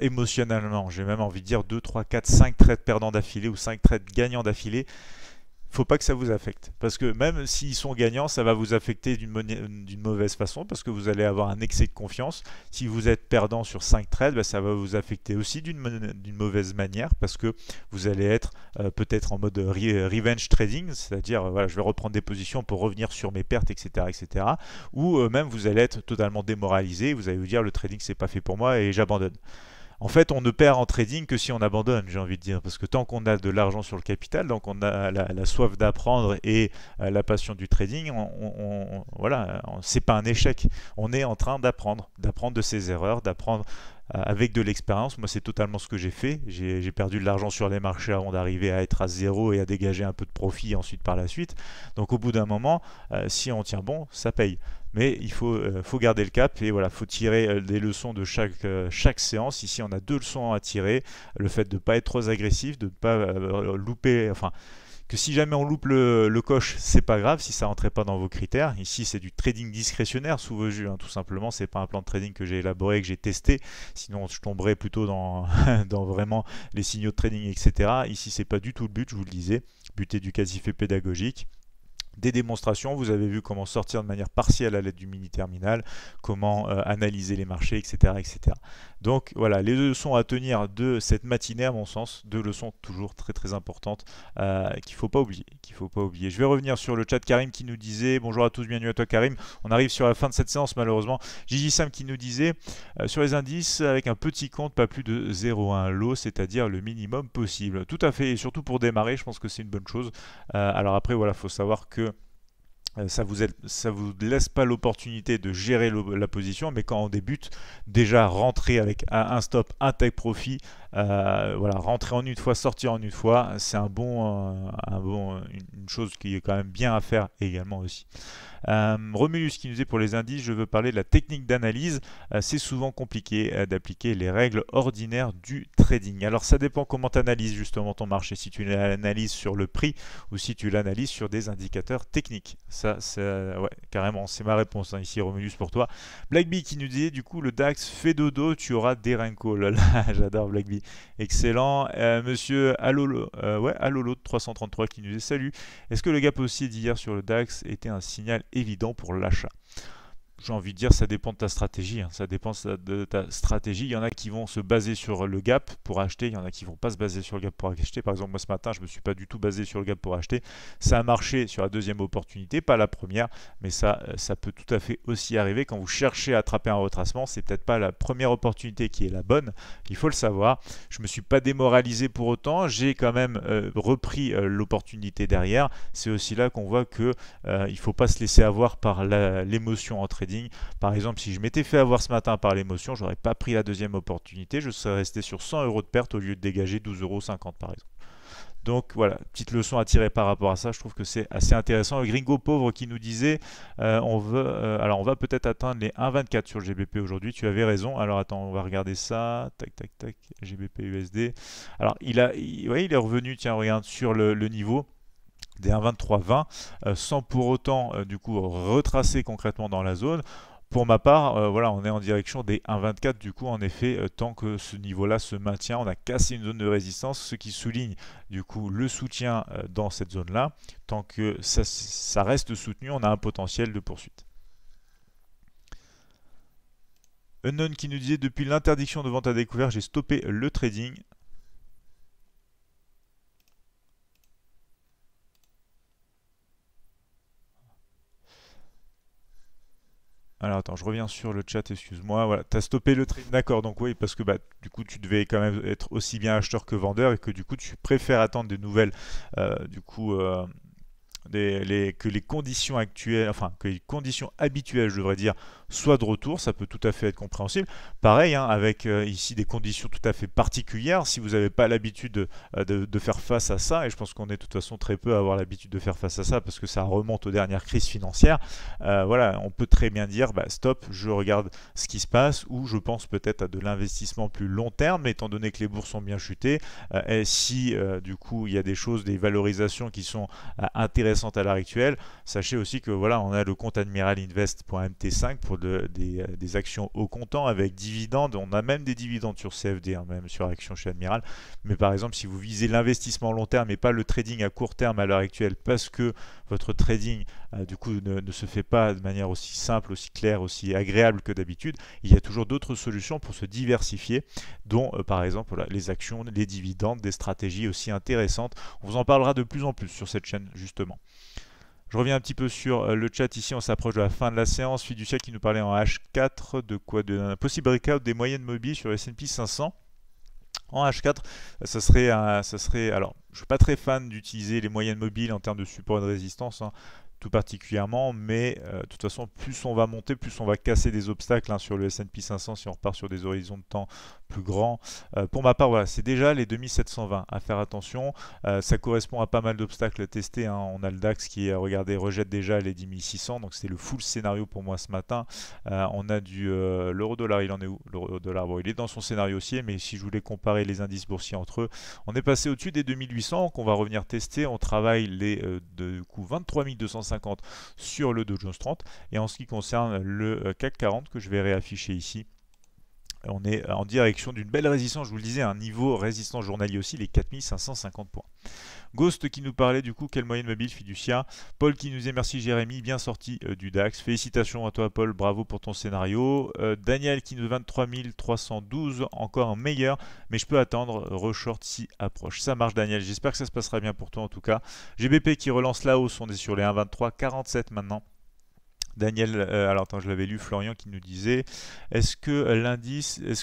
émotionnellement. J'ai même envie de dire 2, 3, 4, 5 trades perdants d'affilée ou 5 trades gagnants d'affilée. faut pas que ça vous affecte. Parce que même s'ils sont gagnants, ça va vous affecter d'une mauvaise façon parce que vous allez avoir un excès de confiance. Si vous êtes perdant sur 5 trades, bah, ça va vous affecter aussi d'une mauvaise manière parce que vous allez être peut-être en mode revenge trading, c'est-à-dire voilà, je vais reprendre des positions pour revenir sur mes pertes, etc. etc. ou même vous allez être totalement démoralisé, vous allez vous dire le trading c'est pas fait pour moi et j'abandonne. En fait, on ne perd en trading que si on abandonne, j'ai envie de dire, parce que tant qu'on a de l'argent sur le capital, donc on a la soif d'apprendre et la passion du trading, voilà, c'est pas un échec. On est en train d'apprendre de ses erreurs, d'apprendre avec de l'expérience. Moi, c'est totalement ce que j'ai fait. J'ai perdu de l'argent sur les marchés avant d'arriver à être à zéro et à dégager un peu de profit ensuite par la suite. Donc, au bout d'un moment, si on tient bon, ça paye. Mais il faut garder le cap et voilà, faut tirer des leçons de chaque séance. Ici, on a deux leçons à tirer. Le fait de ne pas être trop agressif, de ne pas louper... Enfin, que si jamais on loupe le coche, c'est pas grave si ça rentrait pas dans vos critères. Ici, c'est du trading discrétionnaire sous vos yeux, hein, tout simplement. C'est pas un plan de trading que j'ai élaboré, que j'ai testé. Sinon, je tomberais plutôt dans vraiment les signaux de trading, etc. Ici, c'est pas du tout le but, je vous le disais. But éducatif et pédagogique. Des démonstrations, vous avez vu comment sortir de manière partielle à l'aide du mini-terminal, comment analyser les marchés, etc., etc. Donc voilà, les leçons à tenir de cette matinée à mon sens, deux leçons toujours très très importantes qu'il ne faut pas oublier, Je vais revenir sur le chat Karim qui nous disait, bonjour à tous, bienvenue à toi Karim, on arrive sur la fin de cette séance malheureusement. Gigi Sam qui nous disait, sur les indices avec un petit compte, pas plus de 0,1 lot, c'est-à-dire le minimum possible. Tout à fait, et surtout pour démarrer, je pense que c'est une bonne chose. Alors après voilà, il faut savoir que ça vous laisse pas l'opportunité de gérer la position, mais quand on débute, déjà rentrer avec un stop, un take profit, voilà, rentrer en une fois, sortir en une fois, c'est une chose qui est quand même bien à faire également aussi. Romulus qui nous dit pour les indices, je veux parler de la technique d'analyse, c'est souvent compliqué d'appliquer les règles ordinaires du trading. Alors ça dépend comment tu analyses justement ton marché, si tu l'analyses sur le prix ou si tu l'analyses sur des indicateurs techniques. Ça ouais, carrément, c'est ma réponse hein, ici Romulus pour toi. Black Bee qui nous dit du coup le DAX fait dodo, tu auras des Renko. J'adore Black Bee, excellent. Monsieur Alolo, ouais, Alolo de 333 qui nous dit salut, est-ce que le gap haussier d'hier sur le DAX était un signal évident pour l'achat? J'ai envie de dire ça dépend de ta stratégie, hein. Ça dépend de ta stratégie. Il y en a qui vont se baser sur le gap pour acheter, il y en a qui vont pas se baser sur le gap pour acheter. Par exemple moi ce matin je me suis pas du tout basé sur le gap pour acheter, ça a marché sur la deuxième opportunité, pas la première, mais ça peut tout à fait aussi arriver quand vous cherchez à attraper un retracement, c'est peut-être pas la première opportunité qui est la bonne, il faut le savoir. Je me suis pas démoralisé pour autant, j'ai quand même repris l'opportunité derrière. C'est aussi là qu'on voit que il faut pas se laisser avoir par l'émotion en trading. Par exemple, si je m'étais fait avoir ce matin par l'émotion, j'aurais pas pris la deuxième opportunité, je serais resté sur 100 € de perte au lieu de dégager 12,50 € par exemple. Donc voilà, petite leçon à tirer par rapport à ça, je trouve que c'est assez intéressant. Le gringo pauvre qui nous disait, alors on va peut-être atteindre les 1,24 sur le GBP aujourd'hui, tu avais raison. Alors attends, on va regarder ça, tac tac tac, GBP/USD. Alors ouais, il est revenu, tiens regarde, sur le niveau des 1,2320 sans pour autant du coup retracer concrètement dans la zone. Pour ma part, voilà, on est en direction des 1,24 du coup en effet, tant que ce niveau-là se maintient, on a cassé une zone de résistance, ce qui souligne du coup le soutien dans cette zone-là. Tant que ça reste soutenu, on a un potentiel de poursuite. Unknown qui nous disait depuis l'interdiction de vente à découvert, j'ai stoppé le trading. Alors attends, je reviens sur le chat, excuse-moi, voilà, t'as stoppé le trade, d'accord, donc oui, parce que bah, du coup tu devais quand même être aussi bien acheteur que vendeur et que du coup tu préfères attendre des nouvelles, du coup, que les conditions actuelles, enfin, que les conditions habituelles, je devrais dire, soit de retour, ça peut tout à fait être compréhensible. Pareil, hein, avec ici des conditions tout à fait particulières, si vous n'avez pas l'habitude de faire face à ça, et je pense qu'on est de toute façon très peu à avoir l'habitude de faire face à ça, parce que ça remonte aux dernières crises financières, voilà, on peut très bien dire, bah, stop, je regarde ce qui se passe, ou je pense peut-être à de l'investissement plus long terme, étant donné que les bourses ont bien chuté, et si du coup il y a des choses, des valorisations qui sont intéressantes à l'heure actuelle, sachez aussi que voilà, on a le compte Admiral Invest.mt5 pour de des actions au comptant avec dividendes. On a même des dividendes sur CFD, hein, même sur actions chez Admiral. Mais par exemple, si vous visez l'investissement long terme et pas le trading à court terme à l'heure actuelle, parce que votre trading du coup ne se fait pas de manière aussi simple, aussi claire, aussi agréable que d'habitude, il y a toujours d'autres solutions pour se diversifier, dont par exemple voilà, les actions, les dividendes, des stratégies aussi intéressantes. On vous en parlera de plus en plus sur cette chaîne justement. Je reviens un petit peu sur le chat ici, on s'approche de la fin de la séance. Fiducia qui nous parlait en H4 de quoi, d'un possible breakout des moyennes mobiles sur S&P 500. En H4, ça serait alors, je ne suis pas très fan d'utiliser les moyennes mobiles en termes de support et de résistance, hein, tout particulièrement, mais de toute façon, plus on va monter, plus on va casser des obstacles hein, sur le S&P 500 si on repart sur des horizons de temps plus grands. Pour ma part, voilà, c'est déjà les 2720 à faire attention. Ça correspond à pas mal d'obstacles à tester. Hein. On a le DAX qui, regardez, rejette déjà les 10600, donc c'est le full scénario pour moi ce matin. On a du l'euro dollar, il en est où? L'euro dollar, bon, il est dans son scénario haussier, mais si je voulais comparer les indices boursiers entre eux, on est passé au-dessus des 2800 qu'on va revenir tester. On travaille les du coup 23250 sur le Dow Jones 30, et en ce qui concerne le CAC 40 que je vais réafficher ici, on est en direction d'une belle résistance, je vous le disais, un niveau résistance journalier aussi, les 4550 points. Ghost qui nous parlait du coup quelle moyenne mobile fiducia. Paul qui nous disait merci Jérémy, bien sorti du DAX. Félicitations à toi Paul, bravo pour ton scénario. Daniel qui nous 23 312, encore un meilleur, mais je peux attendre, reshort si approche. Ça marche Daniel, j'espère que ça se passera bien pour toi en tout cas. GBP qui relance la hausse, on est sur les 1,2347 maintenant. Daniel, alors attends, je l'avais lu, Florian qui nous disait, est-ce que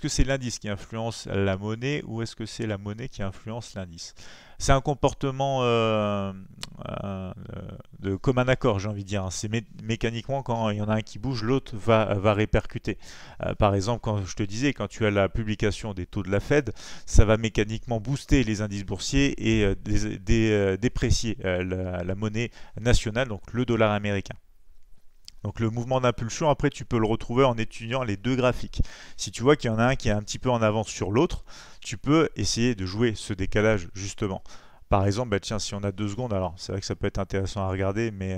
c'est l'indice qui influence la monnaie ou est-ce que c'est la monnaie qui influence l'indice? C'est un comportement de commun accord, j'ai envie de dire. C'est mécaniquement, quand il y en a un qui bouge, l'autre va répercuter. Par exemple, quand je te disais, quand tu as la publication des taux de la Fed, ça va mécaniquement booster les indices boursiers et déprécier la monnaie nationale, donc le dollar américain. Donc le mouvement d'impulsion, après tu peux le retrouver en étudiant les deux graphiques. Si tu vois qu'il y en a un qui est un petit peu en avance sur l'autre, tu peux essayer de jouer ce décalage justement. Par exemple, bah tiens, si on a 2 secondes, alors c'est vrai que ça peut être intéressant à regarder, mais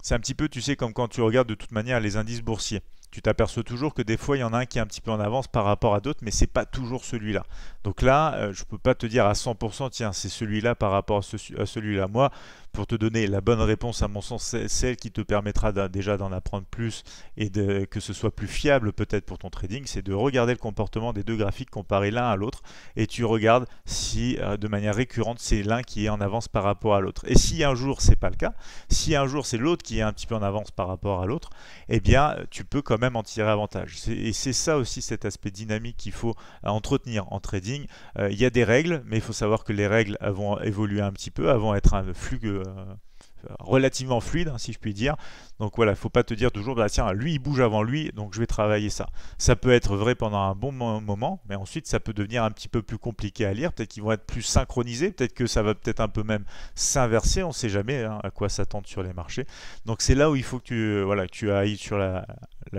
c'est un petit peu, tu sais, comme quand tu regardes de toute manière les indices boursiers. Tu t'aperçois toujours que des fois il y en a un qui est un petit peu en avance par rapport à d'autres, mais c'est pas toujours celui-là. Donc là, je peux pas te dire à 100%, tiens, c'est celui-là par rapport à celui-là. Moi, pour te donner la bonne réponse, à mon sens, c'est celle qui te permettra déjà d'en apprendre plus et que ce soit plus fiable peut-être pour ton trading, c'est de regarder le comportement des deux graphiques comparés l'un à l'autre, et tu regardes si de manière récurrente c'est l'un qui est en avance par rapport à l'autre. Et si un jour c'est pas le cas, si un jour c'est l'autre qui est un petit peu en avance par rapport à l'autre, eh bien tu peux quand même en tirer avantage. Et c'est ça aussi, cet aspect dynamique qu'il faut entretenir en trading. Il y a des règles, mais il faut savoir que les règles vont évoluer un petit peu, avant être un flux relativement fluide, hein, si je puis dire. Donc voilà, il ne faut pas te dire toujours, bah, tiens, lui il bouge avant lui, donc je vais travailler ça. Ça peut être vrai pendant un bon moment, mais ensuite ça peut devenir un petit peu plus compliqué à lire, peut-être qu'ils vont être plus synchronisés, peut-être que ça va peut-être un peu même s'inverser, on ne sait jamais hein, à quoi s'attendre sur les marchés. Donc c'est là où il faut que tu ailles sur la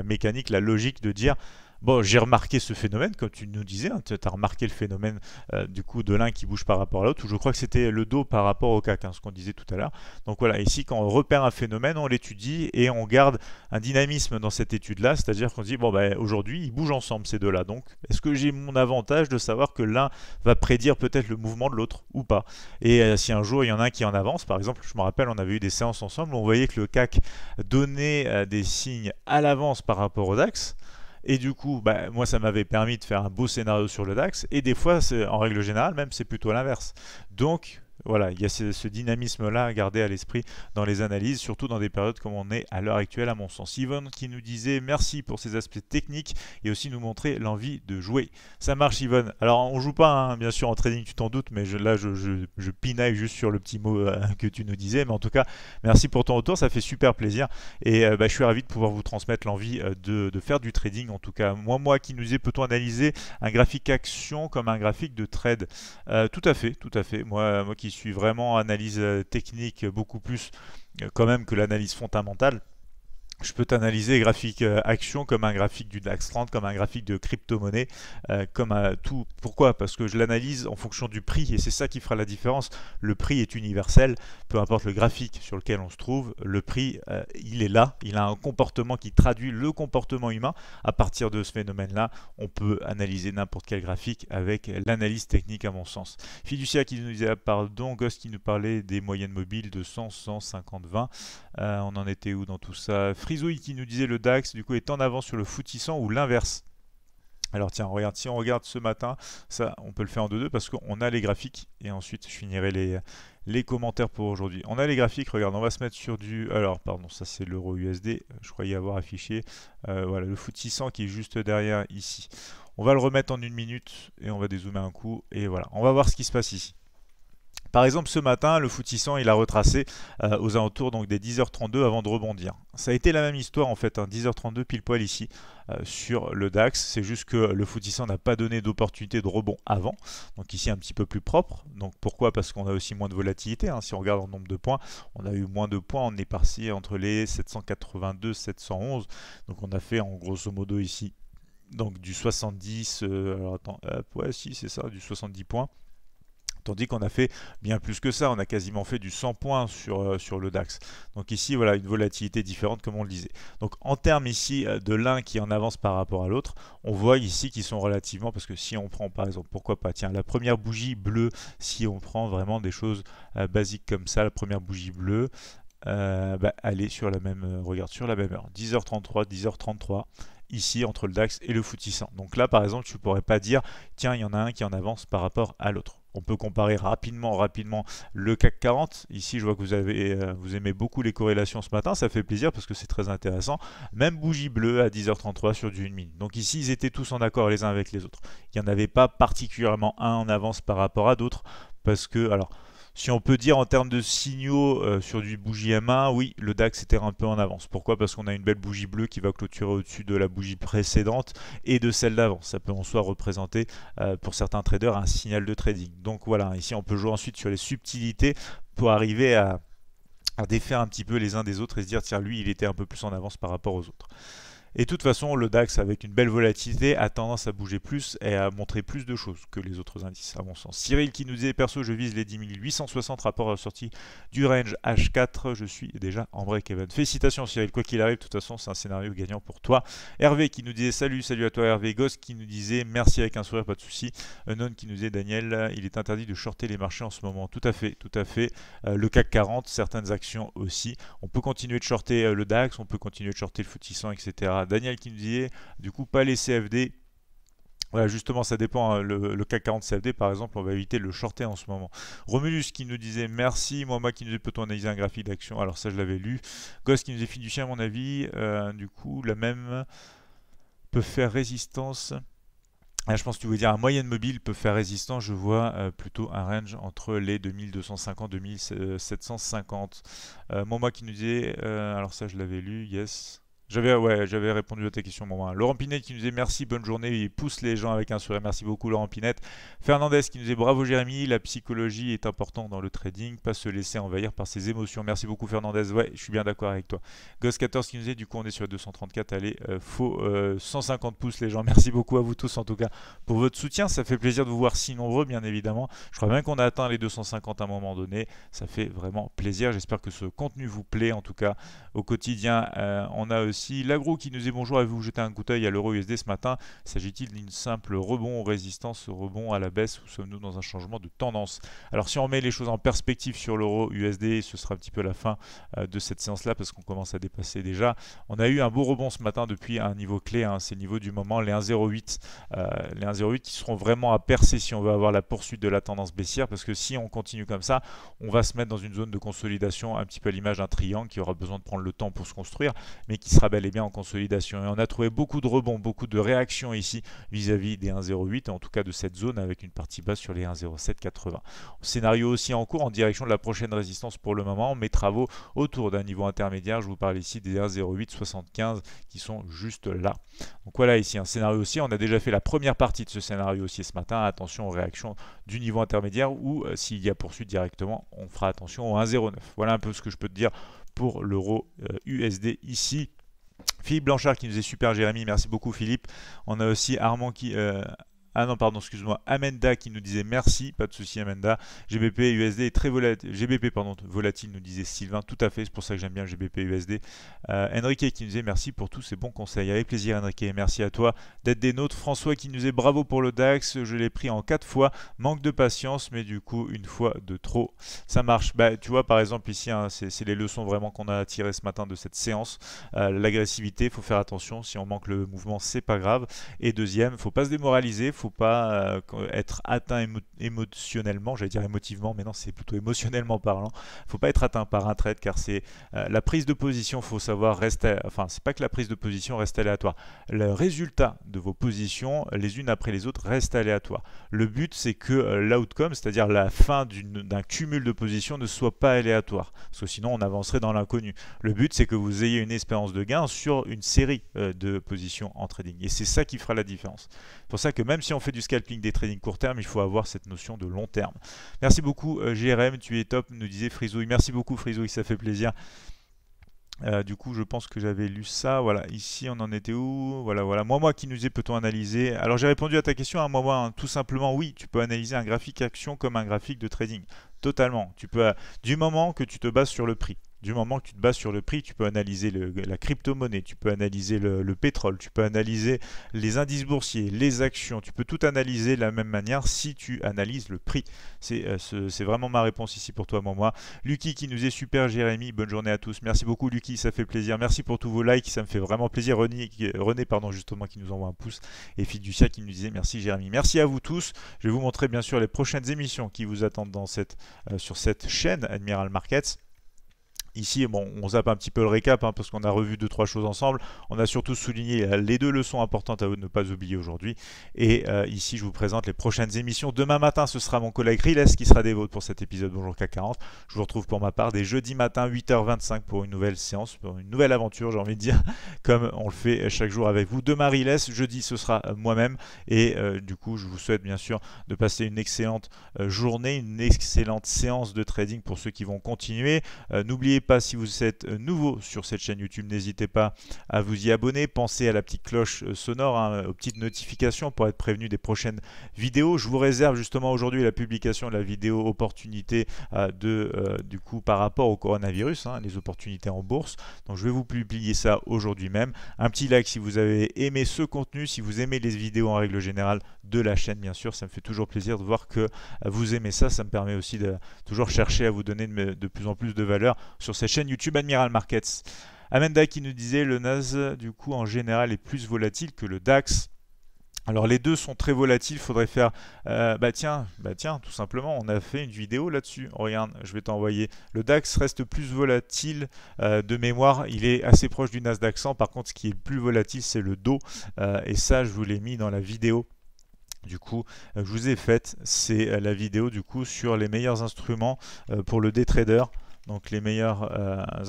mécanique, la logique de dire, bon, j'ai remarqué ce phénomène, comme tu nous disais, hein, tu as remarqué le phénomène du coup de l'un qui bouge par rapport à l'autre, ou je crois que c'était le Dow par rapport au CAC, hein, ce qu'on disait tout à l'heure. Donc voilà, ici quand on repère un phénomène, on l'étudie et on garde un dynamisme dans cette étude-là, c'est-à-dire qu'on dit, bon, bah, aujourd'hui, ils bougent ensemble ces deux-là, donc est-ce que j'ai mon avantage de savoir que l'un va prédire peut-être le mouvement de l'autre ou pas? Et si un jour, il y en a un qui en avance, par exemple, je me rappelle, on avait eu des séances ensemble, on voyait que le CAC donnait des signes à l'avance par rapport au DAX, et du coup, bah, moi, ça m'avait permis de faire un beau scénario sur le DAX. Et des fois, en règle générale, même, c'est plutôt l'inverse. Donc, voilà, il y a ce dynamisme-là à garder à l'esprit dans les analyses, surtout dans des périodes comme on est à l'heure actuelle, à mon sens. Yvonne qui nous disait merci pour ces aspects techniques et aussi nous montrer l'envie de jouer. Ça marche Yvonne. Alors on joue pas, hein, bien sûr en trading, tu t'en doutes, mais je pinaille juste sur le petit mot que tu nous disais. Mais en tout cas, merci pour ton retour, ça fait super plaisir. Et bah, je suis ravi de pouvoir vous transmettre l'envie de faire du trading. En tout cas, moi qui nous disais, peut-on analyser un graphique action comme un graphique de trade? Tout à fait. Moi qui suis vraiment analyse technique beaucoup plus quand même que l'analyse fondamentale, Je peux t'analyser les graphiques actions comme un graphique du DAX 30, comme un graphique de crypto-monnaie, comme tout. Pourquoi? Parce que je l'analyse en fonction du prix et c'est ça qui fera la différence. Le prix est universel, peu importe le graphique sur lequel on se trouve, le prix, il est là, il a un comportement qui traduit le comportement humain. À partir de ce phénomène-là, on peut analyser n'importe quel graphique avec l'analyse technique à mon sens. Fiducia qui nous disait, pardon, Goss qui nous parlait des moyennes mobiles de 100, 150, 20. On en était où dans tout ça? Frizouille qui nous disait le DAX du coup est en avant sur le FTSE 100 ou l'inverse. Alors tiens, regarde, si on regarde ce matin, ça on peut le faire en 2-2 parce qu'on a les graphiques et ensuite je finirai les commentaires pour aujourd'hui. On a les graphiques, regarde, on va se mettre sur du... Alors pardon, ça c'est l'euro USD, je croyais avoir affiché. Voilà, le FTSE 100 qui est juste derrière ici. On va le remettre en une minute et on va dézoomer un coup et voilà, on va voir ce qui se passe ici. Par exemple, ce matin, le FTSE 100, il a retracé aux alentours donc, des 10h32 avant de rebondir. Ça a été la même histoire en fait, hein, 10h32 pile poil ici sur le DAX. C'est juste que le FTSE 100 n'a pas donné d'opportunité de rebond avant. Donc ici, un petit peu plus propre. Donc pourquoi? Parce qu'on a aussi moins de volatilité. Hein. Si on regarde en nombre de points, on a eu moins de points. On est parti entre les 782, 711. Donc on a fait en grosso modo ici donc, du 70... alors attends, ouais, si, c'est ça, du 70 points. Tandis qu'on a fait bien plus que ça, on a quasiment fait du 100 points sur le DAX. Donc ici, voilà, une volatilité différente comme on le disait. Donc en termes ici de l'un qui en avance par rapport à l'autre, on voit ici qu'ils sont relativement, parce que si on prend par exemple, pourquoi pas, tiens, la première bougie bleue, si on prend vraiment des choses basiques comme ça, la première bougie bleue, bah, elle est sur la même, regarde, sur la même heure, 10h33, 10h33. Ici entre le DAX et le FTSE 100. Donc là par exemple tu ne pourrais pas dire tiens il y en a un qui en avance par rapport à l'autre. On peut comparer rapidement le CAC 40. Ici je vois que vous aimez beaucoup les corrélations ce matin, ça fait plaisir parce que c'est très intéressant. Même bougie bleue à 10h33 sur du 1 minute. Donc ici ils étaient tous en accord les uns avec les autres. Il n'y en avait pas particulièrement un en avance par rapport à d'autres parce que alors... Si on peut dire en termes de signaux sur du bougie M1, oui, le DAX était un peu en avance. Pourquoi? Parce qu'on a une belle bougie bleue qui va clôturer au-dessus de la bougie précédente et de celle d'avant. Ça peut en soi représenter pour certains traders un signal de trading. Donc voilà, ici on peut jouer ensuite sur les subtilités pour arriver à défaire un petit peu les uns des autres et se dire tiens, lui, il était un peu plus en avance par rapport aux autres. Et de toute façon, le DAX, avec une belle volatilité, a tendance à bouger plus et à montrer plus de choses que les autres indices, à mon sens. Cyril qui nous disait, perso, je vise les 10 860 rapport à la sortie du range H4. Je suis déjà en break-even. Félicitations, Cyril. Quoi qu'il arrive, de toute façon, c'est un scénario gagnant pour toi. Hervé qui nous disait, salut à toi, Hervé. Goss qui nous disait, merci avec un sourire, pas de souci. Unknown qui nous disait, Daniel, il est interdit de shorter les marchés en ce moment. Tout à fait, tout à fait. Le CAC 40, certaines actions aussi. On peut continuer de shorter le DAX, on peut continuer de shorter le FTSE 100, etc. Daniel qui nous disait du coup pas les CFD. Voilà, justement, ça dépend. Hein. Le CAC 40 CFD, par exemple, on va éviter de le shorter en ce moment. Romulus qui nous disait merci. Moi qui nous disait peut-on analyser un graphique d'action? Alors, ça, je l'avais lu. Goss qui nous disait fiducien, à mon avis. Du coup, la même peut faire résistance. Ah, je pense que tu voulais dire un moyenne mobile peut faire résistance. Je vois plutôt un range entre les 2250 et 2750. Moi qui nous disait alors, ça, je l'avais lu. Yes. J'avais répondu à ta question, bon, hein. Laurent Pinette qui nous disait merci, bonne journée, il pousse les gens avec un sourire, merci beaucoup Laurent Pinette. Fernandez qui nous disait bravo Jérémy, la psychologie est importante dans le trading, pas se laisser envahir par ses émotions. Merci beaucoup Fernandez, ouais, je suis bien d'accord avec toi. Goss14 qui nous disait du coup on est sur 234, allez, faux 150 pouces les gens, merci beaucoup à vous tous en tout cas pour votre soutien, ça fait plaisir de vous voir si nombreux bien évidemment. Je crois bien qu'on a atteint les 250 à un moment donné, ça fait vraiment plaisir, j'espère que ce contenu vous plaît en tout cas au quotidien. On a aussi Lagro qui nous dit bonjour, avez-vous jeté un coup d'œil à l'euro USD ce matin? S'agit-il d'une simple rebond ou résistance au rebond à la baisse ou sommes-nous dans un changement de tendance? Alors si on met les choses en perspective sur l'euro USD, ce sera un petit peu la fin de cette séance-là parce qu'on commence à dépasser déjà. On a eu un beau rebond ce matin depuis un niveau clé, hein, c'est le niveau du moment, les 1,08. Les 1,08 qui seront vraiment à percer si on veut avoir la poursuite de la tendance baissière parce que si on continue comme ça, on va se mettre dans une zone de consolidation un petit peu à l'image d'un triangle qui aura besoin de prendre le temps pour se construire mais qui sera bel et bien en consolidation. Et on a trouvé beaucoup de rebonds, beaucoup de réactions ici vis-à-vis des 1,08 et en tout cas de cette zone avec une partie basse sur les 1,0780. Scénario aussi en cours en direction de la prochaine résistance pour le moment. Mes travaux autour d'un niveau intermédiaire, je vous parle ici des 1,0875 qui sont juste là. Donc voilà ici un scénario aussi. On a déjà fait la première partie de ce scénario aussi ce matin. Attention aux réactions du niveau intermédiaire ou s'il y a poursuite directement, on fera attention au 1,09. Voilà un peu ce que je peux te dire pour l'euro USD ici. Philippe Blanchard qui nous est super, Jérémy, merci beaucoup Philippe. On a aussi Armand qui... Ah non, pardon, excuse-moi, Amenda qui nous disait merci, pas de souci Amenda. GBP/USD est très volatile, volatile nous disait Sylvain, tout à fait, c'est pour ça que j'aime bien le GBP/USD. Enrique qui nous disait merci pour tous ces bons conseils, avec plaisir Enrique, et merci à toi d'être des nôtres. François qui nous disait bravo pour le DAX, je l'ai pris en 4 fois, manque de patience, mais du coup une fois de trop, ça marche. Bah, tu vois par exemple ici, hein, c'est les leçons vraiment qu'on a tirées ce matin de cette séance. L'agressivité, il faut faire attention, si on manque le mouvement, c'est pas grave. Et deuxième, faut pas se démoraliser, faut pas être atteint émotionnellement, j'allais dire émotivement, mais non, c'est plutôt émotionnellement parlant. Faut pas être atteint par un trade, car c'est la prise de position, faut savoir rester, enfin, c'est pas que la prise de position reste aléatoire. Le résultat de vos positions, les unes après les autres, reste aléatoire. Le but, c'est que l'outcome, c'est-à-dire la fin d'un cumul de positions, ne soit pas aléatoire, parce que sinon, on avancerait dans l'inconnu. Le but, c'est que vous ayez une espérance de gain sur une série de positions en trading, et c'est ça qui fera la différence. C'est pour ça que même si on fait du scalping, des trading court terme, il faut avoir cette notion de long terme. Merci beaucoup GRM, tu es top, nous disait Frizouille. Merci beaucoup Frizouille, ça fait plaisir. Du coup, je pense que j'avais lu ça. Voilà, ici on en était où? Voilà, voilà. Moi qui nous disait peut-on analyser? Alors j'ai répondu à ta question, hein, moi, hein, tout simplement oui, tu peux analyser un graphique action comme un graphique de trading. Totalement. Tu peux, du moment que tu te bases sur le prix. Du moment que tu te bases sur le prix, tu peux analyser la crypto-monnaie, tu peux analyser le pétrole, tu peux analyser les indices boursiers, les actions, tu peux tout analyser de la même manière si tu analyses le prix. C'est vraiment ma réponse ici pour toi, moi. Lucky qui nous est super, Jérémy, bonne journée à tous. Merci beaucoup Lucky, ça fait plaisir. Merci pour tous vos likes, ça me fait vraiment plaisir. René pardon, justement, qui nous envoie un pouce. Et Fiducia qui nous disait merci Jérémy. Merci à vous tous. Je vais vous montrer bien sûr les prochaines émissions qui vous attendent sur cette chaîne Admiral Markets. Ici, bon, on zappe un petit peu le récap, hein, parce qu'on a revu 2-3 choses ensemble. On a surtout souligné les 2 leçons importantes à ne pas oublier aujourd'hui. Et ici, je vous présente les prochaines émissions. Demain matin, ce sera mon collègue Riles qui sera des vôtres pour cet épisode Bonjour CAC 40. Je vous retrouve pour ma part dès jeudi matin 8h25 pour une nouvelle séance, pour une nouvelle aventure, j'ai envie de dire, comme on le fait chaque jour avec vous. Demain Riles, jeudi ce sera moi-même. Et du coup, je vous souhaite bien sûr de passer une excellente journée, une excellente séance de trading pour ceux qui vont continuer. N'oubliez pas, si vous êtes nouveau sur cette chaîne YouTube, n'hésitez pas à vous y abonner, pensez à la petite cloche sonore, hein, aux petites notifications pour être prévenu des prochaines vidéos. Je vous réserve justement aujourd'hui la publication de la vidéo opportunité du coup par rapport au coronavirus, hein, les opportunités en bourse. Donc je vais vous publier ça aujourd'hui même. Un petit like si vous avez aimé ce contenu, si vous aimez les vidéos en règle générale de la chaîne, bien sûr, ça me fait toujours plaisir de voir que vous aimez ça, ça me permet aussi de toujours chercher à vous donner de plus en plus de valeur sur cette chaîne YouTube Admiral Markets. Amanda qui nous disait le Nasdaq du coup en général est plus volatile que le DAX. Alors les deux sont très volatiles, faudrait faire bah tiens, tout simplement, on a fait une vidéo là-dessus. Regarde, je vais t'envoyer. Le DAX reste plus volatile de mémoire, il est assez proche du Nasdaq 100. Par contre, ce qui est le plus volatile, c'est le Dow et ça je vous l'ai mis dans la vidéo. Du coup, je vous ai faite, c'est la vidéo du coup sur les meilleurs instruments pour le day trader. Donc les meilleurs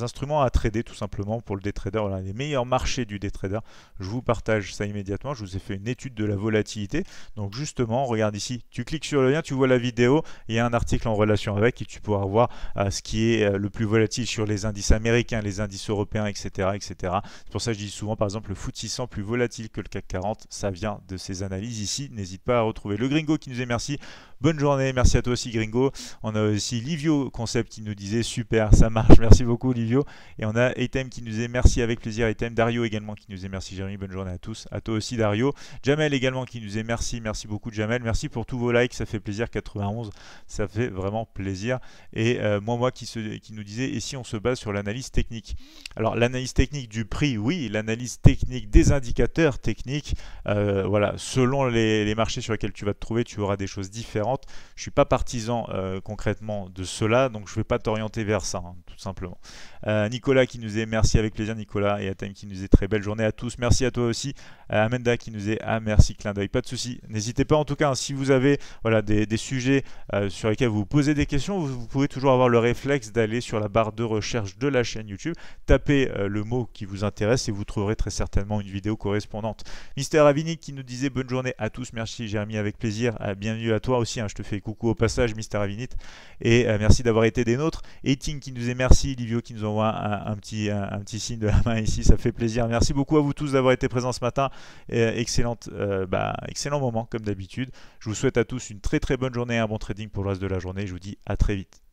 instruments à trader tout simplement pour le day trader, voilà, les meilleurs marchés du day trader. Je vous partage ça immédiatement, je vous ai fait une étude de la volatilité. Donc justement, regarde ici, tu cliques sur le lien, tu vois la vidéo, il y a un article en relation avec et tu pourras voir ce qui est le plus volatile sur les indices américains, les indices européens, etc. etc. C'est pour ça que je dis souvent par exemple le FTSE 100 plus volatile que le CAC 40, ça vient de ces analyses ici. N'hésite pas à retrouver le Gringo qui nous dit merci, bonne journée, merci à toi aussi Gringo. On a aussi Livio Concept qui nous disait super. Super, ça marche, merci beaucoup Livio. Et on a Etem qui nous est merci, avec plaisir Etem. Dario également qui nous est merci Jérémy, bonne journée à tous. À toi aussi Dario. Jamel également qui nous est merci, merci beaucoup Jamel. Merci pour tous vos likes, ça fait plaisir, 91, ça fait vraiment plaisir. Et moi qui nous disait et si on se base sur l'analyse technique? Alors l'analyse technique du prix, oui, l'analyse technique des indicateurs techniques, voilà, selon les marchés sur lesquels tu vas te trouver, tu auras des choses différentes. Je ne suis pas partisan concrètement de cela, donc je ne vais pas t'orienter vers ça, hein, tout simplement. Nicolas qui nous est merci, avec plaisir Nicolas, et Atem qui nous est très belle journée à tous, merci à toi aussi. Amanda qui nous est ah merci, clin d'œil, pas de souci. N'hésitez pas en tout cas, hein, si vous avez voilà, des sujets sur lesquels vous posez des questions, vous pouvez toujours avoir le réflexe d'aller sur la barre de recherche de la chaîne YouTube, taper le mot qui vous intéresse et vous trouverez très certainement une vidéo correspondante. Mister Avinic qui nous disait bonne journée à tous, merci Jérémy, avec plaisir, bienvenue à toi aussi. aussi, hein, je te fais coucou au passage, Mister Avinit, et merci d'avoir été des nôtres. Eting qui nous est merci, Livio qui nous envoie un petit signe de la main ici, ça fait plaisir. Merci beaucoup à vous tous d'avoir été présents ce matin, excellent moment comme d'habitude. Je vous souhaite à tous une très bonne journée et un bon trading pour le reste de la journée, je vous dis à très vite.